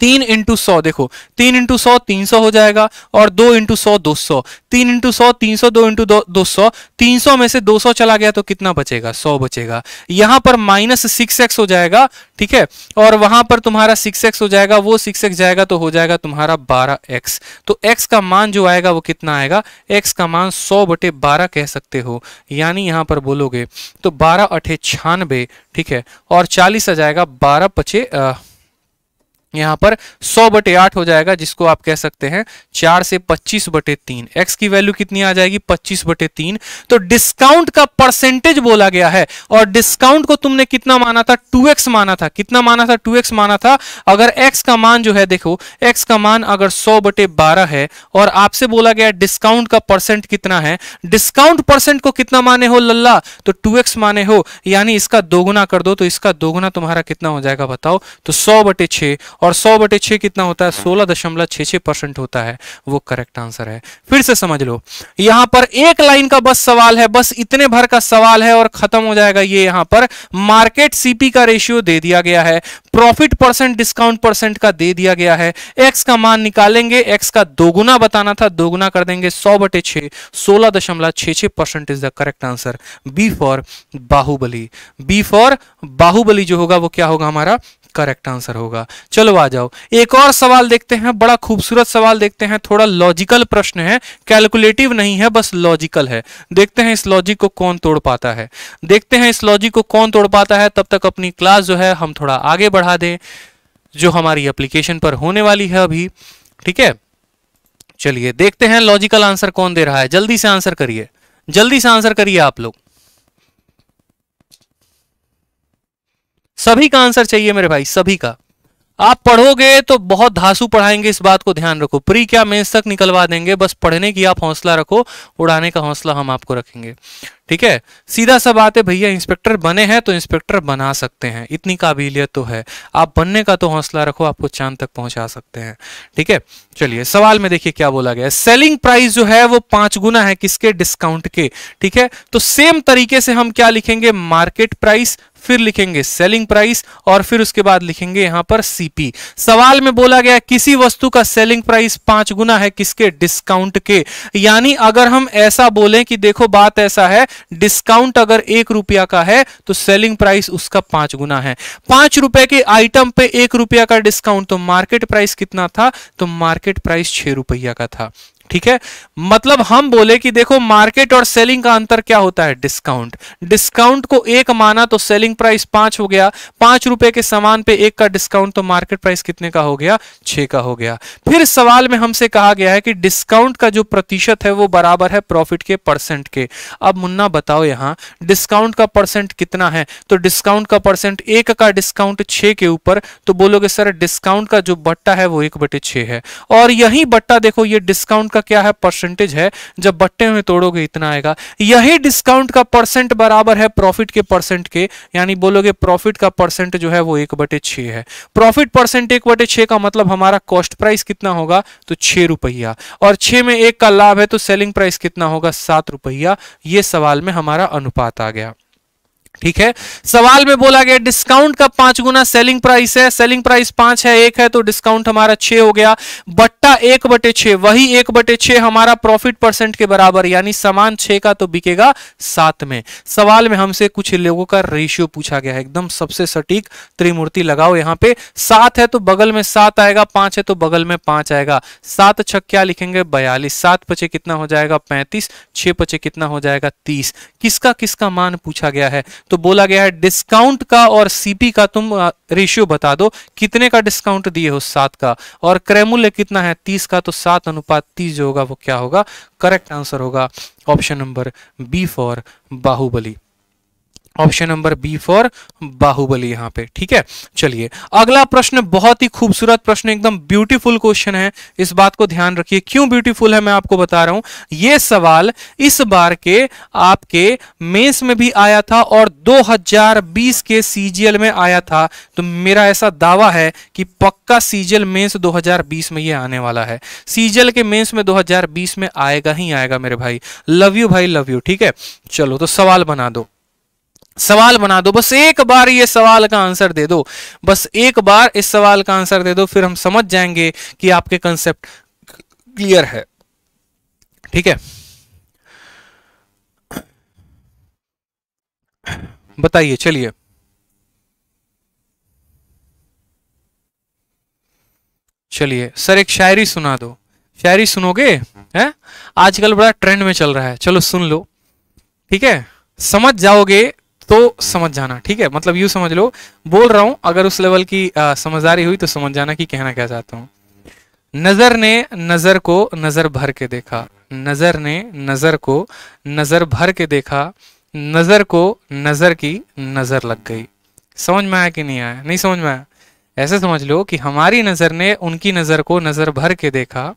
तीन इंटू सौ, देखो तीन इंटू सौ तीन सौ हो जाएगा, और दो इंटू सौ दो सौ, तीन इंटू सौ तीन सौ, दो इंटू दो सौ, तीन सौ में से दो सौ चला गया तो कितना बचेगा, सौ बचेगा। यहां पर माइनस सिक्स एक्स हो जाएगा, ठीक है, और वहां पर तुम्हारा सिक्स एक्स हो जाएगा, वो सिक्स एक्स जाएगा तो हो जाएगा तुम्हारा बारह एक्स। तो एक्स का मान जो आएगा वो कितना आएगा, एक्स का मान सौ बटे बारह कह सकते हो, यानी यहाँ पर बोलोगे तो बारह अठे छियानवे, ठीक है, और चालीस आ जाएगा, बारह पचे यहाँ पर सौ बटे आठ हो जाएगा, जिसको आप कह सकते हैं चार से पच्चीस बटे तीन। एक्स की वैल्यू कितनी आ जाएगी? पच्चीस बटे तीन। तो डिस्काउंट का परसेंटेज बोला गया है, और डिस्काउंट को तुमने कितना माना था? टू एक्स माना था। कितना माना था? टू एक्स माना था। अगर एक्स का मान जो है, देखो एक्स का मान अगर सौ बटे बारह है और आपसे बोला गया डिस्काउंट का परसेंट कितना है, डिस्काउंट परसेंट को कितना माने हो लल्ला? तो टू एक्स माने हो, यानी इसका दोगुना कर दो, तो इसका दोगुना तुम्हारा कितना हो जाएगा बताओ? तो सौ बटे छः, और सौ बटे छः कितना होता है? सोलह दशमलव छः छः परसेंट होता है, वो करेक्ट आंसर है। फिर से समझ लो, यहां पर एक लाइन का बस सवाल है, बस इतने भर का सवाल है और खत्म हो जाएगा ये। यहां पर मार्केट सीपी का रेशियो दे दिया गया है, प्रॉफिट परसेंट डिस्काउंट परसेंट का दे दिया गया है, एक्स का मान निकालेंगे, एक्स का दोगुना बताना था, दोगुना कर देंगे सौ बटे छः, सोलह दशमलव छः छः percent is the correct answer. B for Baahubali, B for Baahubali जो होगा वो क्या होगा? हमारा करेक्ट आंसर होगा। चलो आ जाओ एक और सवाल देखते हैं, बड़ा खूबसूरत सवाल देखते हैं, थोड़ा लॉजिकल प्रश्न है, कैलकुलेटिव नहीं है, बस लॉजिकल है। देखते हैं इस लॉजिक को कौन तोड़ पाता है, देखते हैं इस लॉजिक को कौन तोड़ पाता है। तब तक अपनी क्लास जो है हम थोड़ा आगे बढ़ा दें, जो हमारी एप्लीकेशन पर होने वाली है अभी, ठीक है। चलिए देखते हैं लॉजिकल आंसर कौन दे रहा है, जल्दी से आंसर करिए, जल्दी से आंसर करिए आप लोग, सभी का आंसर चाहिए मेरे भाई, सभी का। आप पढ़ोगे तो बहुत धांसू पढ़ाएंगे, इस बात को ध्यान रखो, प्री क्या मेंस तक निकलवा देंगे, बस पढ़ने की आप हौसला रखो, उड़ाने का हौसला हम आपको रखेंगे, ठीक है। सीधा सब आते भैया इंस्पेक्टर बने हैं तो इंस्पेक्टर बना सकते हैं, इतनी काबिलियत तो है, आप बनने का तो हौसला रखो, आपको चांद तक पहुंचा सकते हैं, ठीक है। चलिए सवाल में देखिए क्या बोला गया, सेलिंग प्राइस जो है वो पांच गुना है किसके? डिस्काउंट के, ठीक है। तो सेम तरीके से हम क्या लिखेंगे? मार्केट प्राइस, फिर लिखेंगे सेलिंग प्राइस, और फिर उसके बाद लिखेंगे यहां पर सीपी। सवाल में बोला गया किसी वस्तु का सेलिंग प्राइस पांच गुना है किसके? डिस्काउंट के। यानी अगर हम ऐसा बोलें कि देखो बात ऐसा है, डिस्काउंट अगर एक रुपया का है तो सेलिंग प्राइस उसका पांच गुना है, पांच रुपए के आइटम पे एक रुपया का डिस्काउंट, तो मार्केट प्राइस कितना था? तो मार्केट प्राइस छह रुपया का था, ठीक है। मतलब हम बोले कि देखो मार्केट और सेलिंग का अंतर क्या होता है? डिस्काउंट। डिस्काउंट को एक माना तो सेलिंग प्राइस पांच हो गया, पांच रुपए के सामान पे एक का डिस्काउंट, तो मार्केट प्राइस कितने का हो गया? छह का हो गया। फिर सवाल में हमसे कहा गया है कि डिस्काउंट का जो प्रतिशत है वो बराबर है प्रॉफिट के परसेंट के। अब मुन्ना बताओ यहाँ डिस्काउंट का परसेंट कितना है? तो डिस्काउंट का परसेंट एक का डिस्काउंट छह के ऊपर, तो बोलोगे सर डिस्काउंट का जो बट्टा है वो एक बटे छह है, और यही बट्टा देखो ये डिस्काउंट क्या है? परसेंटेज है, जब बट्टे में तोड़ोगे इतना आएगा। यही डिस्काउंट का परसेंट बराबर है प्रॉफिट के परसेंट के, यानी बोलोगे प्रॉफिट का परसेंट जो है वो एक बटे छह है। प्रॉफिट परसेंट एक बटे छह का मतलब हमारा कॉस्ट प्राइस कितना होगा? तो छह रुपया, और छह में एक का लाभ है तो सेलिंग प्राइस कितना होगा? सात रुपया। यह सवाल में हमारा अनुपात आ गया, ठीक है। सवाल में बोला गया डिस्काउंट का पांच गुना सेलिंग प्राइस है, सेलिंग प्राइस पांच है, एक है तो डिस्काउंट हमारा छह हो गया, बट्टा एक बटे छह, वही एक बटे छह हमारा प्रॉफिट परसेंट के बराबर, यानी सामान छह का तो बिकेगा सात में। सवाल में हमसे कुछ लोगों का रेशियो पूछा गया है, एकदम सबसे सटीक त्रिमूर्ति लगाओ यहाँ पे, सात है तो बगल में सात आएगा, पांच है तो बगल में पांच आएगा, सात छक क्या लिखेंगे? बयालीस, सात पचे कितना हो जाएगा? पैंतीस, छह पचे कितना हो जाएगा? तीस। किसका किसका मान पूछा गया है? तो बोला गया है डिस्काउंट का और सीपी का तुम रेशियो बता दो, कितने का डिस्काउंट दिए हो? सात का, और क्रय मूल्य कितना है? तीस का, तो सात अनुपात तीस जो होगा वो क्या होगा? करेक्ट आंसर होगा option number B for Baahubali, option number B for Baahubali यहाँ पे, ठीक है। चलिए अगला प्रश्न, बहुत ही खूबसूरत प्रश्न, एकदम ब्यूटीफुल क्वेश्चन है, इस बात को ध्यान रखिए। क्यों ब्यूटीफुल है मैं आपको बता रहा हूँ, ये सवाल इस बार के आपके मेंस में भी आया था और दो हज़ार बीस के सीजीएल में आया था, तो मेरा ऐसा दावा है कि पक्का सीजीएल मेंस दो हज़ार बीस में ये आने वाला है, सीजीएल के मेंस में दो हज़ार बीस में आएगा ही आएगा मेरे भाई, लव यू भाई, लव यू, ठीक है। चलो तो सवाल बना दो, सवाल बना दो, बस एक बार ये सवाल का आंसर दे दो, बस एक बार इस सवाल का आंसर दे दो, फिर हम समझ जाएंगे कि आपके कंसेप्ट क्लियर है, ठीक है। बताइए, चलिए चलिए सर एक शायरी सुना दो, शायरी सुनोगे? हैं, आजकल बड़ा ट्रेंड में चल रहा है, चलो सुन लो, ठीक है, समझ जाओगे तो समझ जाना, ठीक है, मतलब यूँ समझ लो, बोल रहा हूँ अगर उस लेवल की आ, समझदारी हुई तो समझ जाना कि कहना क्या चाहता हूँ। नजर ने नजर को नजर भर के देखा, नजर ने नजर को नजर भर के देखा, नजर को नजर की नजर लग गई। समझ में आया कि नहीं आया? नहीं समझ में आया? ऐसे समझ लो कि हमारी नजर ने उनकी नजर को नजर भर के देखा,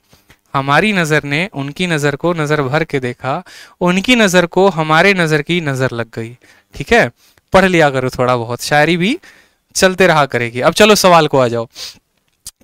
हमारी नजर ने उनकी नजर को नजर भर के देखा, उनकी नजर को हमारे नजर की नजर लग गई। ठीक है, पढ़ लिया करो थोड़ा बहुत, शायरी भी चलते रहा करेगी। अब चलो सवाल को आ जाओ।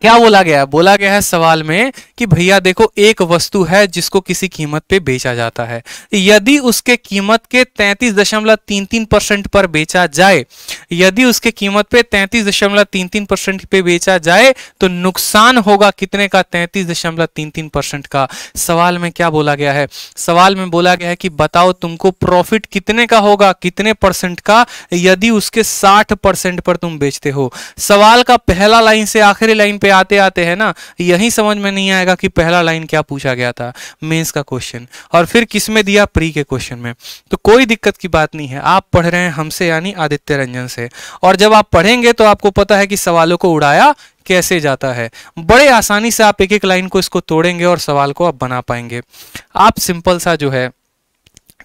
क्या बोला गया है? बोला गया है सवाल में कि भैया देखो, एक वस्तु है जिसको किसी कीमत पे बेचा जाता है, यदि उसके कीमत के तैंतीस दशमलव तीन तीन परसेंट पर बेचा जाए, यदि उसके कीमत पे तैंतीस दशमलव तीन तीन परसेंट पे बेचा जाए तो नुकसान होगा कितने का? तैंतीस दशमलव तीन तीन परसेंट का। सवाल में क्या बोला गया है? सवाल में बोला गया है कि बताओ तुमको प्रॉफिट कितने का होगा, कितने परसेंट का, यदि उसके साठ परसेंट पर तुम बेचते हो। सवाल का पहला लाइन से आखिरी लाइन आते आते है ना, यही समझ में नहीं आएगा कि पहला लाइन क्या पूछा गया था। मेंस का क्वेश्चन, और फिर किसमें दिया? प्री के क्वेश्चन में। तो कोई दिक्कत की बात नहीं है, आप पढ़ रहे हैं हमसे यानी आदित्य रंजन से, और जब आप पढ़ेंगे तो आपको पता है कि सवालों को उड़ाया कैसे जाता है। बड़े आसानी से आप एक एक लाइन को इसको तोड़ेंगे और सवाल को आप बना पाएंगे। आप सिंपल सा जो है,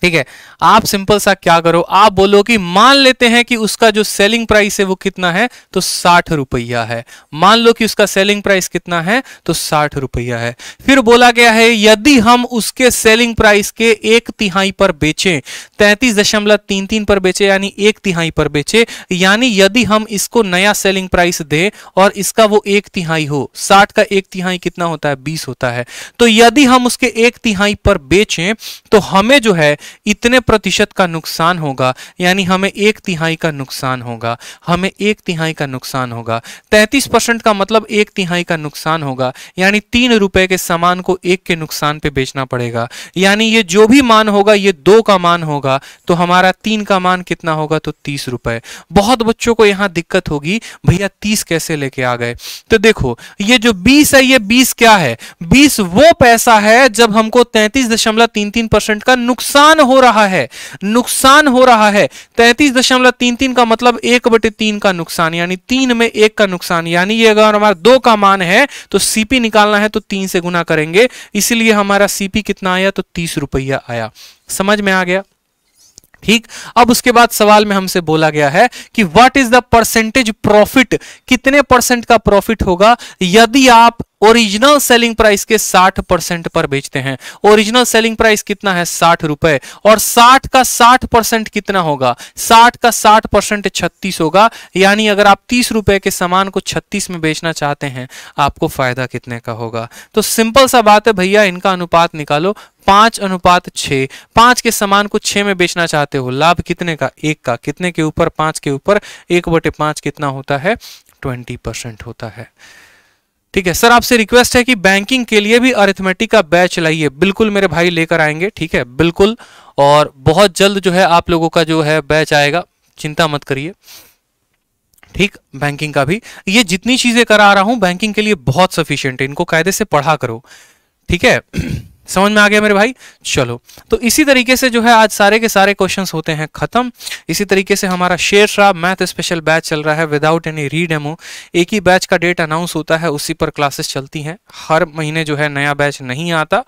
ठीक है, आप सिंपल सा क्या करो, आप बोलो कि मान लेते हैं कि उसका जो सेलिंग प्राइस है वो कितना है, तो साठ रुपया है। मान लो कि उसका सेलिंग प्राइस कितना है, तो साठ रुपया है। फिर बोला गया है यदि हम उसके सेलिंग प्राइस के एक तिहाई पर बेचें, तैंतीस दशमलव तीन तीन पर बेचे यानी एक तिहाई पर बेचे, यानी यदि हम इसको नया सेलिंग प्राइस दें और इसका वो एक तिहाई हो। साठ का एक तिहाई कितना होता है? बीस होता है। तो यदि हम उसके एक तिहाई पर बेचें तो हमें जो है इतने प्रतिशत का नुकसान होगा, यानी हमें एक तिहाई का नुकसान होगा, हमें एक तिहाई का नुकसान होगा। तैंतीस परसेंट का मतलब एक तिहाई का नुकसान होगा, यानी तीन रुपए के सामान को एक के नुकसान पे बेचना पड़ेगा। यानी ये जो भी मान होगा, ये दो का मान होगा, तो हमारा तीन का मान कितना होगा, तो तीस रुपए। बहुत बच्चों को यहाँ दिक्कत होगी, भैया तीस कैसे लेके आ गए? तो देखो ये जो बीस है, ये बीस क्या है? बीस वो पैसा है जब हमको तैंतीस दशमलव तीन तीन परसेंट का नुकसान हो रहा है, नुकसान हो रहा है। तैंतीस दशमलव तीन तीन का मतलब एक बटे तीन का नुकसान, यानी तीन में एक का नुकसान। यानी ये अगर हमारा दो का मान है तो सीपी निकालना है तो तीन से गुना करेंगे, इसलिए हमारा सीपी कितना आया, तो तीस रुपया आया। समझ में आ गया? ठीक। अब उसके बाद सवाल में हमसे बोला गया है कि what is the percentage profit, कितने परसेंट का प्रॉफिट होगा यदि आप ओरिजिनल सेलिंग प्राइस के साठ परसेंट पर बेचते हैं। ओरिजिनल सेलिंग प्राइस कितना है? साठ रुपए। और साठ का साठ परसेंट कितना होगा? साठ का साठ परसेंट छत्तीस होगा, यानी अगर आप तीस रुपए के सामान को छत्तीस में बेचना चाहते हैं, आपको फायदा कितने का होगा? तो सिंपल सा बात है भैया, इनका अनुपात निकालो, पांच अनुपात छः। पांच के सामान को छः में बेचना चाहते हो, लाभ कितने का? एक का। कितने के ऊपर? पांच के ऊपर। एक बटे पांच कितना होता है? ट्वेंटी परसेंट होता है। ठीक है सर, आपसे रिक्वेस्ट है कि बैंकिंग के लिए भी अरिथमेटिक का बैच लाइए। बिल्कुल मेरे भाई, लेकर आएंगे, ठीक है, बिल्कुल। और बहुत जल्द जो है आप लोगों का जो है बैच आएगा, चिंता मत करिए। ठीक, बैंकिंग का भी ये जितनी चीजें करा रहा हूं बैंकिंग के लिए बहुत सफिशिएंट है, इनको कायदे से पढ़ा करो। ठीक है, समझ में आ गया मेरे भाई? चलो, तो इसी तरीके से जो है आज सारे के सारे क्वेश्चंस होते हैं खत्म। इसी तरीके से हमारा शेर श्राप मैथ स्पेशल बैच चल रहा है विदाउट एनी रीडेमो। एक ही बैच का डेट अनाउंस होता है, उसी पर क्लासेस चलती हैं। हर महीने जो है नया बैच नहीं आता,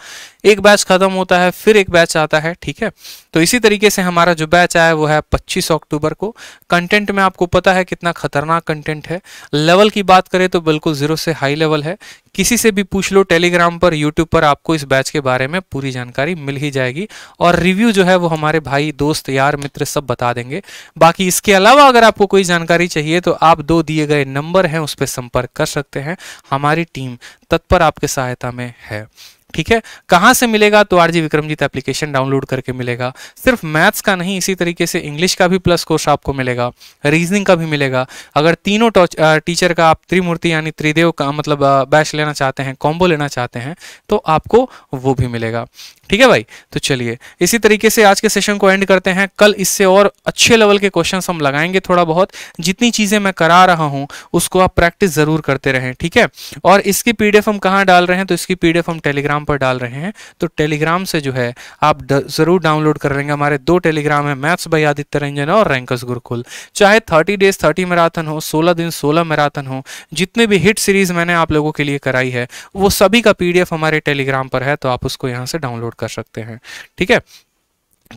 एक बैच खत्म होता है फिर एक बैच आता है। ठीक है, तो इसी तरीके से हमारा जो बैच आया वो है पच्चीस अक्टूबर को। कंटेंट में आपको पता है कितना खतरनाक कंटेंट है। लेवल की बात करें तो बिल्कुल जीरो से हाई लेवल है, किसी से भी पूछ लो, टेलीग्राम पर, यूट्यूब पर, आपको इस बैच के बारे में पूरी जानकारी मिल ही जाएगी। और रिव्यू जो है वो हमारे भाई, दोस्त, यार, मित्र सब बता देंगे। बाकी इसके अलावा अगर आपको कोई जानकारी चाहिए तो आप दो दिए गए नंबर हैं उस पर संपर्क कर सकते हैं, हमारी टीम तत्पर आपके सहायता में है। ठीक है, कहाँ से मिलेगा? तो आरजी विक्रमजीत एप्लीकेशन डाउनलोड करके मिलेगा। सिर्फ मैथ्स का नहीं, इसी तरीके से इंग्लिश का भी प्लस कोर्स आपको मिलेगा, रीजनिंग का भी मिलेगा। अगर तीनों टीचर का आप त्रिमूर्ति यानी त्रिदेव का मतलब बैच लेना चाहते हैं, कॉम्बो लेना चाहते हैं, तो आपको वो भी मिलेगा। ठीक है भाई। तो चलिए इसी तरीके से आज के सेशन को एंड करते हैं। कल इससे और अच्छे लेवल के क्वेश्चंस हम लगाएंगे। थोड़ा बहुत जितनी चीजें मैं करा रहा हूं उसको आप प्रैक्टिस जरूर करते रहें, ठीक है। और इसकी पीडीएफ हम कहाँ डाल रहे हैं, तो इसकी पीडीएफ हम टेलीग्राम पर डाल रहे हैं। तो टेलीग्राम से जो है आप जरूर डाउनलोड कर लेंगे। हमारे दो टेलीग्राम है, मैथ्स बाय आदित्य रंजन और रैंकर्स गुरुकुल। चाहे थर्टी डेज थर्टी मैराथन हो, सोलह दिन सोलह मैराथन हो, जितने भी हिट सीरीज मैंने आप लोगों के लिए कराई है वो सभी का पीडीएफ हमारे टेलीग्राम पर है, तो आप उसको यहाँ से डाउनलोड कर सकते हैं, ठीक है।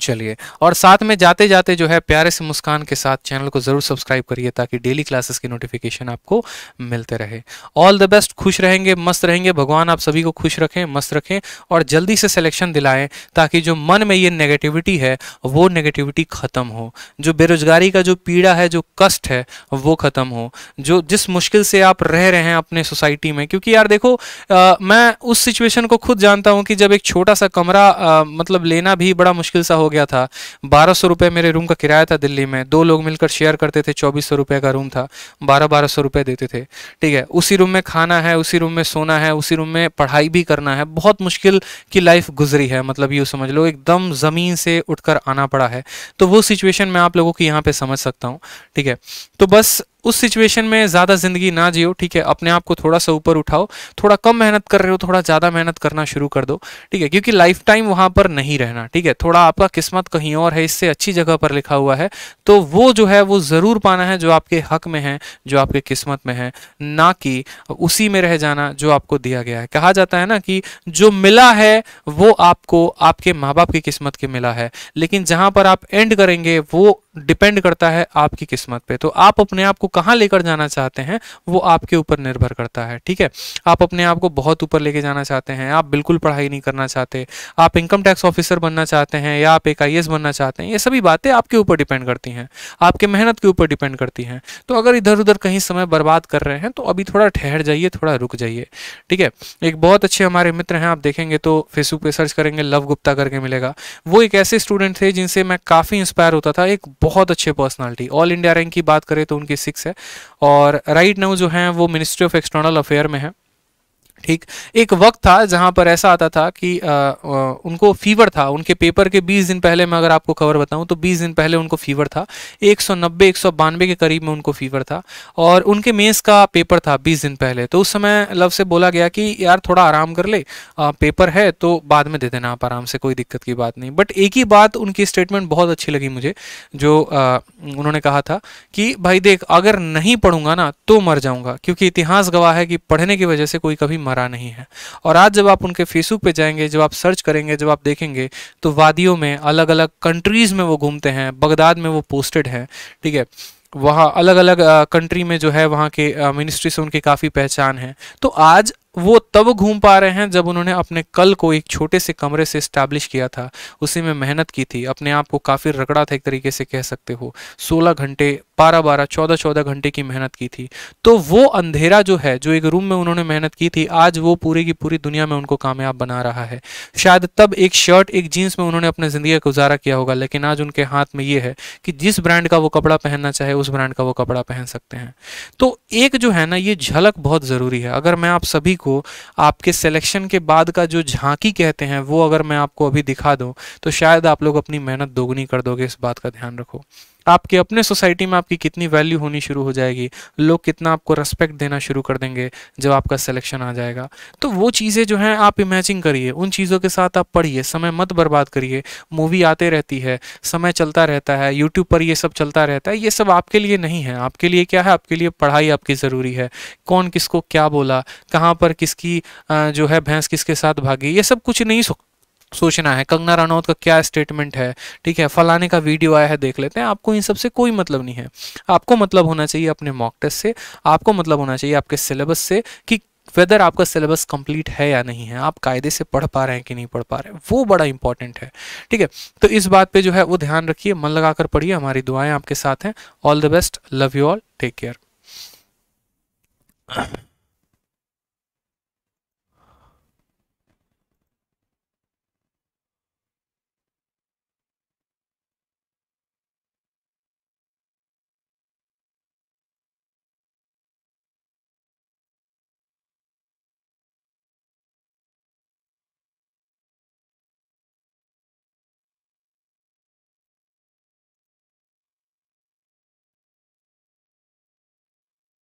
चलिए और साथ में जाते जाते जो है प्यारे से मुस्कान के साथ चैनल को जरूर सब्सक्राइब करिए ताकि डेली क्लासेस की नोटिफिकेशन आपको मिलते रहे। ऑल द बेस्ट, खुश रहेंगे, मस्त रहेंगे। भगवान आप सभी को खुश रखें, मस्त रखें और जल्दी से सिलेक्शन दिलाएं ताकि जो मन में ये नेगेटिविटी है वो नेगेटिविटी खत्म हो, जो बेरोजगारी का जो पीड़ा है, जो कष्ट है वो खत्म हो, जो जिस मुश्किल से आप रह रहे हैं अपने सोसाइटी में। क्योंकि यार देखो आ, मैं उस सिचुएशन को खुद जानता हूँ कि जब एक छोटा सा कमरा आ, मतलब लेना भी बड़ा मुश्किल सा हो गया था। बारह सौ रुपए मेरे रूम का किराया था दिल्ली में, दो लोग मिलकर शेयर करते थे, चौबीस सौ रुपए का रूम था, बारह बारह सौ रुपए देते थे, ठीक है। उसी रूम में खाना है, उसी रूम में सोना है, उसी रूम में पढ़ाई भी करना है। बहुत मुश्किल की लाइफ गुजरी है, मतलब ये समझ लो एकदम जमीन से उठकर आना पड़ा है। तो वो सिचुएशन मैं आप लोगों की यहाँ पे समझ सकता हूँ, ठीक है। तो बस उस सिचुएशन में ज़्यादा ज़िंदगी ना जियो, ठीक है। अपने आप को थोड़ा सा ऊपर उठाओ, थोड़ा कम मेहनत कर रहे हो थोड़ा ज़्यादा मेहनत करना शुरू कर दो, ठीक है। क्योंकि लाइफ टाइम वहाँ पर नहीं रहना, ठीक है। थोड़ा आपका किस्मत कहीं और है, इससे अच्छी जगह पर लिखा हुआ है, तो वो जो है वो ज़रूर पाना है जो आपके हक में है, जो आपके किस्मत में है, ना कि उसी में रह जाना जो आपको दिया गया है। कहा जाता है ना कि जो मिला है वो आपको आपके माँ बाप की किस्मत के मिला है, लेकिन जहाँ पर आप एंड करेंगे वो डिपेंड करता है आपकी किस्मत पे। तो आप अपने आप को कहाँ लेकर जाना चाहते हैं वो आपके ऊपर निर्भर करता है, ठीक है। आप अपने आप को बहुत ऊपर लेके जाना चाहते हैं, आप बिल्कुल पढ़ाई नहीं करना चाहते, आप इनकम टैक्स ऑफिसर बनना चाहते हैं या आप एक आईएएस बनना चाहते हैं, ये सभी बातें आपके ऊपर डिपेंड करती हैं, आपके मेहनत के ऊपर डिपेंड करती हैं। तो अगर इधर उधर कहीं समय बर्बाद कर रहे हैं तो अभी थोड़ा ठहर जाइए, थोड़ा रुक जाइए, ठीक है। एक बहुत अच्छे हमारे मित्र हैं, आप देखेंगे तो फेसबुक पर सर्च करेंगे, लव गुप्ता करके मिलेगा। वो एक ऐसे स्टूडेंट थे जिनसे मैं काफ़ी इंस्पायर होता था, एक बहुत अच्छे पर्सनालिटी। ऑल इंडिया रैंक की बात करें तो उनकी सिक्स है और राइट नाउ जो हैं वो मिनिस्ट्री ऑफ एक्सटर्नल अफेयर में है, ठीक। एक वक्त था जहां पर ऐसा आता था कि आ, आ, उनको फीवर था, उनके पेपर के बीस दिन पहले, मैं अगर आपको खबर बताऊं तो बीस दिन पहले उनको फीवर था, एक सौ नब्बे एक सौ बानवे के करीब में उनको फीवर था और उनके मेंस का पेपर था बीस दिन पहले। तो उस समय लव से बोला गया कि यार थोड़ा आराम कर ले, आ, पेपर है तो बाद में दे देना आप आराम से, कोई दिक्कत की बात नहीं। बट एक ही बात उनकी स्टेटमेंट बहुत अच्छी लगी मुझे, जो आ, उन्होंने कहा था कि भाई देख अगर नहीं पढ़ूंगा ना तो मर जाऊँगा, क्योंकि इतिहास गवाह है कि पढ़ने की वजह से कोई कभी मरा नहीं है। और आज जब आप उनके फेसबुक पे जाएंगे, जब आप सर्च करेंगे, जब आप देखेंगे तो वादियों में, अलग अलग कंट्रीज में वो घूमते हैं, बगदाद में वो पोस्टेड हैं, ठीक है। वहाँ अलग अलग कंट्री में जो है वहाँ के मिनिस्ट्री से उनकी काफ़ी पहचान है। तो आज वो तब घूम पा रहे हैं जब उन्होंने अपने कल को एक छोटे से कमरे से इस्टेब्लिश किया था, उसी में मेहनत की थी, अपने आप को काफ़ी रगड़ा था एक तरीके से कह सकते हो, सोलह घंटे, बारह बारह, चौदह चौदह घंटे की मेहनत की थी। तो वो अंधेरा जो है, जो एक रूम में उन्होंने मेहनत की थी, आज वो पूरी की पूरी दुनिया में उनको कामयाब बना रहा है। शायद तब एक शर्ट, एक जीन्स में उन्होंने अपनी ज़िंदगी का गुजारा किया होगा, लेकिन आज उनके हाथ में ये है कि जिस ब्रांड का वो कपड़ा पहनना चाहे उस ब्रांड का वो कपड़ा पहन सकते हैं। तो एक जो है ना ये झलक बहुत ज़रूरी है। अगर मैं आप सभी को आपके सिलेक्शन के बाद का जो झांकी कहते हैं वो अगर मैं आपको अभी दिखा दूं तो शायद आप लोग अपनी मेहनत दोगुनी कर दोगे। इस बात का ध्यान रखो, आपके अपने सोसाइटी में आपकी कितनी वैल्यू होनी शुरू हो जाएगी, लोग कितना आपको रेस्पेक्ट देना शुरू कर देंगे जब आपका सिलेक्शन आ जाएगा। तो वो चीज़ें जो हैं आप इमेजिन करिए, उन चीज़ों के साथ आप पढ़िए, समय मत बर्बाद करिए। मूवी आते रहती है, समय चलता रहता है, यूट्यूब पर ये सब चलता रहता है, ये सब आपके लिए नहीं है। आपके लिए क्या है, आपके लिए पढ़ाई आपकी ज़रूरी है। कौन किसको क्या बोला, कहाँ पर किसकी जो है भैंस किसके साथ भागी, ये सब कुछ नहीं सोचना है। कंगना रनौत का क्या स्टेटमेंट है, ठीक है, फलाने का वीडियो आया है देख लेते हैं, आपको इन सब से कोई मतलब नहीं है। आपको मतलब होना चाहिए अपने मॉक टेस्ट से, आपको मतलब होना चाहिए आपके सिलेबस से कि वेदर आपका सिलेबस कंप्लीट है या नहीं है, आप कायदे से पढ़ पा रहे हैं कि नहीं पढ़ पा रहे हैं, वो बड़ा इंपॉर्टेंट है, ठीक है। तो इस बात पे जो है वो ध्यान रखिए, मन लगाकर पढ़िए। हमारी दुआएं आपके साथ हैं। All the best, love you all, take care.